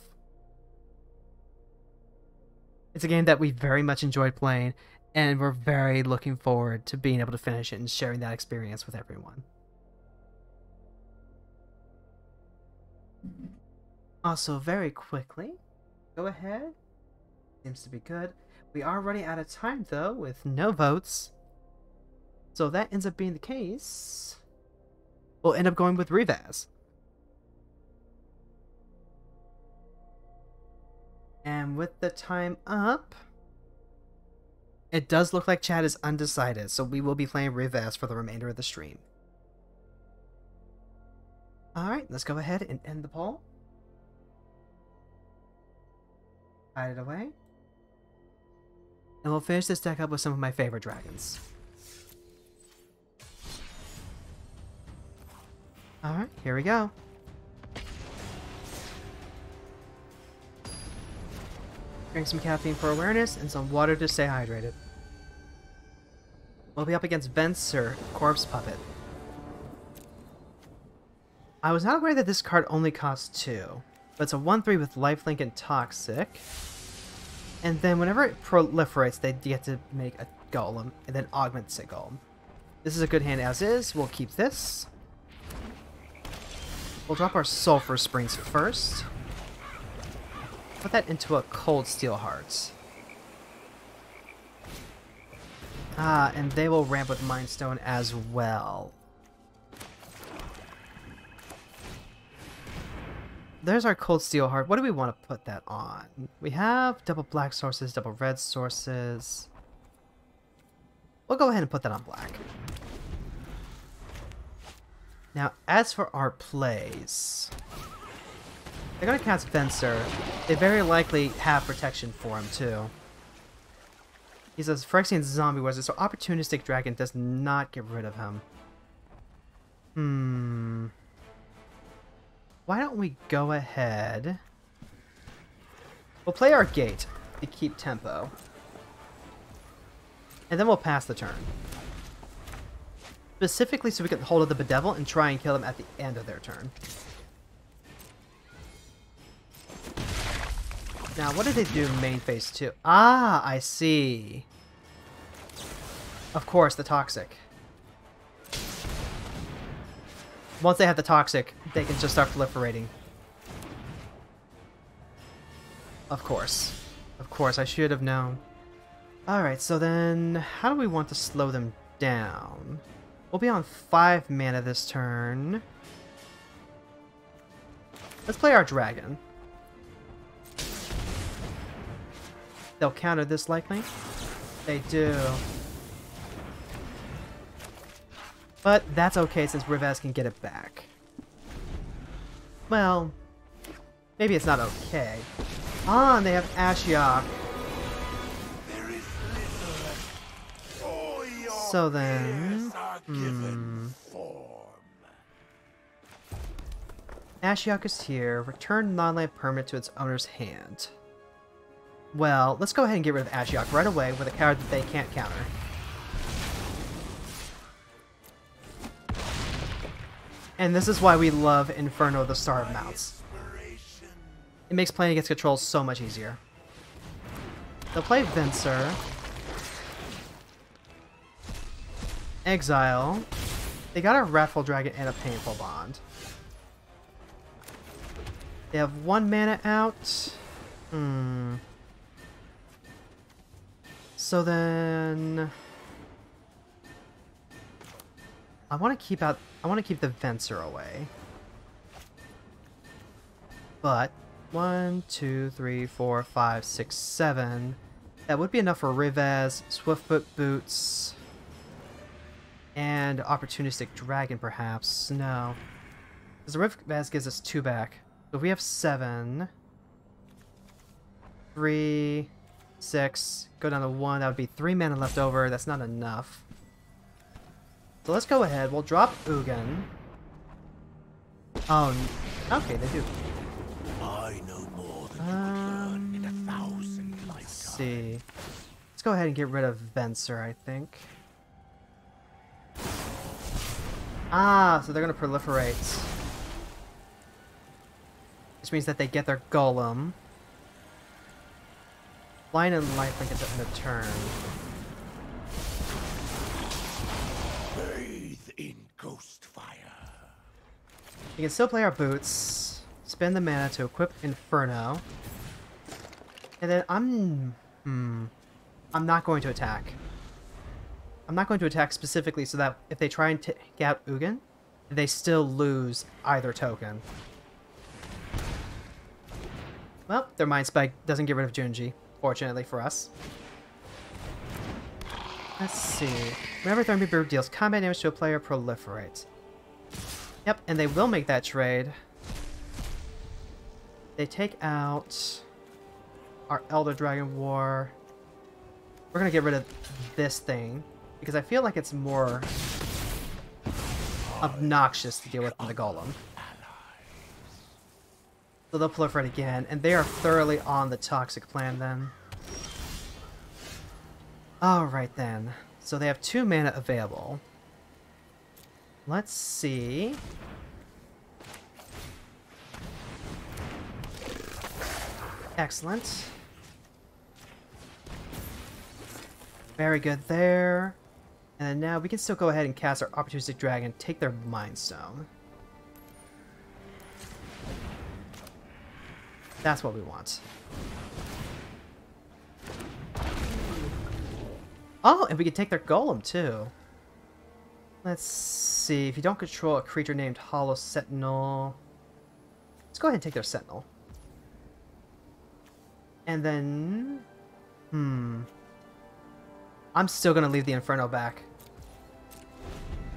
It's a game that we very much enjoyed playing, and we're very looking forward to being able to finish it and sharing that experience with everyone. Also, very quickly, go ahead, seems to be good. We are running out of time, though, with no votes. So if that ends up being the case, we'll end up going with Rivas. And with the time up, it does look like Chad is undecided, so we will be playing Rivas for the remainder of the stream. Alright, let's go ahead and end the poll. Hide it away. And we'll finish this deck up with some of my favorite dragons. Alright, here we go. Drink some caffeine for awareness and some water to stay hydrated. We'll be up against Venser, Corpse Puppet. I was not aware that this card only costs two, but it's a one three with lifelink and toxic. And then whenever it proliferates, they get to make a golem and then augments a golem. This is a good hand as is. We'll keep this. We'll drop our Sulphur Springs first. Put that into a Cold Steel Heart. Ah, and they will ramp with Mind Stone as well. There's our Cold Steel Heart. What do we want to put that on? We have double black sources, double red sources. We'll go ahead and put that on black. Now, as for our plays, they're going to cast Venser. They very likely have protection for him, too. He says Phyrexian Zombie Wizard, so Opportunistic Dragon does not get rid of him. Hmm. Why don't we go ahead? We'll play our Gate to keep tempo. And then we'll pass the turn. Specifically so we can hold of the Bedevil and try and kill them at the end of their turn. Now, what did they do main phase two? Ah, I see. Of course, the Toxic. Once they have the Toxic, they can just start proliferating. Of course. Of course, I should have known. Alright, so then, how do we want to slow them down? We'll be on five mana this turn. Let's play our dragon. They'll counter this likely. They do. But that's okay since Rivas can get it back. Well, maybe it's not okay. Ah, and they have Ashiok. So then, hmm. Ashiok is here. Return non-land permanent to its owner's hand. Well, let's go ahead and get rid of Ashiok right away with a card that they can't counter. And this is why we love Inferno, the Star of Mounts. It makes playing against control so much easier. They'll play Venser. Exile. They got a Wrathful Dragon and a Painful Bond. They have one mana out. Hmm. So then, I want to keep out. I want to keep the Venser away. But one, two, three, four, five, six, seven. That would be enough for Rivas, Swiftfoot Boots, and Opportunistic Dragon, perhaps. No, because the Rivas gives us two back. So we have seven. Three, six, go down to one. That would be three mana left over. That's not enough. So let's go ahead. We'll drop Ugin. Oh, okay, they do. I know more than um, you could learn in a thousand lifetimes. Let's see. Let's go ahead and get rid of Venser, I think. Ah, so they're going to proliferate. Which means that they get their Golem. Line and lifelink at the end of turn. Bathe in ghost fire. We can still play our boots. Spend the mana to equip Inferno. And then I'm... Hmm. I'm not going to attack. I'm not going to attack specifically so that if they try and take out Ugin, they still lose either token. Well, their Mind Spike doesn't get rid of Junji, fortunately for us. Let's see. Whenever Thornbeard deals combat damage to a player, proliferate. Yep, and they will make that trade. They take out our Elder Dragon War. We're going to get rid of this thing, because I feel like it's more obnoxious to deal with than the Golem. So they'll proliferate again, and they are thoroughly on the Toxic Plan then. Alright then, so they have two mana available. Let's see... Excellent. Very good there. And now we can still go ahead and cast our Opportunistic Dragon, take their Mind Stone. That's what we want. Oh, and we can take their Golem too. Let's see, if you don't control a creature named Hollow Sentinel... Let's go ahead and take their Sentinel. And then... Hmm... I'm still going to leave the Inferno back.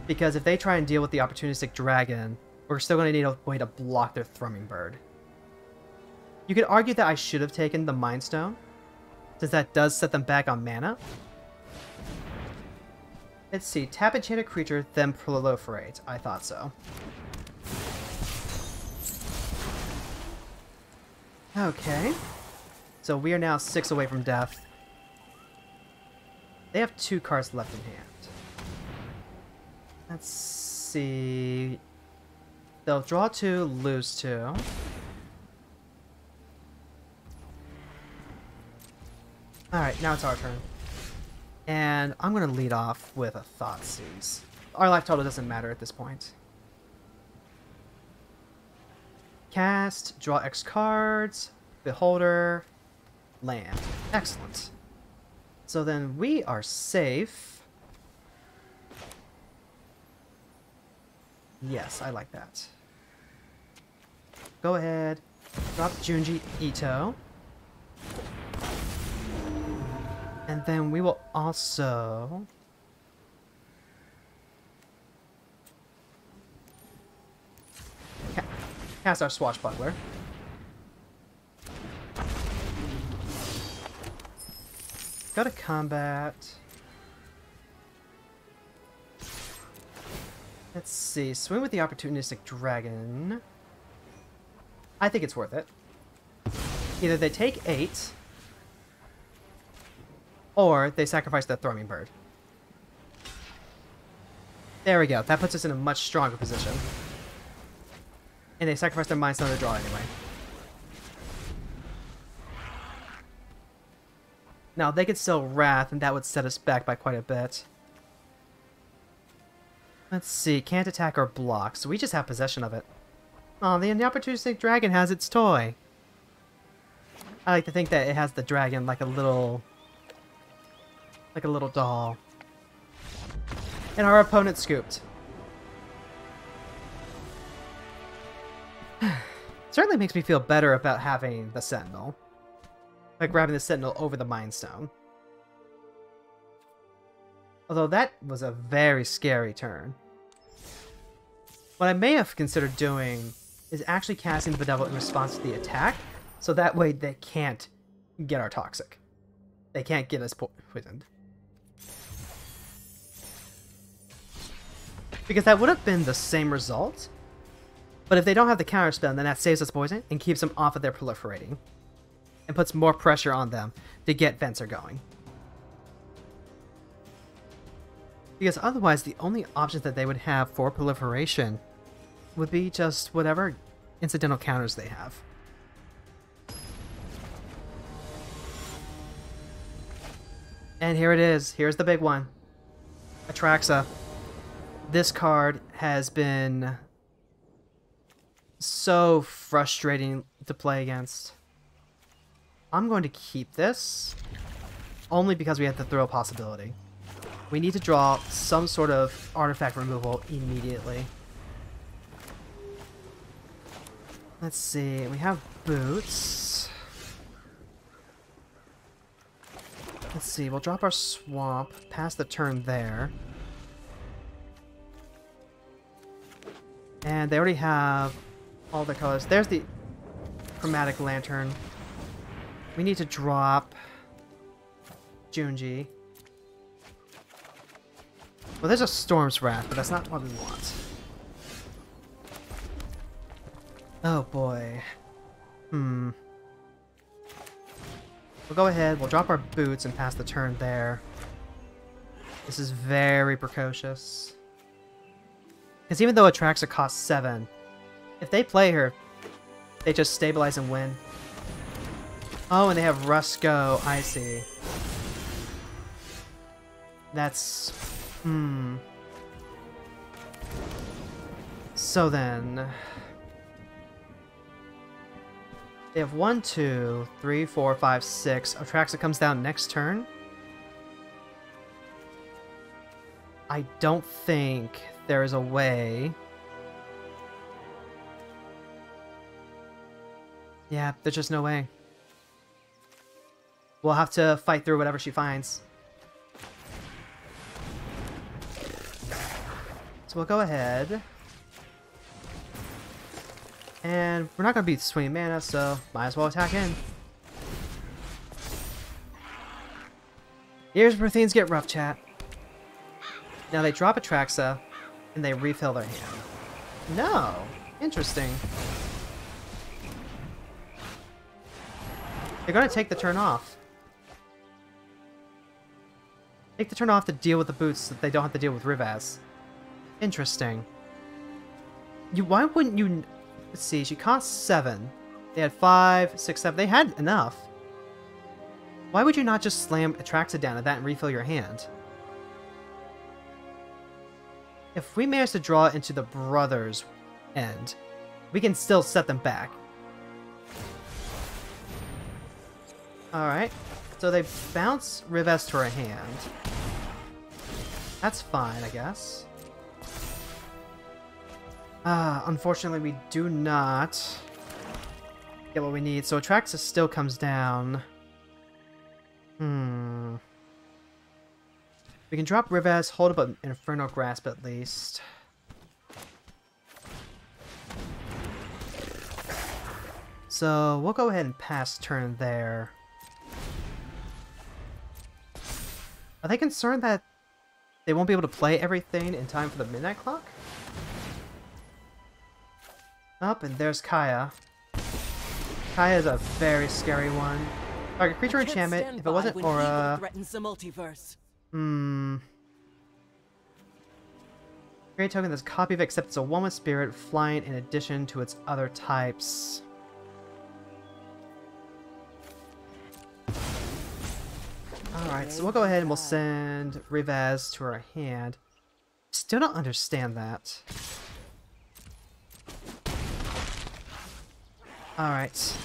Because if they try and deal with the Opportunistic Dragon, we're still going to need a way to block their Thrumming Bird. You could argue that I should have taken the Mind Stone, since that does set them back on mana. Let's see, tap enchanted creature, then proliferate. I thought so. Okay. So we are now six away from death. They have two cards left in hand. Let's see... They'll draw two, lose two. Alright, now it's our turn. And I'm going to lead off with a Thoughtseize. Our life total doesn't matter at this point. Cast, draw X cards, Beholder, land. Excellent. So then we are safe. Yes, I like that. Go ahead, drop Junji Ito. And then we will also... Ca cast our Swashbuckler. Go to combat. Let's see. Swing with the Opportunistic Dragon. I think it's worth it. Either they take eight, or they sacrifice that Thrumming Bird. There we go. That puts us in a much stronger position. And they sacrifice their Mind Stone to draw anyway. Now, they could still Wrath, and that would set us back by quite a bit. Let's see, can't attack or block, so we just have possession of it. Aw, oh, the Opportunistic Dragon has its toy. I like to think that it has the dragon like a little... like a little doll. And our opponent scooped. Certainly makes me feel better about having the Sentinel. By grabbing the Sentinel over the Mind Stone. Although that was a very scary turn. What I may have considered doing is actually casting the Devil in response to the attack, so that way they can't get our Toxic. They can't get us poisoned. Because that would have been the same result, but if they don't have the counterspell, then that saves us poison and keeps them off of their proliferating. And puts more pressure on them to get Venser going. Because otherwise, the only options that they would have for proliferation would be just whatever incidental counters they have. And here it is. Here's the big one. Atraxa. This card has been so frustrating to play against. I'm going to keep this. only because we have to throw a possibility. We need to draw some sort of artifact removal immediately. Let's see, we have boots. Let's see, we'll drop our swamp, pass the turn there. And they already have all the colors. There's the chromatic lantern. We need to drop Junji. Well, there's a Storm's Wrath, but that's not what we want. Oh boy. Hmm. We'll go ahead, we'll drop our boots and pass the turn there. This is very precocious. Because even though Atraxa costs seven, if they play her, they just stabilize and win. Oh, and they have Rusko, I see. That's... Hmm. So then... They have one, two, three, four, five, six. Atraxa comes down next turn. I don't think there is a way. Yeah, there's just no way. We'll have to fight through whatever she finds. So we'll go ahead. And we're not going to be swinging mana, so might as well attack in. Here's where things get rough, chat. Now they drop Atraxa, and they refill their hand. No! Interesting. They're going to take the turn off. Take the turn off to deal with the boots so that they don't have to deal with Rivaz. Interesting. You, why wouldn't you... Let's see, she costs seven. They had five, six, seven. They had enough. Why would you not just slam Atraxa down at that and refill your hand? If we manage to draw into the brother's end, we can still set them back. Alright, so they bounce Rivaz to her hand. That's fine, I guess. Ah, uh, unfortunately we do not get what we need, so Atraxa still comes down. Hmm. We can drop Rivaz, hold up an Infernal Grasp at least. So, we'll go ahead and pass turn there. Are they concerned that they won't be able to play everything in time for the midnight clock? Up, and there's Kaya. Kaya is a very scary one. Target creature enchantment. If it wasn't Aura... threatens the multiverse. Hmm. Create token that's a copy of it, except it's a one with spirit, flying in addition to its other types. Alright, so we'll go ahead and we'll send Rivaz to her hand. Still don't understand that. Alright.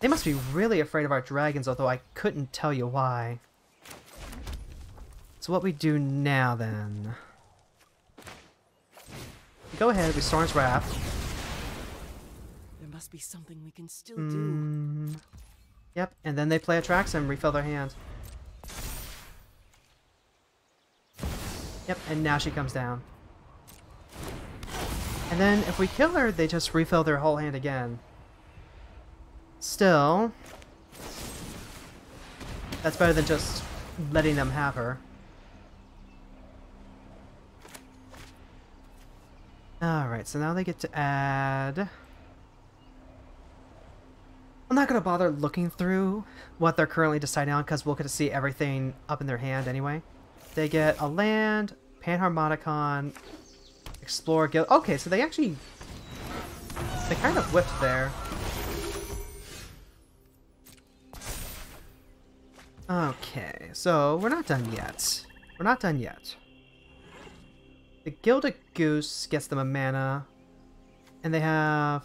They must be really afraid of our dragons, although I couldn't tell you why. So what we do now, then... We go ahead, we Storm's Wrath. There must be something we can still mm. do. Yep, and then they play Atraxa and refill their hand. Yep, and now she comes down. And then if we kill her, they just refill their whole hand again. Still, that's better than just letting them have her. Alright, so now they get to add... I'm not going to bother looking through what they're currently deciding on because we'll get to see everything up in their hand anyway. They get a land, Panharmonicon... Explore Guild. Okay, so they actually... They kind of whipped there. Okay, so we're not done yet. We're not done yet. The Gilded Goose gets them a mana. And they have...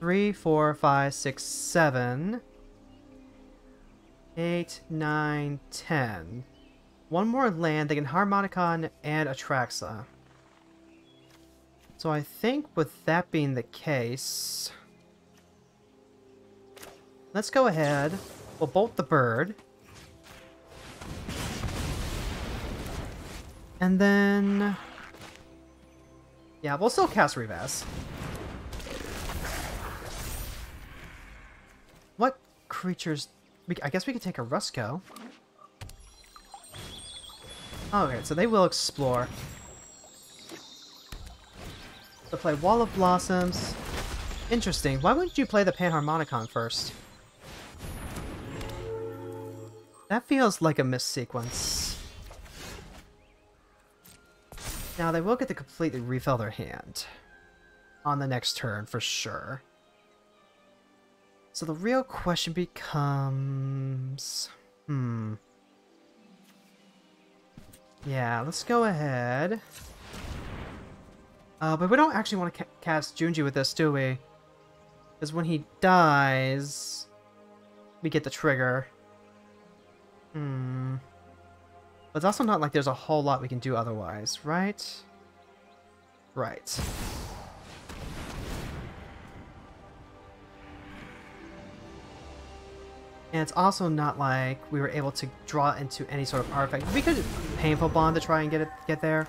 three, four, five, six, seven. eight, nine, ten. One more land, they can Harmonicon and Atraxa. So I think with that being the case, let's go ahead, we'll bolt the bird. And then, yeah, we'll still cast Revas. What creatures? We, I guess we could take a Rusko. Okay, so they will explore. They'll play Wall of Blossoms. Interesting. Why wouldn't you play the Panharmonicon first? That feels like a missed sequence. Now, they will get to completely refill their hand on the next turn, for sure. So the real question becomes... Hmm... Yeah, let's go ahead. Uh, but we don't actually want to ca cast Junji with this, do we? Because when he dies, we get the trigger. Hmm... But it's also not like there's a whole lot we can do otherwise, right? Right. And it's also not like we were able to draw into any sort of artifact. We could Painful Bond to try and get it get there.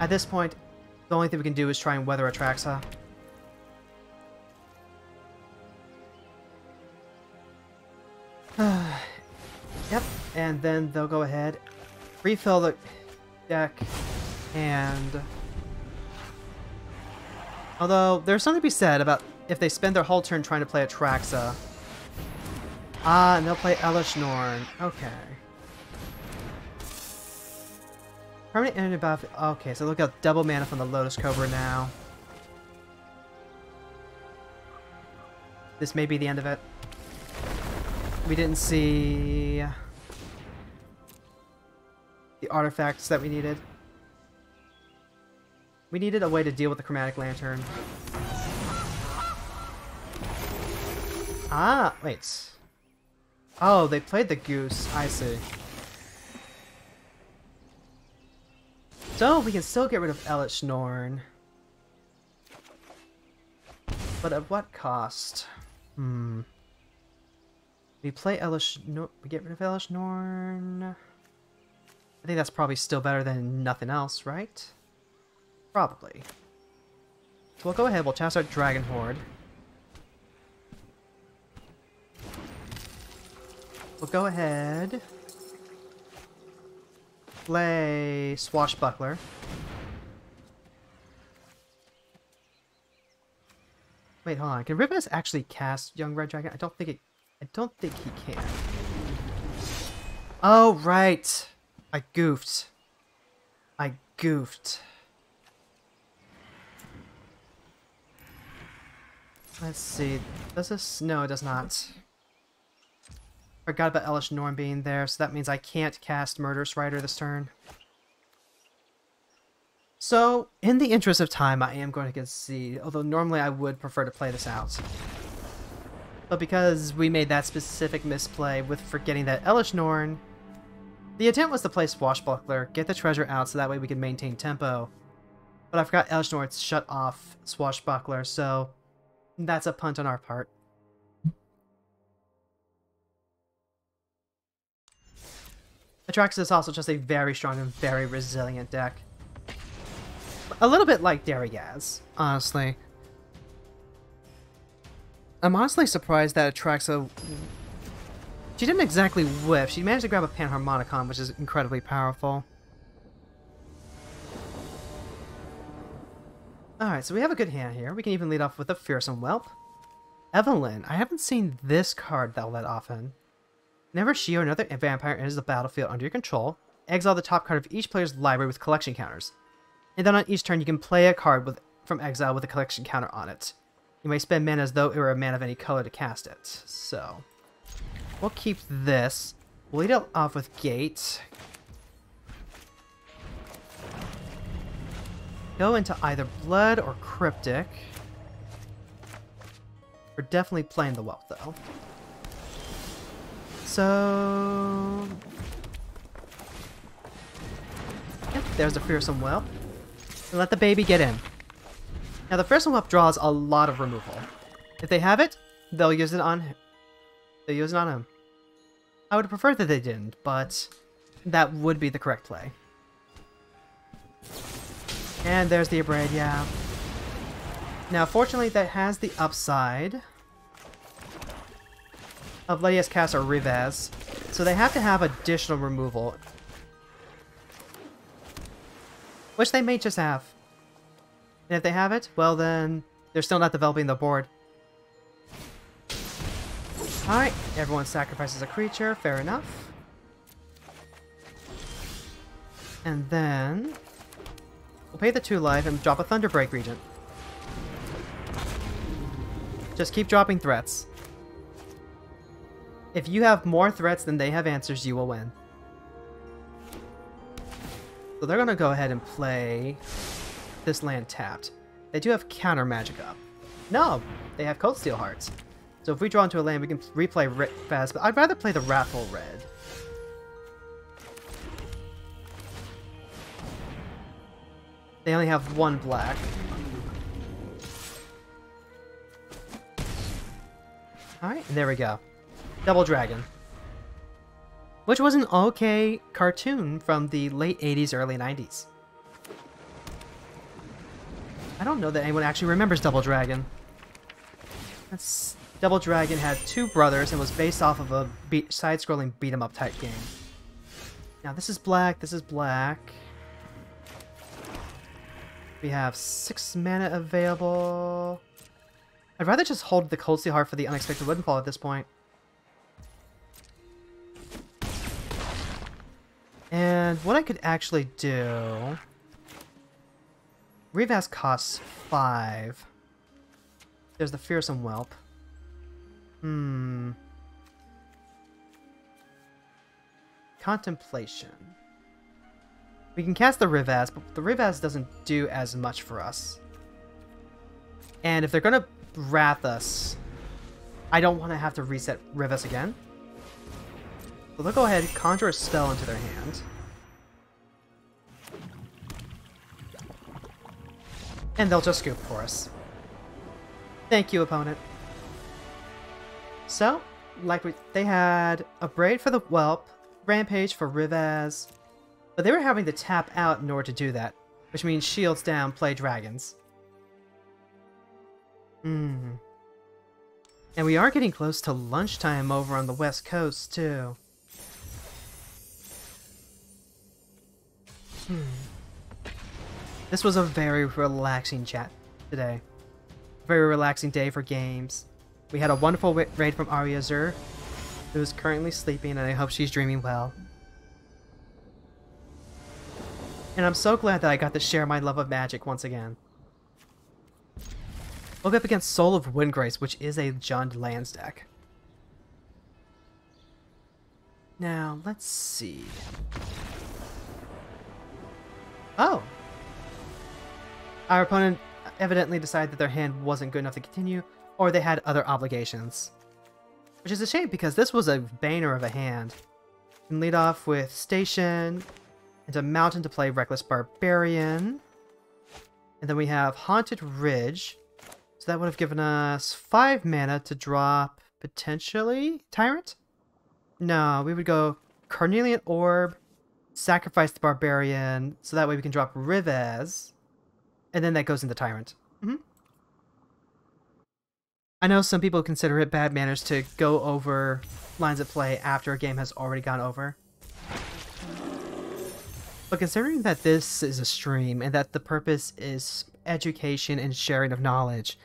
At this point, the only thing we can do is try and weather Atraxa. Yep, and then they'll go ahead, refill the deck, and... Although, there's something to be said about if they spend their whole turn trying to play Atraxa. Ah, and they'll play Elish Norn. Okay. Permanent enemy battlefield. Okay, so look out, double mana from the Lotus Cobra now. This may be the end of it. We didn't see the artifacts that we needed. We needed a way to deal with the Chromatic Lantern. Ah, wait. Oh, they played the goose. I see. So, we can still get rid of Elish Norn. But at what cost? Hmm. We play Elish Norn. We get rid of Elish Norn. I think that's probably still better than nothing else, right? Probably. So we'll go ahead. We'll cast our Dragon Horde. We'll go ahead, play Swashbuckler. Wait, hold on. Can Rivas actually cast Young Red Dragon? I don't think it. I don't think he can. Oh right, I goofed. I goofed. Let's see. Does this? No, it does not. Forgot about Elish Norn being there, so that means I can't cast Murderous Rider this turn. So, in the interest of time, I am going to concede, although normally I would prefer to play this out. But because we made that specific misplay with forgetting that Elish Norn, the intent was to play Swashbuckler, get the treasure out so that way we can maintain tempo. But I forgot Elish Norn shut off Swashbuckler, so that's a punt on our part. Atraxa is also just a very strong and very resilient deck. A little bit like Daragaz, honestly. I'm honestly surprised that Atraxa... She didn't exactly whiff. She managed to grab a Panharmonicon, which is incredibly powerful. Alright, so we have a good hand here. We can even lead off with a Fearsome Whelp. Evelyn. I haven't seen this card that that often. Whenever she or another vampire enters the battlefield under your control, exile the top card of each player's library with collection counters. And then on each turn you can play a card with, from exile with a collection counter on it. You may spend mana as though it were a mana of any color to cast it. So, we'll keep this. We'll lead it off with Gate. Go into either Blood or Cryptic. We're definitely playing the Whelp though. So... Yep, there's the fearsome whelp. And let the baby get in. Now the fearsome whelp draws a lot of removal. If they have it, they'll use it on him. They'll use it on him. I would prefer that they didn't, but that would be the correct play. And there's the abrade, yeah. Now fortunately that has the upside of letting us cast our Rivaz, so they have to have additional removal, which they may just have. And if they have it, well then they're still not developing the board. Alright, everyone sacrifices a creature, fair enough. And then we'll pay the two life and drop a Thunderbreak Regent. Just keep dropping threats. If you have more threats than they have answers, you will win. So they're going to go ahead and play this land tapped. They do have counter magic up. No, they have Cold Steel Hearts. So if we draw into a land, we can replay Rivaz, but I'd rather play the Wrathful Red. They only have one black. Alright, there we go. Double Dragon. Which was an okay cartoon from the late eighties, early nineties. I don't know that anyone actually remembers Double Dragon. That's... Double Dragon had two brothers and was based off of a be side-scrolling beat-em-up type game. Now this is black, this is black. We have six mana available. I'd rather just hold the Cold Steel Heart for the Unexpected Windfall at this point. And what I could actually do... Rivaz costs five. There's the Fearsome Whelp. Hmm. Contemplation. We can cast the Rivaz, but the Rivaz doesn't do as much for us. And if they're going to wrath us, I don't want to have to reset Rivaz again. So they'll go ahead and conjure a spell into their hand. And they'll just scoop for us. Thank you, opponent. So, like we, they had a Braid for the Whelp, Rampage for Rivaz, but they were having to tap out in order to do that, which means shields down, play dragons. Hmm. And we are getting close to lunchtime over on the West Coast, too. Hmm. This was a very relaxing chat today. Very relaxing day for games. We had a wonderful raid from Arya Zur, who is currently sleeping, and I hope she's dreaming well. And I'm so glad that I got to share my love of Magic once again. We'll be up against Soul of Windgrace, which is a Jund lands deck. Now, let's see... Oh! Our opponent evidently decided that their hand wasn't good enough to continue, or they had other obligations. Which is a shame, because this was a banger of a hand. You can lead off with Station, into Mountain to play Reckless Barbarian. And then we have Haunted Ridge. So that would have given us five mana to drop, potentially, Tyrant? No, we would go Carnelian Orb, sacrifice the Barbarian, so that way we can drop Rivaz. And then that goes into Tyrant. Mm-hmm. I know some people consider it bad manners to go over lines of play after a game has already gone over. But considering that this is a stream and that the purpose is education and sharing of knowledge,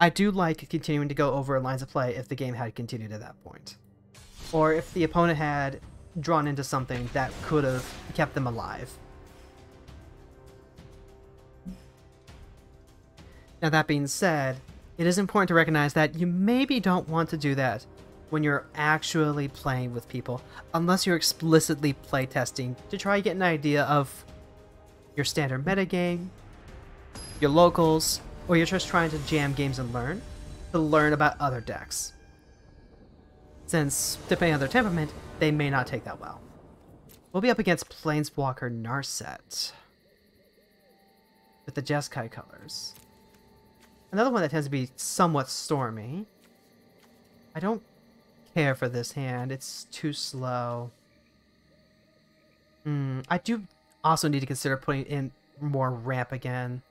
I do like continuing to go over lines of play if the game had continued at that point. Or if the opponent had drawn into something that could have kept them alive. Now that being said, it is important to recognize that you maybe don't want to do that when you're actually playing with people, unless you're explicitly playtesting to try to get an idea of your standard metagame, your locals, or you're just trying to jam games and learn, to learn about other decks. since, depending on their temperament, they may not take that well. We'll be up against Planeswalker Narset with the Jeskai colors. Another one that tends to be somewhat stormy. I don't care for this hand. It's too slow. Mm, I do also need to consider putting in more ramp again,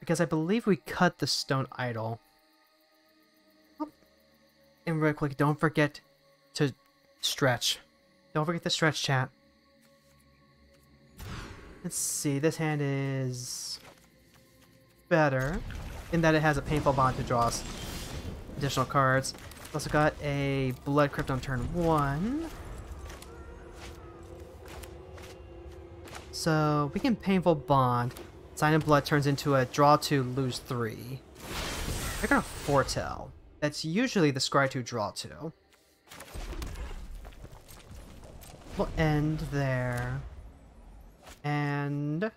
because I believe we cut the Stone Idol. Oh. And real quick, don't forget to stretch. Don't forget to stretch, chat. Let's see, this hand is better in that it has a Painful Bond to draw us additional cards. Also got a Blood Crypt on turn one. So we can Painful Bond. Sign of Blood turns into a draw two, lose three. They're gonna foretell. That's usually the scry two, draw two. We'll end there. And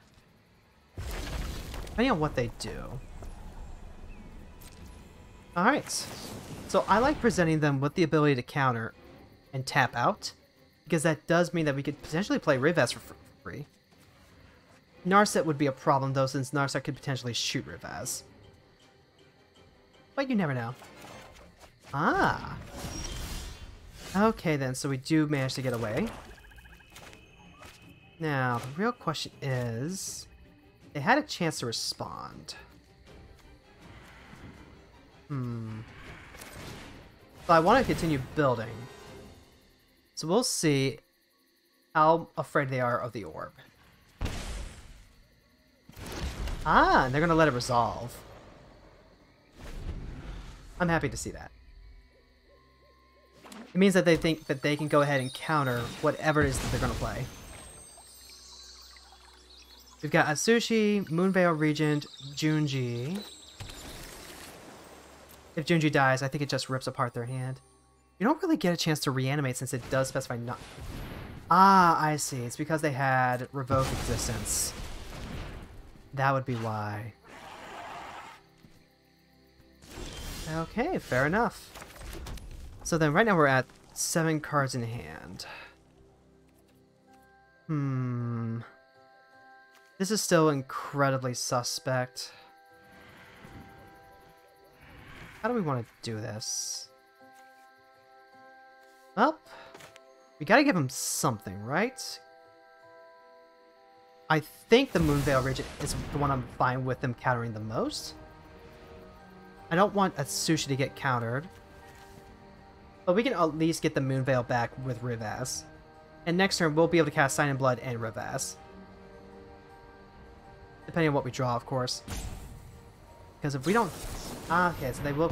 depending on what they do. Alright, so I like presenting them with the ability to counter and tap out, because that does mean that we could potentially play Rivaz for free. Narset would be a problem though, since Narset could potentially shoot Rivaz. But you never know. Ah! Okay then, so we do manage to get away. Now, the real question is, they had a chance to respond. Hmm. But I want to continue building. So we'll see how afraid they are of the orb. Ah, and they're going to let it resolve. I'm happy to see that. It means that they think that they can go ahead and counter whatever it is that they're going to play. We've got Atsushi, Moonveil Regent, Junji. If Junji dies, I think it just rips apart their hand. You don't really get a chance to reanimate since it does specify not... Ah, I see. It's because they had Revoke Existence. That would be why. Okay, fair enough. So then right now we're at seven cards in hand. Hmm... This is still incredibly suspect. How do we want to do this? Well, we gotta give him something, right? I think the Moonveil Regent is the one I'm fine with them countering the most. I don't want Atsushi to get countered. But we can at least get the Moonveil back with Rivaz. And next turn, we'll be able to cast Sign in Blood and Rivaz. Depending on what we draw, of course. Because if we don't... Ah, okay, so they will...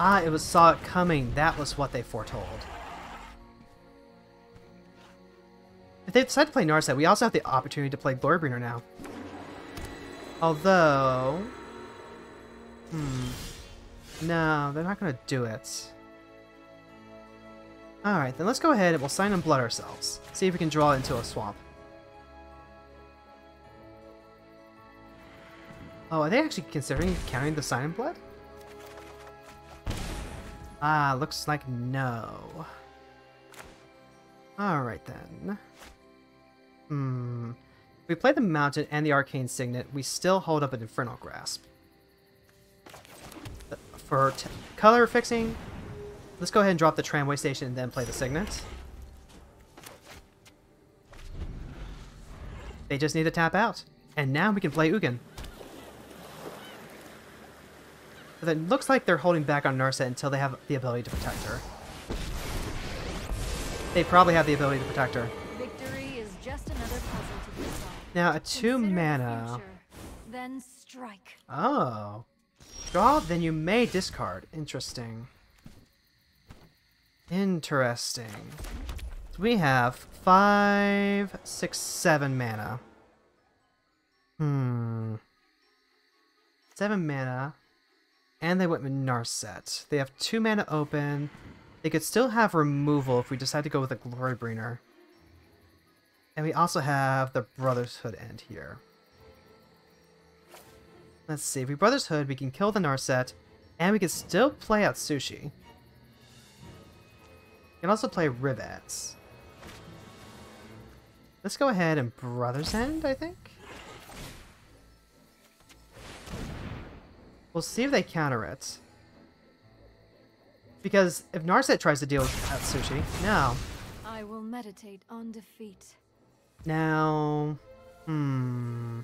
Ah, it was saw it coming. That was what they foretold. If they decide to play Narset, we also have the opportunity to play Glorybringer now. Although... Hmm. No, they're not going to do it. Alright, then let's go ahead and we'll Sign in Blood ourselves. See if we can draw it into a swamp. Oh, are they actually considering counting the Sign in Blood? Ah, looks like no. Alright then. Hmm. If we play the Mountain and the Arcane Signet, we still hold up an Infernal Grasp. For t color fixing, let's go ahead and drop the Tramway Station and then play the Signet. They just need to tap out. And now we can play Ugin. But it looks like they're holding back on Narset until they have the ability to protect her. They probably have the ability to protect her. Victory is just another puzzle to be solved. Now a two Consider mana. Future, then strike. Oh. Draw, then you may discard. Interesting. Interesting. So we have five, six, seven mana. Hmm. Seven mana. And they went with Narset. They have two mana open. They could still have removal if we decide to go with a Glorybringer. And we also have the Brotherhood end here. Let's see, if we Brotherhood, we can kill the Narset, and we can still play out Atsushi. You can also play Rivets. Let's go ahead and Brother's End, I think. We'll see if they counter it. Because if Narset tries to deal with Atsushi, no. I will meditate on defeat. Now, hmm.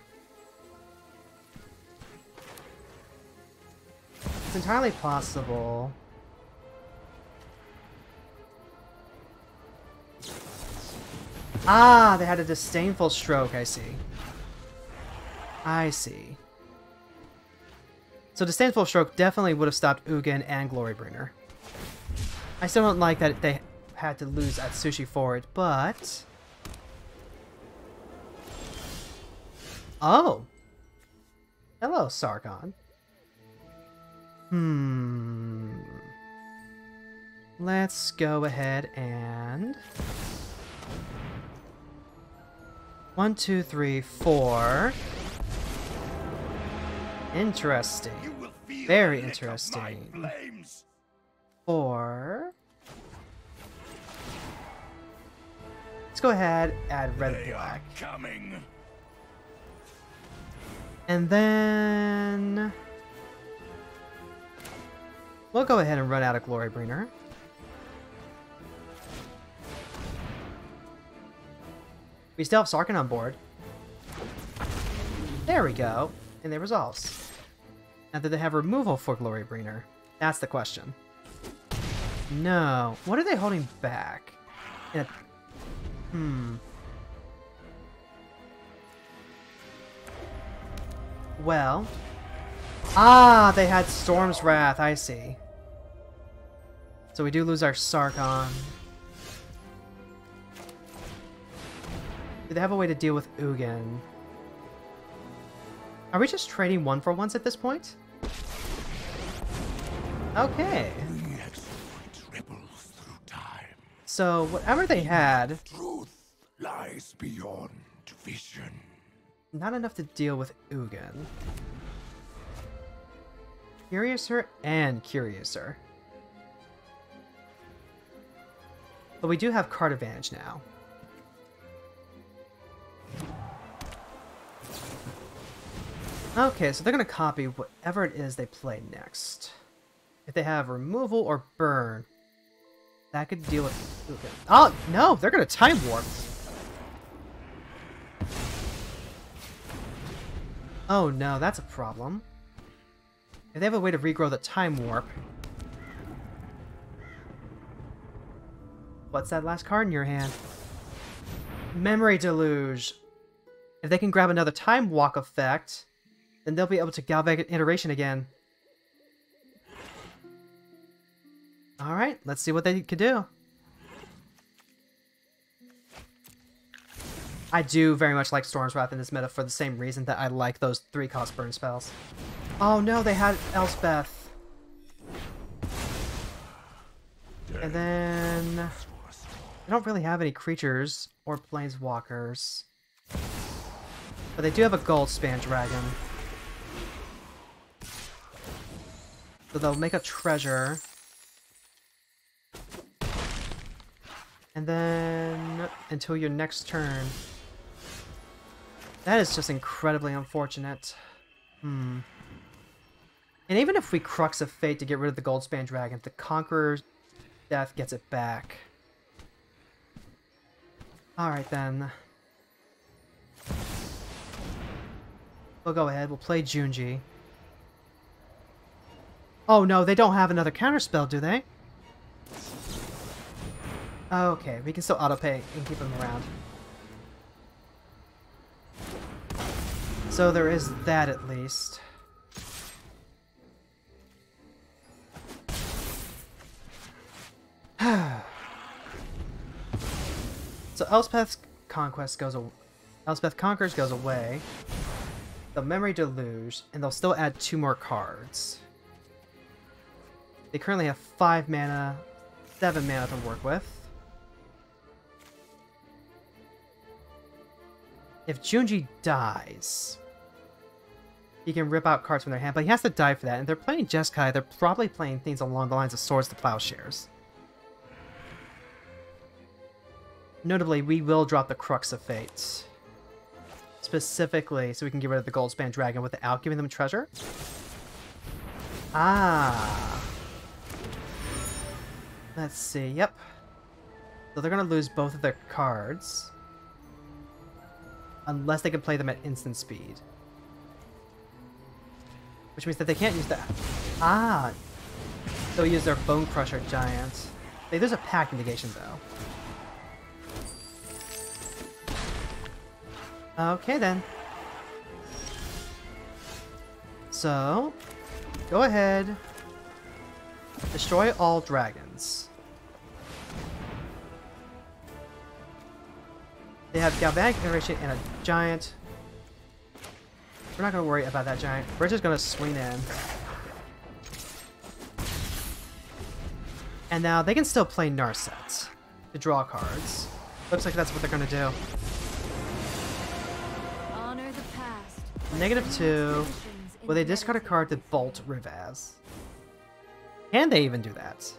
It's entirely possible. Ah, they had a disdainful stroke, I see. I see. So Disdainful Stroke definitely would have stopped Ugin and Glorybringer. I still don't like that they had to lose Atsushi for it, but... Oh! Hello, Sargon. Hmm... Let's go ahead and... One, two, three, four... Interesting. Very interesting. Or... Let's go ahead, add red and black. And then... We'll go ahead and run out of Glorybringer. We still have Sarkin on board. There we go. And they resolves. Now, do they have removal for Glorybringer? That's the question. No. What are they holding back? In a... Hmm. Well. Ah, they had Storm's Wrath. I see. So we do lose our Sargon. Do they have a way to deal with Ugin? Are we just trading one for ones at this point? Okay. So whatever they had, truth lies beyond vision. Not enough to deal with Ugin. Curiouser and Curiouser. But we do have card advantage now. Okay, so they're going to copy whatever it is they play next. If they have removal or burn, that could deal with... Okay. Oh, no! They're going to Time Warp! Oh no, that's a problem. If they have a way to regrow the Time Warp... What's that last card in your hand? Memory Deluge! If they can grab another Time Walk effect... Then they'll be able to Galvanic Iteration again. Alright, let's see what they could do. I do very much like Storm's Wrath in this meta for the same reason that I like those three cost burn spells. Oh no, they had Elspeth. And then... I don't really have any creatures or planeswalkers. But they do have a Goldspan Dragon. So they'll make a treasure. And then... Until your next turn. That is just incredibly unfortunate. Hmm. And even if we Crux of Fate to get rid of the Goldspan Dragon, the Conqueror's Death gets it back. Alright then. We'll go ahead, we'll play Junji. Oh no, they don't have another counterspell, do they? Okay, we can still autopay and keep them around. So there is that at least. So Elspeth's Conquest goes away. Elspeth Conquers goes away. The Memory Deluge, and they'll still add two more cards. They currently have five mana, seven mana to work with. If Junji dies, he can rip out cards from their hand, but he has to die for that, and they're playing Jeskai, they're probably playing things along the lines of Swords to Plowshares. Notably, we will drop the Crux of Fate. Specifically, so we can get rid of the Goldspan Dragon without giving them treasure. Ah. Let's see, yep. So they're going to lose both of their cards. Unless they can play them at instant speed. Which means that they can't use that. Ah! They'll use their Bone Crusher Giant. Hey, there's a pack negation, though. Okay, then. So, go ahead. Destroy all dragons. They have Galvanic Generation and a giant. We're not going to worry about that giant. We're just going to swing in. And now they can still play Narset to draw cards. Looks like that's what they're going to do. Honor the past. Negative two. Will they discard a card to Bolt Rivaz? Can they even do that?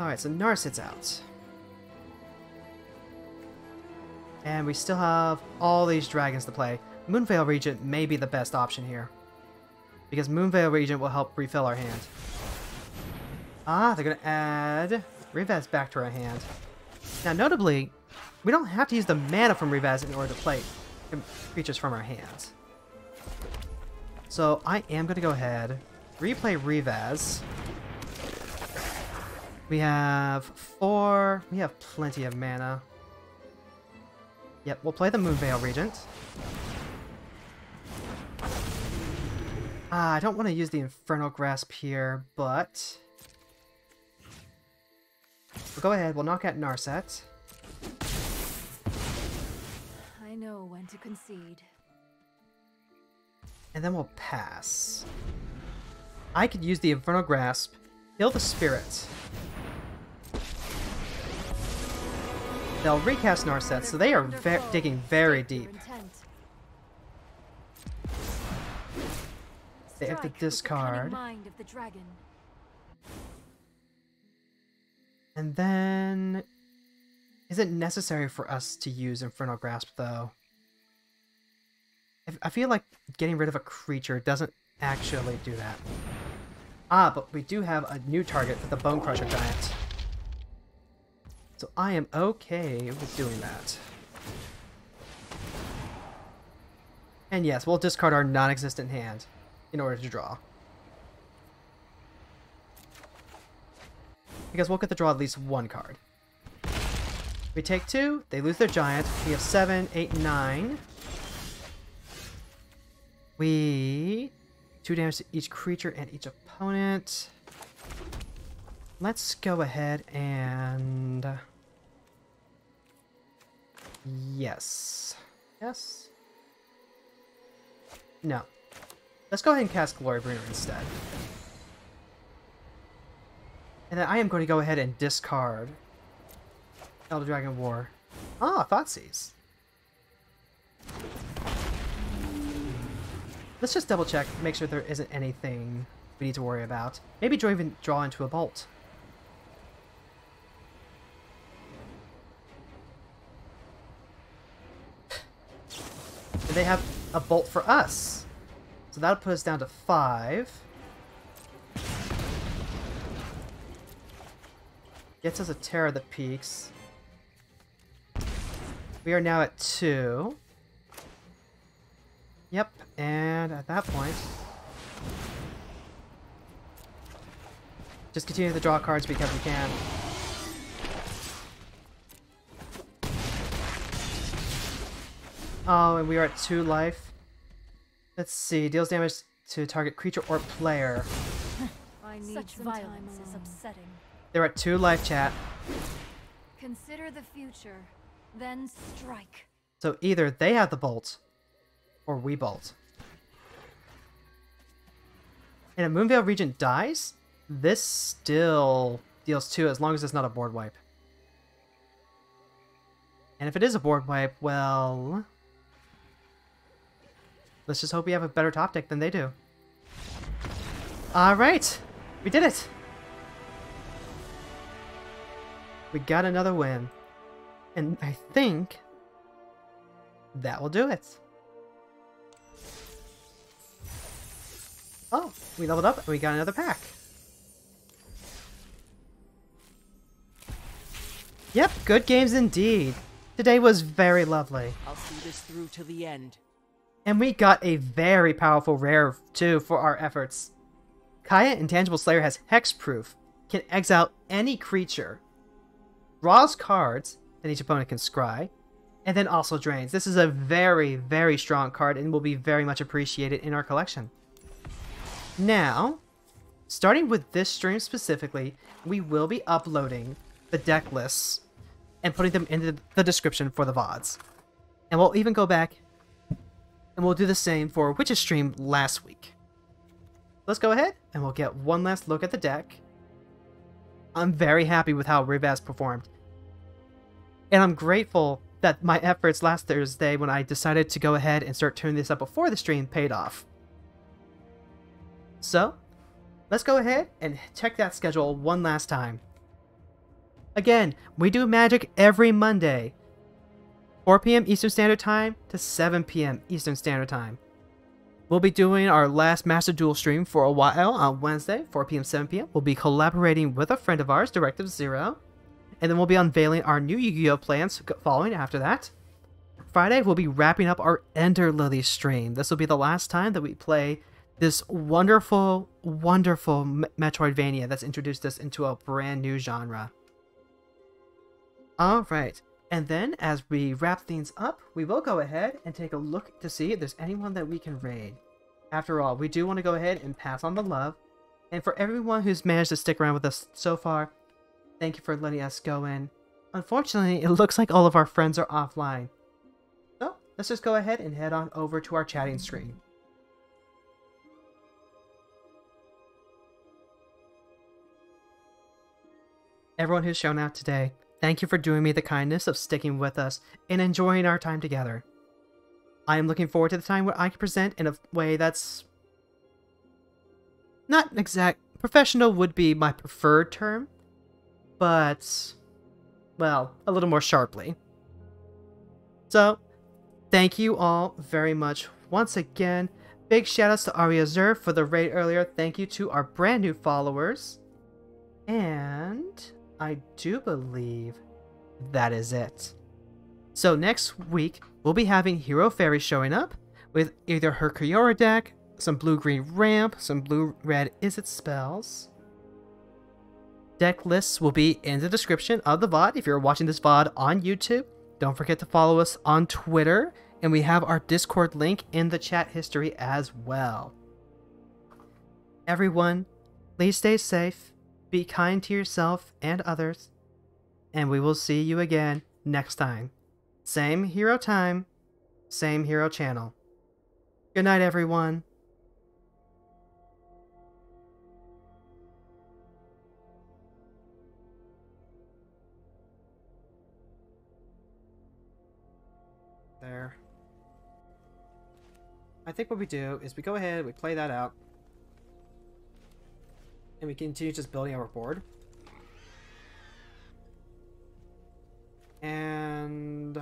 Alright, so Narset's out. And we still have all these dragons to play. Moonveil Regent may be the best option here. Because Moonveil Regent will help refill our hand. Ah, they're going to add Rivaz back to our hand. Now, notably, we don't have to use the mana from Rivaz in order to play creatures from our hands. So, I am going to go ahead, replay Rivaz. We have four. We have plenty of mana. Yep, we'll play the Moonveil Regent. Uh, I don't want to use the Infernal Grasp here, but we'll go ahead. We'll knock out Narset. I know when to concede. And then we'll pass. I could use the Infernal Grasp, kill the Spirit. They'll recast Narset, so they are ve digging very deep. They have to discard. And then... Is it necessary for us to use Infernal Grasp, though? I feel like getting rid of a creature doesn't actually do that. Ah, but we do have a new target for the Bone Crusher Giant. So I am okay with doing that. And yes, we'll discard our non-existent hand in order to draw. Because we'll get to draw at least one card. We take two, they lose their giant. We have seven, eight, nine. We... Two damage to each creature and each opponent. Let's go ahead and... Yes. Yes? No. Let's go ahead and cast Glorybringer instead. And then I am going to go ahead and discard Elder Dragon War. Ah, Thoughtseize. Let's just double check, make sure there isn't anything we need to worry about. Maybe draw, even draw into a bolt. And they have a bolt for us. So that'll put us down to five. Gets us a Terror of the Peaks. We are now at two. Yep, and at that point... Just continue to draw cards because we can. Oh, and we are at two life. Let's see, deals damage to target creature or player. I need Such violence is upsetting. They're at two life, chat. Consider the future, then strike. So either they have the bolt, or we bolt. And if Moonveil Regent dies, this still deals two as long as it's not a board wipe. And if it is a board wipe, well... Let's just hope we have a better top deck than they do. Alright! We did it! We got another win. And I think that will do it. Oh, we leveled up and we got another pack. Yep, good games indeed. Today was very lovely. I'll see this through to the end. And we got a very powerful rare too for our efforts. Kaia Intangible Slayer has hexproof, can exile any creature, draws cards that each opponent can scry, and then also drains. This is a very, very strong card and will be very much appreciated in our collection. Now, starting with this stream specifically, we will be uploading the deck lists and putting them into the description for the V O Ds. And we'll even go back and we'll do the same for Witch's stream last week. Let's go ahead and we'll get one last look at the deck. I'm very happy with how Rivaz performed. And I'm grateful that my efforts last Thursday when I decided to go ahead and start tuning this up before the stream paid off. So, let's go ahead and check that schedule one last time. Again, we do Magic every Monday, four P M Eastern Standard Time to seven P M Eastern Standard Time. We'll be doing our last Master Duel stream for a while on Wednesday, four P M seven P M We'll be collaborating with a friend of ours, Directive Zero. And then we'll be unveiling our new Yu-Gi-Oh! Plans following after that. Friday, we'll be wrapping up our Ender Lily stream. This will be the last time that we play this wonderful, wonderful Metroidvania that's introduced us into a brand new genre. Alright, and then as we wrap things up, we will go ahead and take a look to see if there's anyone that we can raid. After all, we do want to go ahead and pass on the love. And for everyone who's managed to stick around with us so far, thank you for letting us go in. Unfortunately, it looks like all of our friends are offline. So, let's just go ahead and head on over to our chatting screen. Everyone who's shown out today, thank you for doing me the kindness of sticking with us and enjoying our time together. I am looking forward to the time where I can present in a way that's... not exact. Professional would be my preferred term, but, well, a little more sharply. So, thank you all very much once again. Big shoutouts to Aria Zerv for the raid earlier. Thank you to our brand new followers. And I do believe that is it. So next week, we'll be having Hero Fairy showing up with either her Kyora deck, some blue-green ramp, some blue-red is it spells. Deck lists will be in the description of the V O D if you're watching this V O D on YouTube. Don't forget to follow us on Twitter, and we have our Discord link in the chat history as well. Everyone, please stay safe. Be kind to yourself and others, and we will see you again next time. Same hero time, same hero channel. Good night, everyone. There. I think what we do is we go ahead, we play that out. And we continue just building our board. And...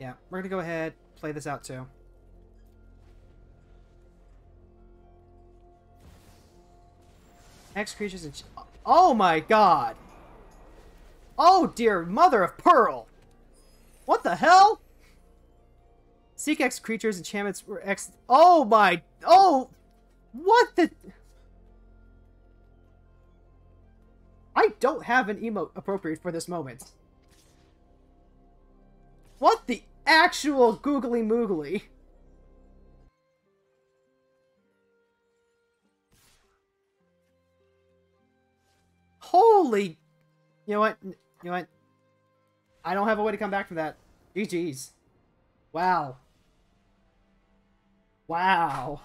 yeah, we're gonna go ahead, play this out too. X creatures and... oh my god! Oh dear mother of pearl! What the hell? Seek X creatures, enchantments were X... oh my... oh! What the... I don't have an emote appropriate for this moment. What the actual googly moogly? Holy... you know what? You know what? I don't have a way to come back from that. G G's. Wow. Wow.